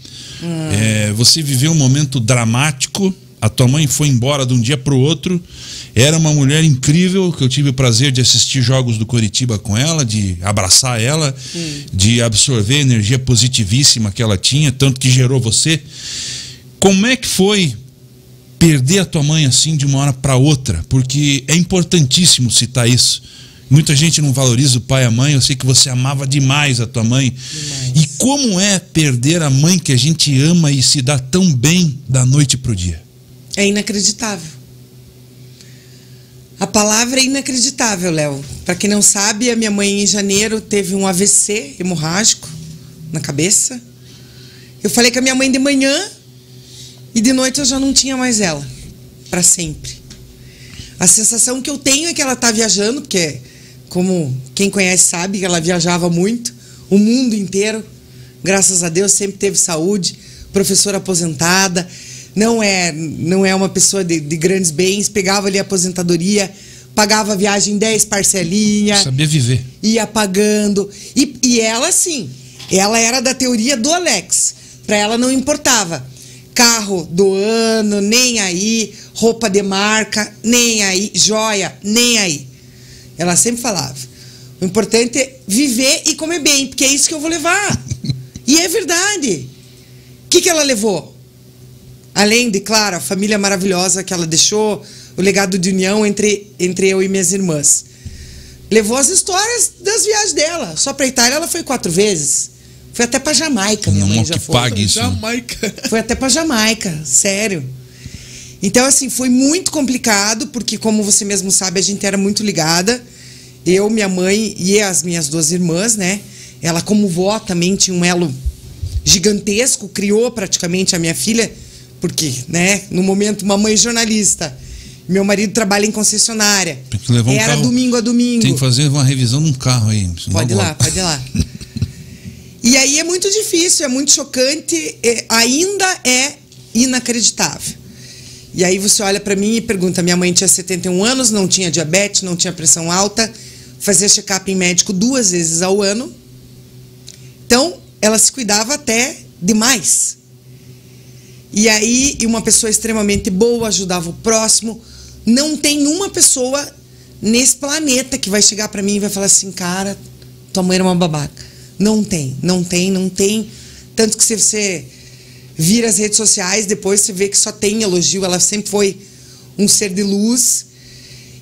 Você viveu um momento dramático. A tua mãe foi embora de um dia para o outro. Era uma mulher incrível, que eu tive o prazer de assistir jogos do Coritiba com ela, de abraçar ela, de absorver a energia positivíssima que ela tinha, tanto que gerou você. Como é que foi perder a tua mãe assim de uma hora para outra? Porque é importantíssimo citar isso. Muita gente não valoriza o pai e a mãe. Eu sei que você amava demais a tua mãe. Demais. E como é perder a mãe que a gente ama e se dá tão bem da noite pro dia? É inacreditável. A palavra é inacreditável, Léo. Para quem não sabe, a minha mãe em janeiro teve um AVC hemorrágico na cabeça. Eu falei com a minha mãe de manhã e de noite eu já não tinha mais ela. Para sempre. A sensação que eu tenho é que ela tá viajando, porque... como quem conhece sabe, ela viajava muito, o mundo inteiro, graças a Deus, sempre teve saúde, professora aposentada, não é uma pessoa de grandes bens, pegava ali a aposentadoria, pagava a viagem 10 parcelinhas. Sabia viver. Ia pagando. E ela, sim, ela era da teoria do Alex, para ela não importava. Carro do ano, nem aí, roupa de marca, nem aí, joia, nem aí. Ela sempre falava, o importante é viver e comer bem, porque é isso que eu vou levar. E é verdade. O que ela levou? Além de, claro, a família maravilhosa que ela deixou, o legado de união entre eu e minhas irmãs. Levou as histórias das viagens dela. Só pra Itália ela foi 4 vezes. Foi até pra Jamaica. Minha mãe já foi. Pague isso. Jamaica. Foi até pra Jamaica, sério. Então, assim, foi muito complicado, porque, como você mesmo sabe, a gente era muito ligada. Eu, minha mãe e as minhas 2 irmãs, né? Ela, como vó, também tinha um elo gigantesco, criou praticamente a minha filha, porque, né, no momento, uma mãe jornalista, meu marido trabalha em concessionária. Tem que levar um carro. Era domingo a domingo. Tem que fazer uma revisão de um carro aí. Pode ir lá, pode ir lá. E aí é muito difícil, é muito chocante, ainda é inacreditável. E aí você olha pra mim e pergunta, minha mãe tinha 71 anos, não tinha diabetes, não tinha pressão alta, fazia check-up em médico 2 vezes ao ano. Então, ela se cuidava até demais. E aí, uma pessoa extremamente boa, ajudava o próximo. Não tem uma pessoa nesse planeta que vai chegar pra mim e vai falar assim, cara, tua mãe era uma babaca. Não tem, não tem, não tem. Tanto que se você vira as redes sociais, depois você vê que só tem elogio. Ela sempre foi um ser de luz.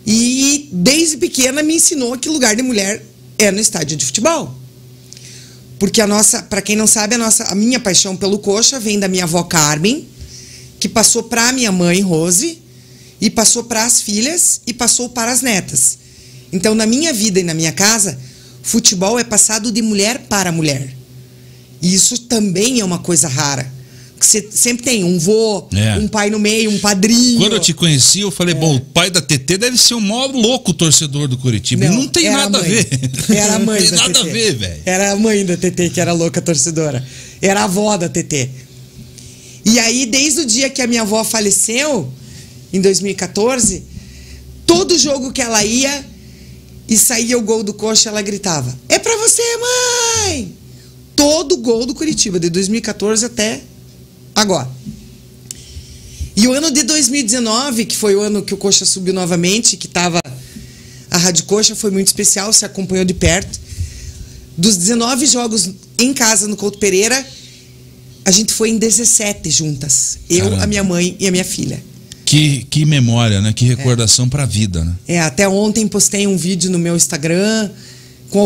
E desde pequena me ensinou que lugar de mulher é no estádio de futebol. Porque a nossa, para quem não sabe, a minha paixão pelo Coxa vem da minha avó Carmen, que passou para a minha mãe Rose, e passou para as filhas, e passou para as netas. Então, na minha vida e na minha casa, futebol é passado de mulher para mulher. E isso também é uma coisa rara. Você sempre tem um vô, um pai no meio, um padrinho. Quando eu te conheci, eu falei, bom, o pai da TT deve ser o maior louco torcedor do Curitiba. Não, não tem nada a ver. Era a mãe da TT. Não tem nada a ver, velho. Era a mãe da TT que era louca torcedora. Era a avó da TT. E aí, desde o dia que a minha avó faleceu, em 2014, todo jogo que ela ia e saía o gol do Coxa, ela gritava, é pra você, mãe! Todo gol do Curitiba, de 2014 até... agora. E o ano de 2019, que foi o ano que o Coxa subiu novamente, que estava a Rádio Coxa, foi muito especial, se acompanhou de perto. Dos 19 jogos em casa no Couto Pereira, a gente foi em 17 juntas. Eu, caramba, a minha mãe e a minha filha. Que memória, né? Que recordação para a vida, né? Até ontem postei um vídeo no meu Instagram com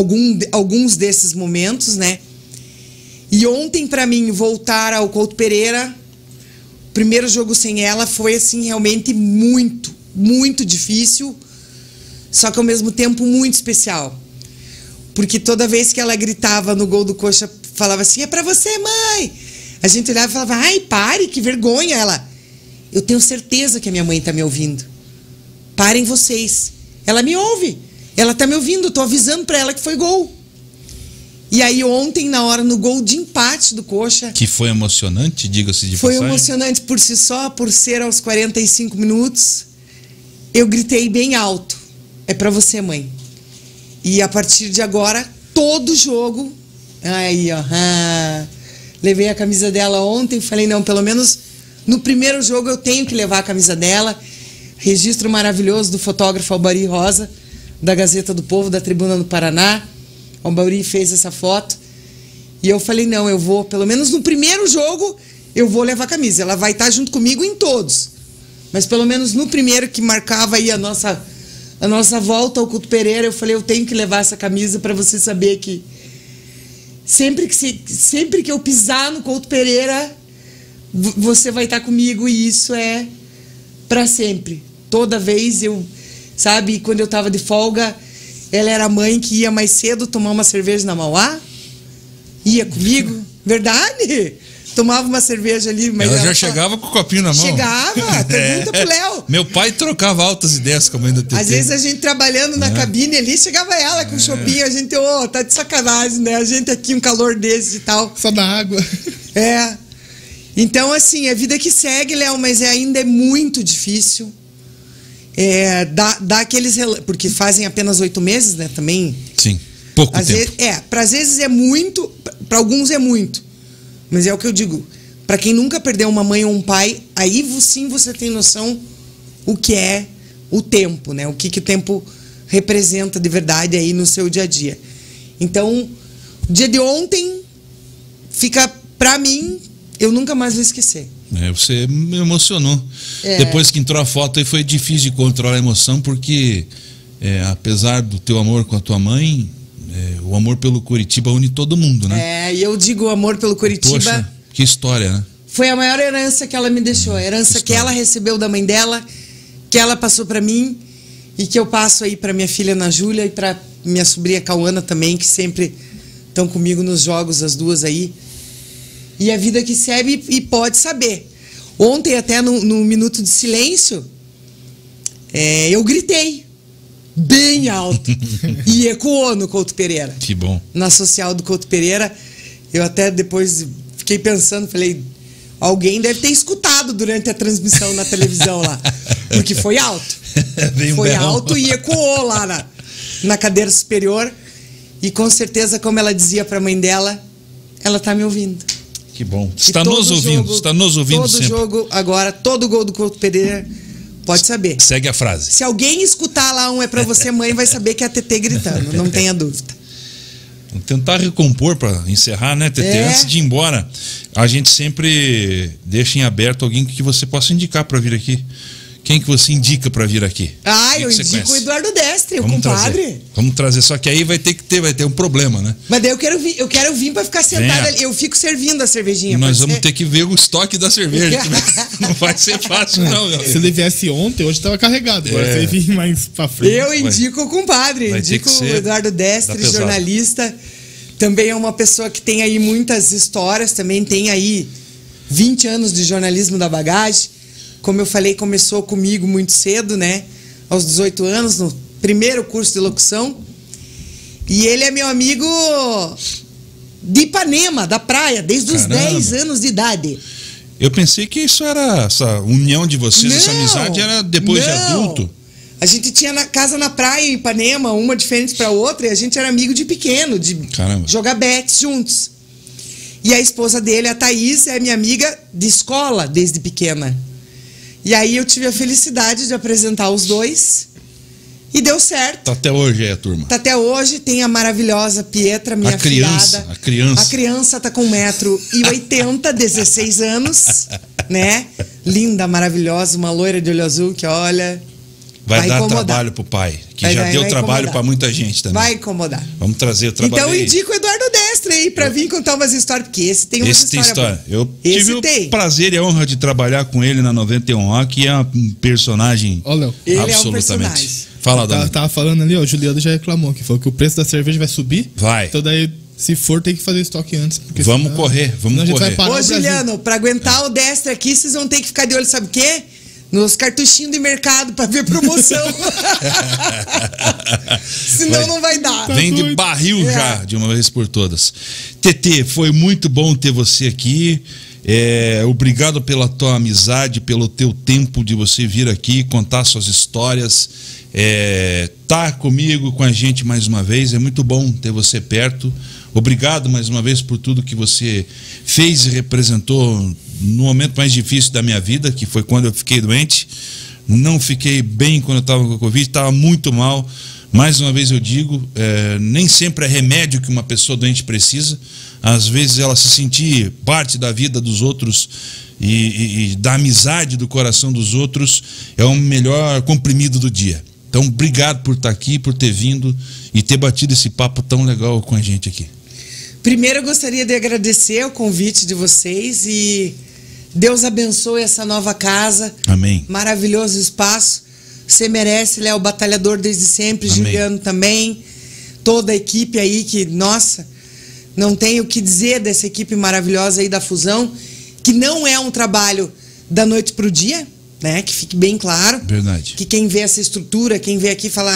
alguns desses momentos, né? E ontem, pra mim, voltar ao Couto Pereira, primeiro jogo sem ela foi, assim, realmente muito, muito difícil. Só que, ao mesmo tempo, muito especial. Porque toda vez que ela gritava no gol do Coxa, falava assim, é pra você, mãe! A gente olhava e falava, ai, pare, que vergonha! Ela, eu tenho certeza que a minha mãe tá me ouvindo. Parem vocês. Ela me ouve. Ela tá me ouvindo. Eu tô avisando pra ela que foi gol. E aí ontem, na hora, no gol de empate do Coxa... Que foi emocionante, diga-se de passagem. Foi emocionante por si só, por ser aos 45 minutos. Eu gritei bem alto. É pra você, mãe. E a partir de agora, todo jogo... Aí, ó. Ah, levei a camisa dela ontem, falei, não, pelo menos no primeiro jogo eu tenho que levar a camisa dela. Registro maravilhoso do fotógrafo Albari Rosa, da Gazeta do Povo, da Tribuna do Paraná. O Bauri fez essa foto e eu falei, não, eu vou, pelo menos no primeiro jogo, eu vou levar a camisa. Ela vai estar junto comigo em todos. Mas pelo menos no primeiro, que marcava aí a nossa volta ao Couto Pereira, eu falei, eu tenho que levar essa camisa para você saber que sempre que eu pisar no Couto Pereira, você vai estar comigo, e isso é para sempre. Toda vez eu, sabe, quando eu tava de folga, ela era a mãe que ia mais cedo tomar uma cerveja na Mauá. Ia comigo. Verdade? Tomava uma cerveja ali. Mas ela já chegava com o copinho na mão. Chegava. Pergunta pro Léo. Meu pai trocava altas ideias com a mãe do TT. Às vezes a gente trabalhando na cabine ali, chegava ela com o chopinho. A gente, ô, tá de sacanagem, né? A gente aqui, um calor desse e tal. Só na água. Então, assim, a vida que segue, Léo, mas ainda é muito difícil. Dá aqueles... Porque fazem apenas 8 meses, né? Também... Sim, pouco tempo. Para às vezes é muito, para alguns é muito. Mas é o que eu digo. Para quem nunca perdeu uma mãe ou um pai, aí sim você tem noção o que é o tempo, né? O que o tempo representa de verdade aí no seu dia a dia. Então, o dia de ontem fica, para mim, eu nunca mais vou esquecer. Você me emocionou. Depois que entrou a foto aí, foi difícil de controlar a emoção, porque apesar do teu amor com a tua mãe, o amor pelo Curitiba une todo mundo, né? E eu digo, o amor pelo Curitiba... Poxa, que história, né? Foi a maior herança que ela me deixou. A herança que ela recebeu da mãe dela, que ela passou pra mim e que eu passo aí pra minha filha Ana Júlia e pra minha sobrinha Cauana também, que sempre estão comigo nos jogos, as duas aí. E a vida que serve e pode saber. Ontem, até no minuto de silêncio, eu gritei bem alto. E ecoou no Couto Pereira. Que bom. Na social do Couto Pereira. Eu até depois fiquei pensando, falei, alguém deve ter escutado durante a transmissão na televisão lá. Porque foi alto. Foi alto e ecoou lá na cadeira superior. E com certeza, como ela dizia para a mãe dela, ela está me ouvindo. Que bom. Está nos ouvindo, jogo, está nos ouvindo todo sempre. Todo jogo, agora, todo gol do Couto Pereira, pode saber. Segue a frase. Se alguém escutar lá um é pra você, mãe, vai saber que é a Tetê gritando, não tenha dúvida. Vamos tentar recompor para encerrar, né, Tetê? É. Antes de ir embora, a gente sempre deixa em aberto alguém que você possa indicar para vir aqui. Quem que você indica para vir aqui? Ah, eu indico o Eduardo Destre, o compadre. Vamos trazer, só que aí vai ter um problema, né? Mas daí eu quero vir para ficar sentado ali, eu fico servindo a cervejinha. Nós vamos ter que ver o estoque da cerveja. Não vai ser fácil, não. Se ele viesse ontem, hoje estava carregado. Agora você vir mais para frente. Eu indico o compadre, indico o Eduardo Destre, jornalista. Também é uma pessoa que tem aí muitas histórias, também tem aí 20 anos de jornalismo da bagagem. Como eu falei, começou comigo muito cedo, né? Aos 18 anos, no primeiro curso de locução. E ele é meu amigo de Ipanema, da praia, desde os 10 anos de idade. Eu pensei que isso era, essa união de vocês, essa amizade era depois de adulto. A gente tinha na casa na praia em Ipanema, uma diferente pra outra, e a gente era amigo de pequeno, de jogar bets juntos. E a esposa dele, a Thaís, é minha amiga de escola desde pequena. E aí eu tive a felicidade de apresentar os dois e deu certo. Tá até hoje aí a turma. Tá até hoje, tem a maravilhosa Pietra, minha filhada. A criança tá com 1,80 m, 16 anos, né? Linda, maravilhosa, uma loira de olho azul que olha... Vai dar incomodar. Trabalho pro pai, que vai, já vai, deu vai trabalho para muita gente também. Vai incomodar. Vamos trazer o trabalho. Então eu indico o Eduardo Destre aí para vir contar umas histórias, porque esse tem umas histórias. Eu tive o prazer e a honra de trabalhar com ele na 91 Rock, que é um personagem absolutamente. É um personagem. Fala, Dona. Tava falando ali, ó, o Juliano já reclamou que falou que o preço da cerveja vai subir. Vai. Então daí, se for, tem que fazer estoque antes. Vamos correr, vamos correr. Ô, Juliano, para aguentar o Destre aqui, vocês vão ter que ficar de olho, sabe o quê? Nos cartuchinhos de mercado para ver promoção. Senão não vai dar. Vem de barril já, de uma vez por todas. Tetê, foi muito bom ter você aqui. Obrigado pela tua amizade, pelo teu tempo de você vir aqui contar suas histórias. Tá comigo, com a gente mais uma vez. É muito bom ter você perto. Obrigado mais uma vez por tudo que você fez e representou no momento mais difícil da minha vida, que foi quando eu fiquei doente. Não fiquei bem quando eu estava com a Covid, estava muito mal. Mais uma vez eu digo, nem sempre é remédio que uma pessoa doente precisa. Às vezes ela se sentir parte da vida dos outros e da amizade do coração dos outros é o melhor comprimido do dia. Então, obrigado por estar aqui, por ter vindo e ter batido esse papo tão legal com a gente aqui. Primeiro, eu gostaria de agradecer o convite de vocês e Deus abençoe essa nova casa. Amém. Maravilhoso espaço. Você merece, Léo, batalhador desde sempre. Amém. Juliano também. Toda a equipe aí que, nossa, não tenho o que dizer dessa equipe maravilhosa aí da Fusão, que não é um trabalho da noite para o dia, né? Que fique bem claro. Verdade. Que quem vê essa estrutura, quem vê aqui fala,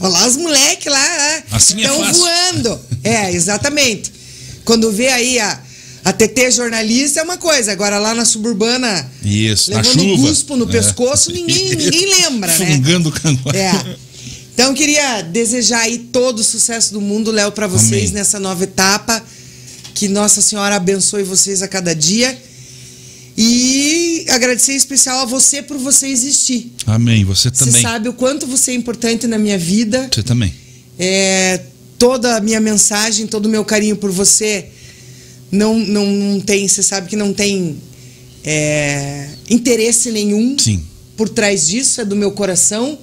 olha lá os moleques lá, assim estão voando. Exatamente. Quando vê aí a TT jornalista é uma coisa, agora lá na Suburbana, levando um cuspo no pescoço, ninguém lembra, né? Fungando o cangote. Então eu queria desejar aí todo o sucesso do mundo, Léo, para vocês. Amém. Nessa nova etapa, que Nossa Senhora abençoe vocês a cada dia. E agradecer em especial a você por você existir. Amém, você também. Você sabe o quanto você é importante na minha vida. Você também. Toda a minha mensagem, todo o meu carinho por você não tem, você sabe que não tem interesse nenhum. Sim. Por trás disso, é do meu coração.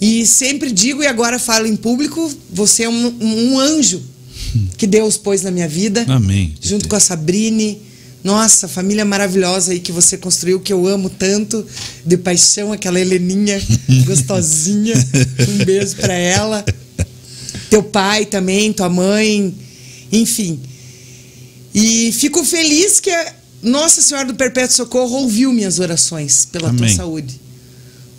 E sempre digo e agora falo em público, você é um anjo que Deus pôs na minha vida. Amém. Junto com a Sabrine. Nossa, família maravilhosa aí que você construiu, que eu amo tanto, de paixão, aquela Heleninha gostosinha, um beijo pra ela. Teu pai também, tua mãe, enfim. E fico feliz que a Nossa Senhora do Perpétuo Socorro ouviu minhas orações pela tua saúde.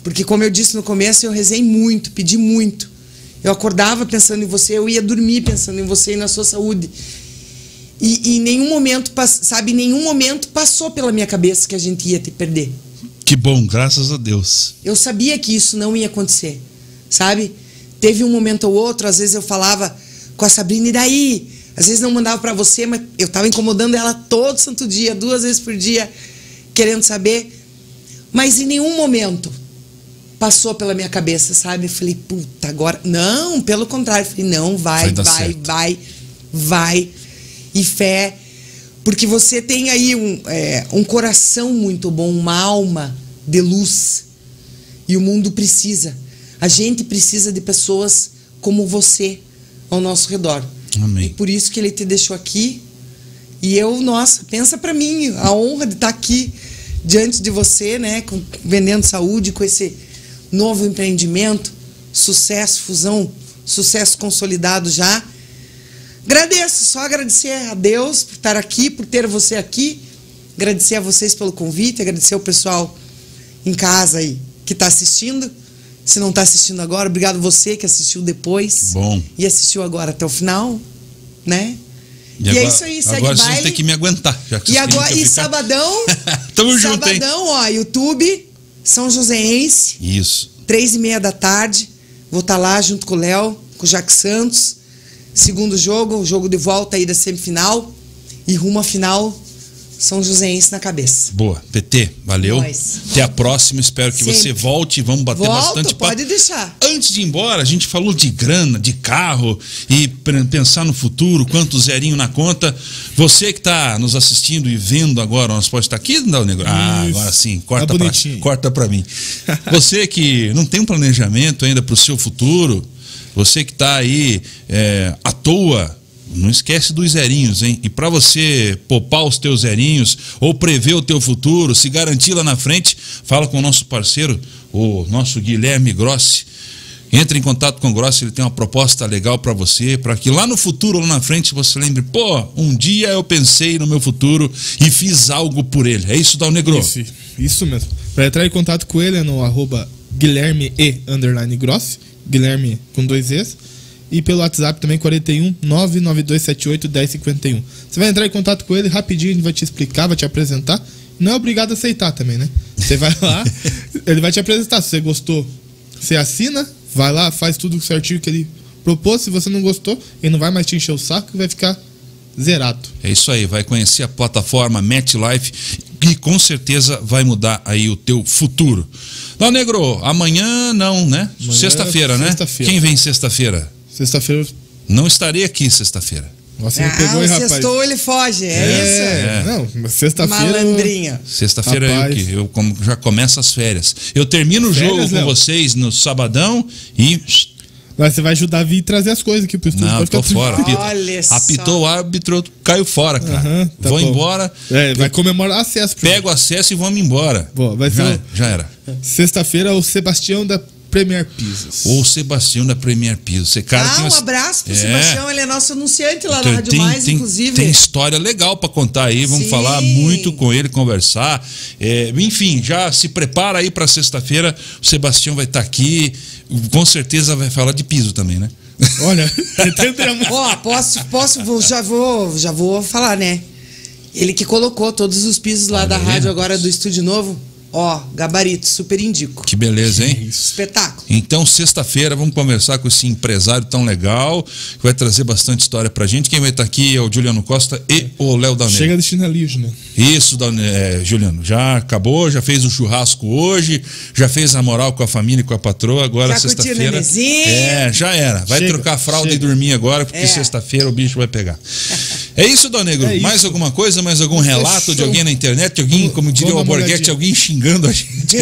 Porque como eu disse no começo, eu rezei muito, pedi muito. Eu acordava pensando em você, eu ia dormir pensando em você e na sua saúde. E em nenhum momento, sabe, nenhum momento passou pela minha cabeça que a gente ia te perder. Que bom, graças a Deus. Eu sabia que isso não ia acontecer, sabe? Teve um momento ou outro, às vezes eu falava com a Sabrina, e daí? Às vezes não mandava para você, mas eu tava incomodando ela todo santo dia, 2 vezes por dia, querendo saber. Mas em nenhum momento passou pela minha cabeça, sabe? Eu falei, puta, agora... Não, pelo contrário. Eu falei, não, vai. E fé. Porque você tem aí um coração muito bom, uma alma de luz. E o mundo precisa. A gente precisa de pessoas como você ao nosso redor. Amém. E por isso que ele te deixou aqui. E eu, nossa, pensa pra mim. A honra de estar aqui diante de você, né? Com Vendendo Saúde, com esse novo empreendimento. Sucesso, Fusão. Sucesso consolidado já. Agradeço, só agradecer a Deus por estar aqui, por ter você aqui. Agradecer a vocês pelo convite. Agradecer ao pessoal em casa aí que está assistindo. Se não está assistindo agora, obrigado você que assistiu depois. Bom. E assistiu agora até o final, né? E agora, é isso aí, segue agora baile. Agora tem que me aguentar. Já que e sabadão, tamo junto, hein? Sabadão, ó, YouTube, São Joséense. Isso. 3:30 da tarde. Vou estar lá junto com o Léo, com o Jack Santos. Segundo jogo, o jogo de volta aí da semifinal. E rumo à final... São Joséense na cabeça. Boa, PT, valeu. Nós. Até a próxima, espero que você volte. Vamos bater bastante papo. Pode deixar. Antes de ir embora, a gente falou de grana, de carro e pensar no futuro, quanto zerinho na conta. Você que está nos assistindo e vendo agora, nós pode estar aqui, Dal Negro? Ah, agora sim, corta para mim. Você que não tem um planejamento ainda para o seu futuro, você que está aí à toa, não esquece dos zerinhos, hein? E para você poupar os teus zerinhos ou prever o teu futuro, se garantir lá na frente, fala com o nosso parceiro, o nosso Guilherme Grossi. Entre em contato com o Grossi, ele tem uma proposta legal para você, para que lá no futuro, lá na frente, você lembre, pô, um dia eu pensei no meu futuro e fiz algo por ele. É isso, Dal Negro? Isso mesmo. Para entrar em contato com ele é no @guilherme_grossi, Guilherme com 2 Es. E pelo WhatsApp também, 41 99278 1051. Você vai entrar em contato com ele rapidinho, ele vai te explicar, vai te apresentar. Não é obrigado a aceitar também, né? Você vai lá, ele vai te apresentar. Se você gostou, você assina, vai lá, faz tudo certinho que ele propôs. Se você não gostou, ele não vai mais te encher o saco e vai ficar zerado. É isso aí, vai conhecer a plataforma MetLife e com certeza vai mudar aí o teu futuro. Dal Negro, amanhã não, né? Sexta-feira, né? Sexta-feira. Quem vem sexta-feira? Sexta-feira. Não estarei aqui sexta-feira. Nossa, me pegou, hein, rapaz? Sextou, ele foge. É isso. Não, sexta-feira. Malandrinha. Sexta-feira é eu já começo as férias. Eu termino o jogo, Léo, com vocês no sabadão e. Mas você vai ajudar a vir trazer as coisas aqui pro estúdio. Não, eu tô fora. Olha só. Apitou o árbitro, caiu fora, cara. Tá vou bom. Embora. É, vai comemorar o acesso. Pego o acesso e vamos embora. Boa, vai ser. Já era. Sexta-feira, o Sebastião da Premier Pisos. Ou Sebastião da Premier Pisos. Um abraço pro Sebastião, ele é nosso anunciante lá na Rádio Mais, inclusive. Tem história legal para contar aí, vamos falar muito com ele, conversar. Enfim, já se prepara aí para sexta-feira, o Sebastião vai estar aqui, com certeza vai falar de piso também, né? Olha, ó, já vou falar, né? Ele que colocou todos os pisos lá da rádio agora do Estúdio Novo. Ó, gabarito, super indico. Que beleza, hein? Isso. Espetáculo. Então, sexta-feira, vamos conversar com esse empresário tão legal, que vai trazer bastante história pra gente. Quem vai estar aqui é o Juliano Costa e o Léo Dal Negro. Chega de chinelinho, Juliano. Isso, Juliano. Já acabou, já fez o churrasco hoje, já fez a moral com a família e com a patroa. Agora, sexta-feira. Já era. Vai trocar a fralda e dormir agora, porque sexta-feira o bicho vai pegar. É isso, Dal Negro? É mais isso. Alguma coisa? Mais algum relato de alguém na internet? Alguém, como diria o Alborguete, alguém xingando a gente?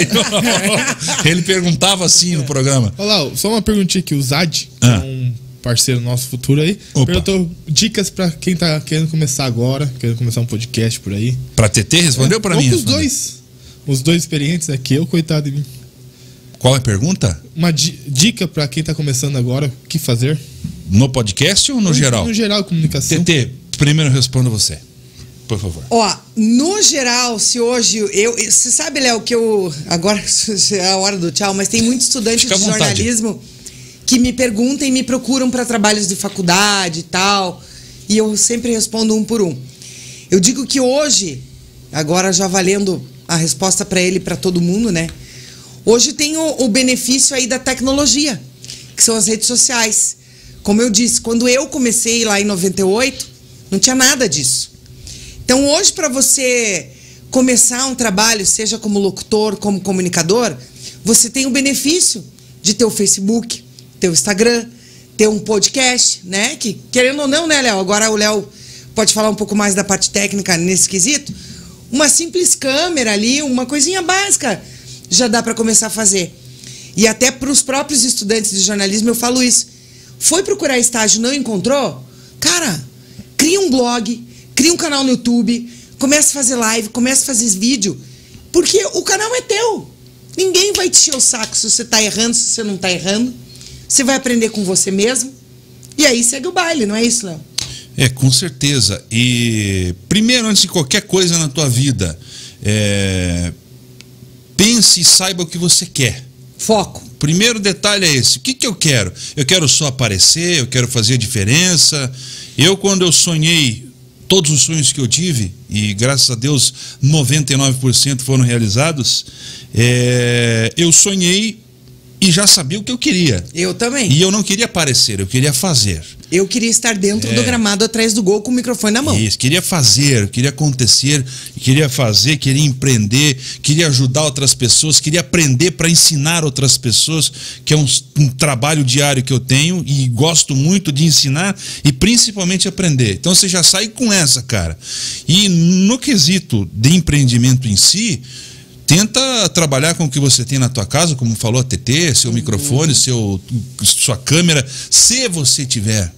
Ele perguntava assim no programa. Olha lá, só uma perguntinha aqui. O Zad, um parceiro nosso futuro aí, perguntou dicas pra quem tá querendo começar agora, querendo começar um podcast por aí. Pra TT? Respondeu pra mim? Os dois experientes aqui, eu, coitado de mim. Qual é a pergunta? Uma dica pra quem tá começando agora, o que fazer? No podcast ou no geral? No geral, comunicação. TT, primeiro eu respondo você, por favor. Ó, no geral, se hoje você sabe, Léo, que eu agora é a hora do tchau, mas tem muitos estudantes de jornalismo que me perguntam e me procuram para trabalhos de faculdade e tal, e eu sempre respondo um por um. Eu digo que hoje, agora já valendo a resposta para ele e para todo mundo, né? Hoje tem o benefício aí da tecnologia, que são as redes sociais. Como eu disse, quando eu comecei lá em 98, não tinha nada disso. Então hoje, para você começar um trabalho, seja como locutor, como comunicador, você tem o benefício de ter o Facebook, ter o Instagram, ter um podcast, né? Que, querendo ou não, né, Léo? Agora o Léo pode falar um pouco mais da parte técnica nesse quesito. Uma simples câmera ali, uma coisinha básica, já dá para começar a fazer. E até para os próprios estudantes de jornalismo eu falo isso. Foi procurar estágio, não encontrou? Cara, cria um blog, cria um canal no YouTube, começa a fazer live, começa a fazer vídeo, porque o canal é teu. Ninguém vai te encher o saco se você tá errando, se você não tá errando. Você vai aprender com você mesmo. E aí segue o baile, não é isso, Léo? É, com certeza. E primeiro, antes de qualquer coisa na tua vida, pense e saiba o que você quer. Foco. Primeiro detalhe é esse. O que que eu quero? Eu quero só aparecer, eu quero fazer a diferença. Eu, quando eu sonhei, todos os sonhos que eu tive, e graças a Deus 99% foram realizados, eu sonhei e já sabia o que eu queria. Eu também. E eu não queria aparecer, eu queria fazer. Eu queria estar dentro do gramado atrás do gol com o microfone na mão. Isso, queria fazer, queria acontecer, queria fazer, queria empreender, queria ajudar outras pessoas, queria aprender para ensinar outras pessoas, que é um trabalho diário que eu tenho e gosto muito de ensinar e principalmente aprender. Então você já sai com essa, cara. E no quesito de empreendimento em si, tenta trabalhar com o que você tem na tua casa, como falou a TT, seu microfone, sua câmera, se você tiver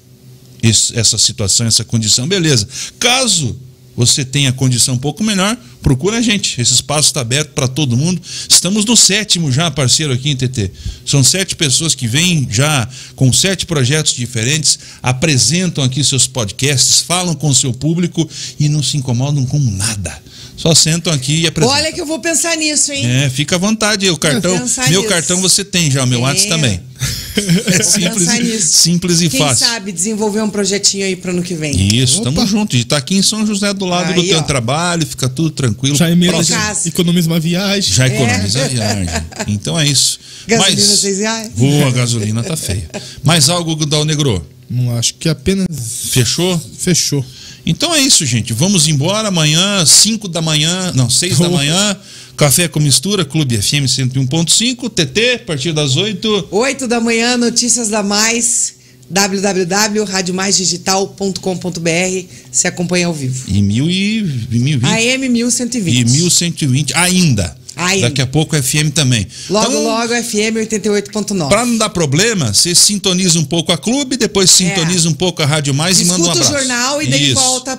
essa situação, essa condição, beleza. Caso você tenha condição um pouco melhor, procura a gente. Esse espaço está aberto para todo mundo. Estamos no 7º já, parceiro, aqui em TT. São 7 pessoas que vêm já com 7 projetos diferentes, apresentam aqui seus podcasts, falam com o seu público e não se incomodam com nada. Só sentam aqui e apresentam. Olha que eu vou pensar nisso, hein? É, fica à vontade. O cartão, meu cartão você tem já, meu WhatsApp também. É simples e fácil. Quem sabe desenvolver um projetinho aí para ano que vem. Isso, tamo junto. E tá aqui em São José do lado do teu trabalho, fica tudo tranquilo. Já economiza uma viagem. Já economiza a viagem. Então é isso. Gasolina R$6. Boa, a gasolina tá feia. Mais algo, Dal Negro? Não, acho que apenas... Fechou? Fechou. Então é isso, gente. Vamos embora amanhã, 5 da manhã, não, 6 da manhã. Café com Mistura, Clube FM 101.5, TT, a partir das 8. 8 da manhã, Notícias da Mais, www.radiomaisdigital.com.br, se acompanha ao vivo. E 1020. AM 1120. E 1120 ainda. Daqui a pouco FM também. Logo, então, logo FM 88.9. Para não dar problema, você sintoniza um pouco a Clube, depois sintoniza um pouco a Rádio Mais e manda um abraço. Escuta o jornal e daí volta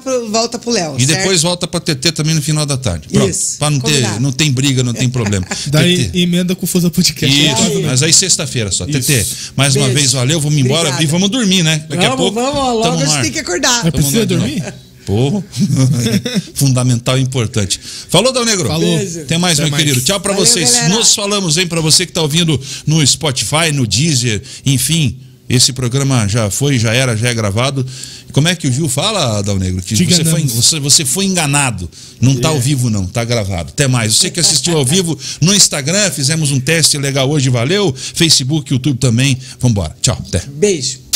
pro Léo. E certo? Depois volta pra TT também no final da tarde. Pronto. Isso. Pra não tem briga, não tem problema. Daí emenda com o Fusão Podcast. Isso. Mas aí sexta-feira só. Isso. TT, mais uma vez, valeu, vamos embora. Obrigada. E vamos dormir, né? Daqui a pouco. Logo a gente tem que acordar. Mas precisa dormir? Pô, fundamental e importante. Falou, Dal Negro. Falou. Até mais, meu querido. Tchau pra vocês. Galera. Nos falamos, hein? Pra você que tá ouvindo no Spotify, no Deezer, enfim. Esse programa já foi, já era, já é gravado. Como é que o Gil fala, Dal Negro? Que você foi enganado. Não tá ao vivo, não. Tá gravado. Até mais. Você que assistiu ao vivo no Instagram, fizemos um teste legal hoje, valeu. Facebook, YouTube também. Vambora. Tchau. Até. Beijo.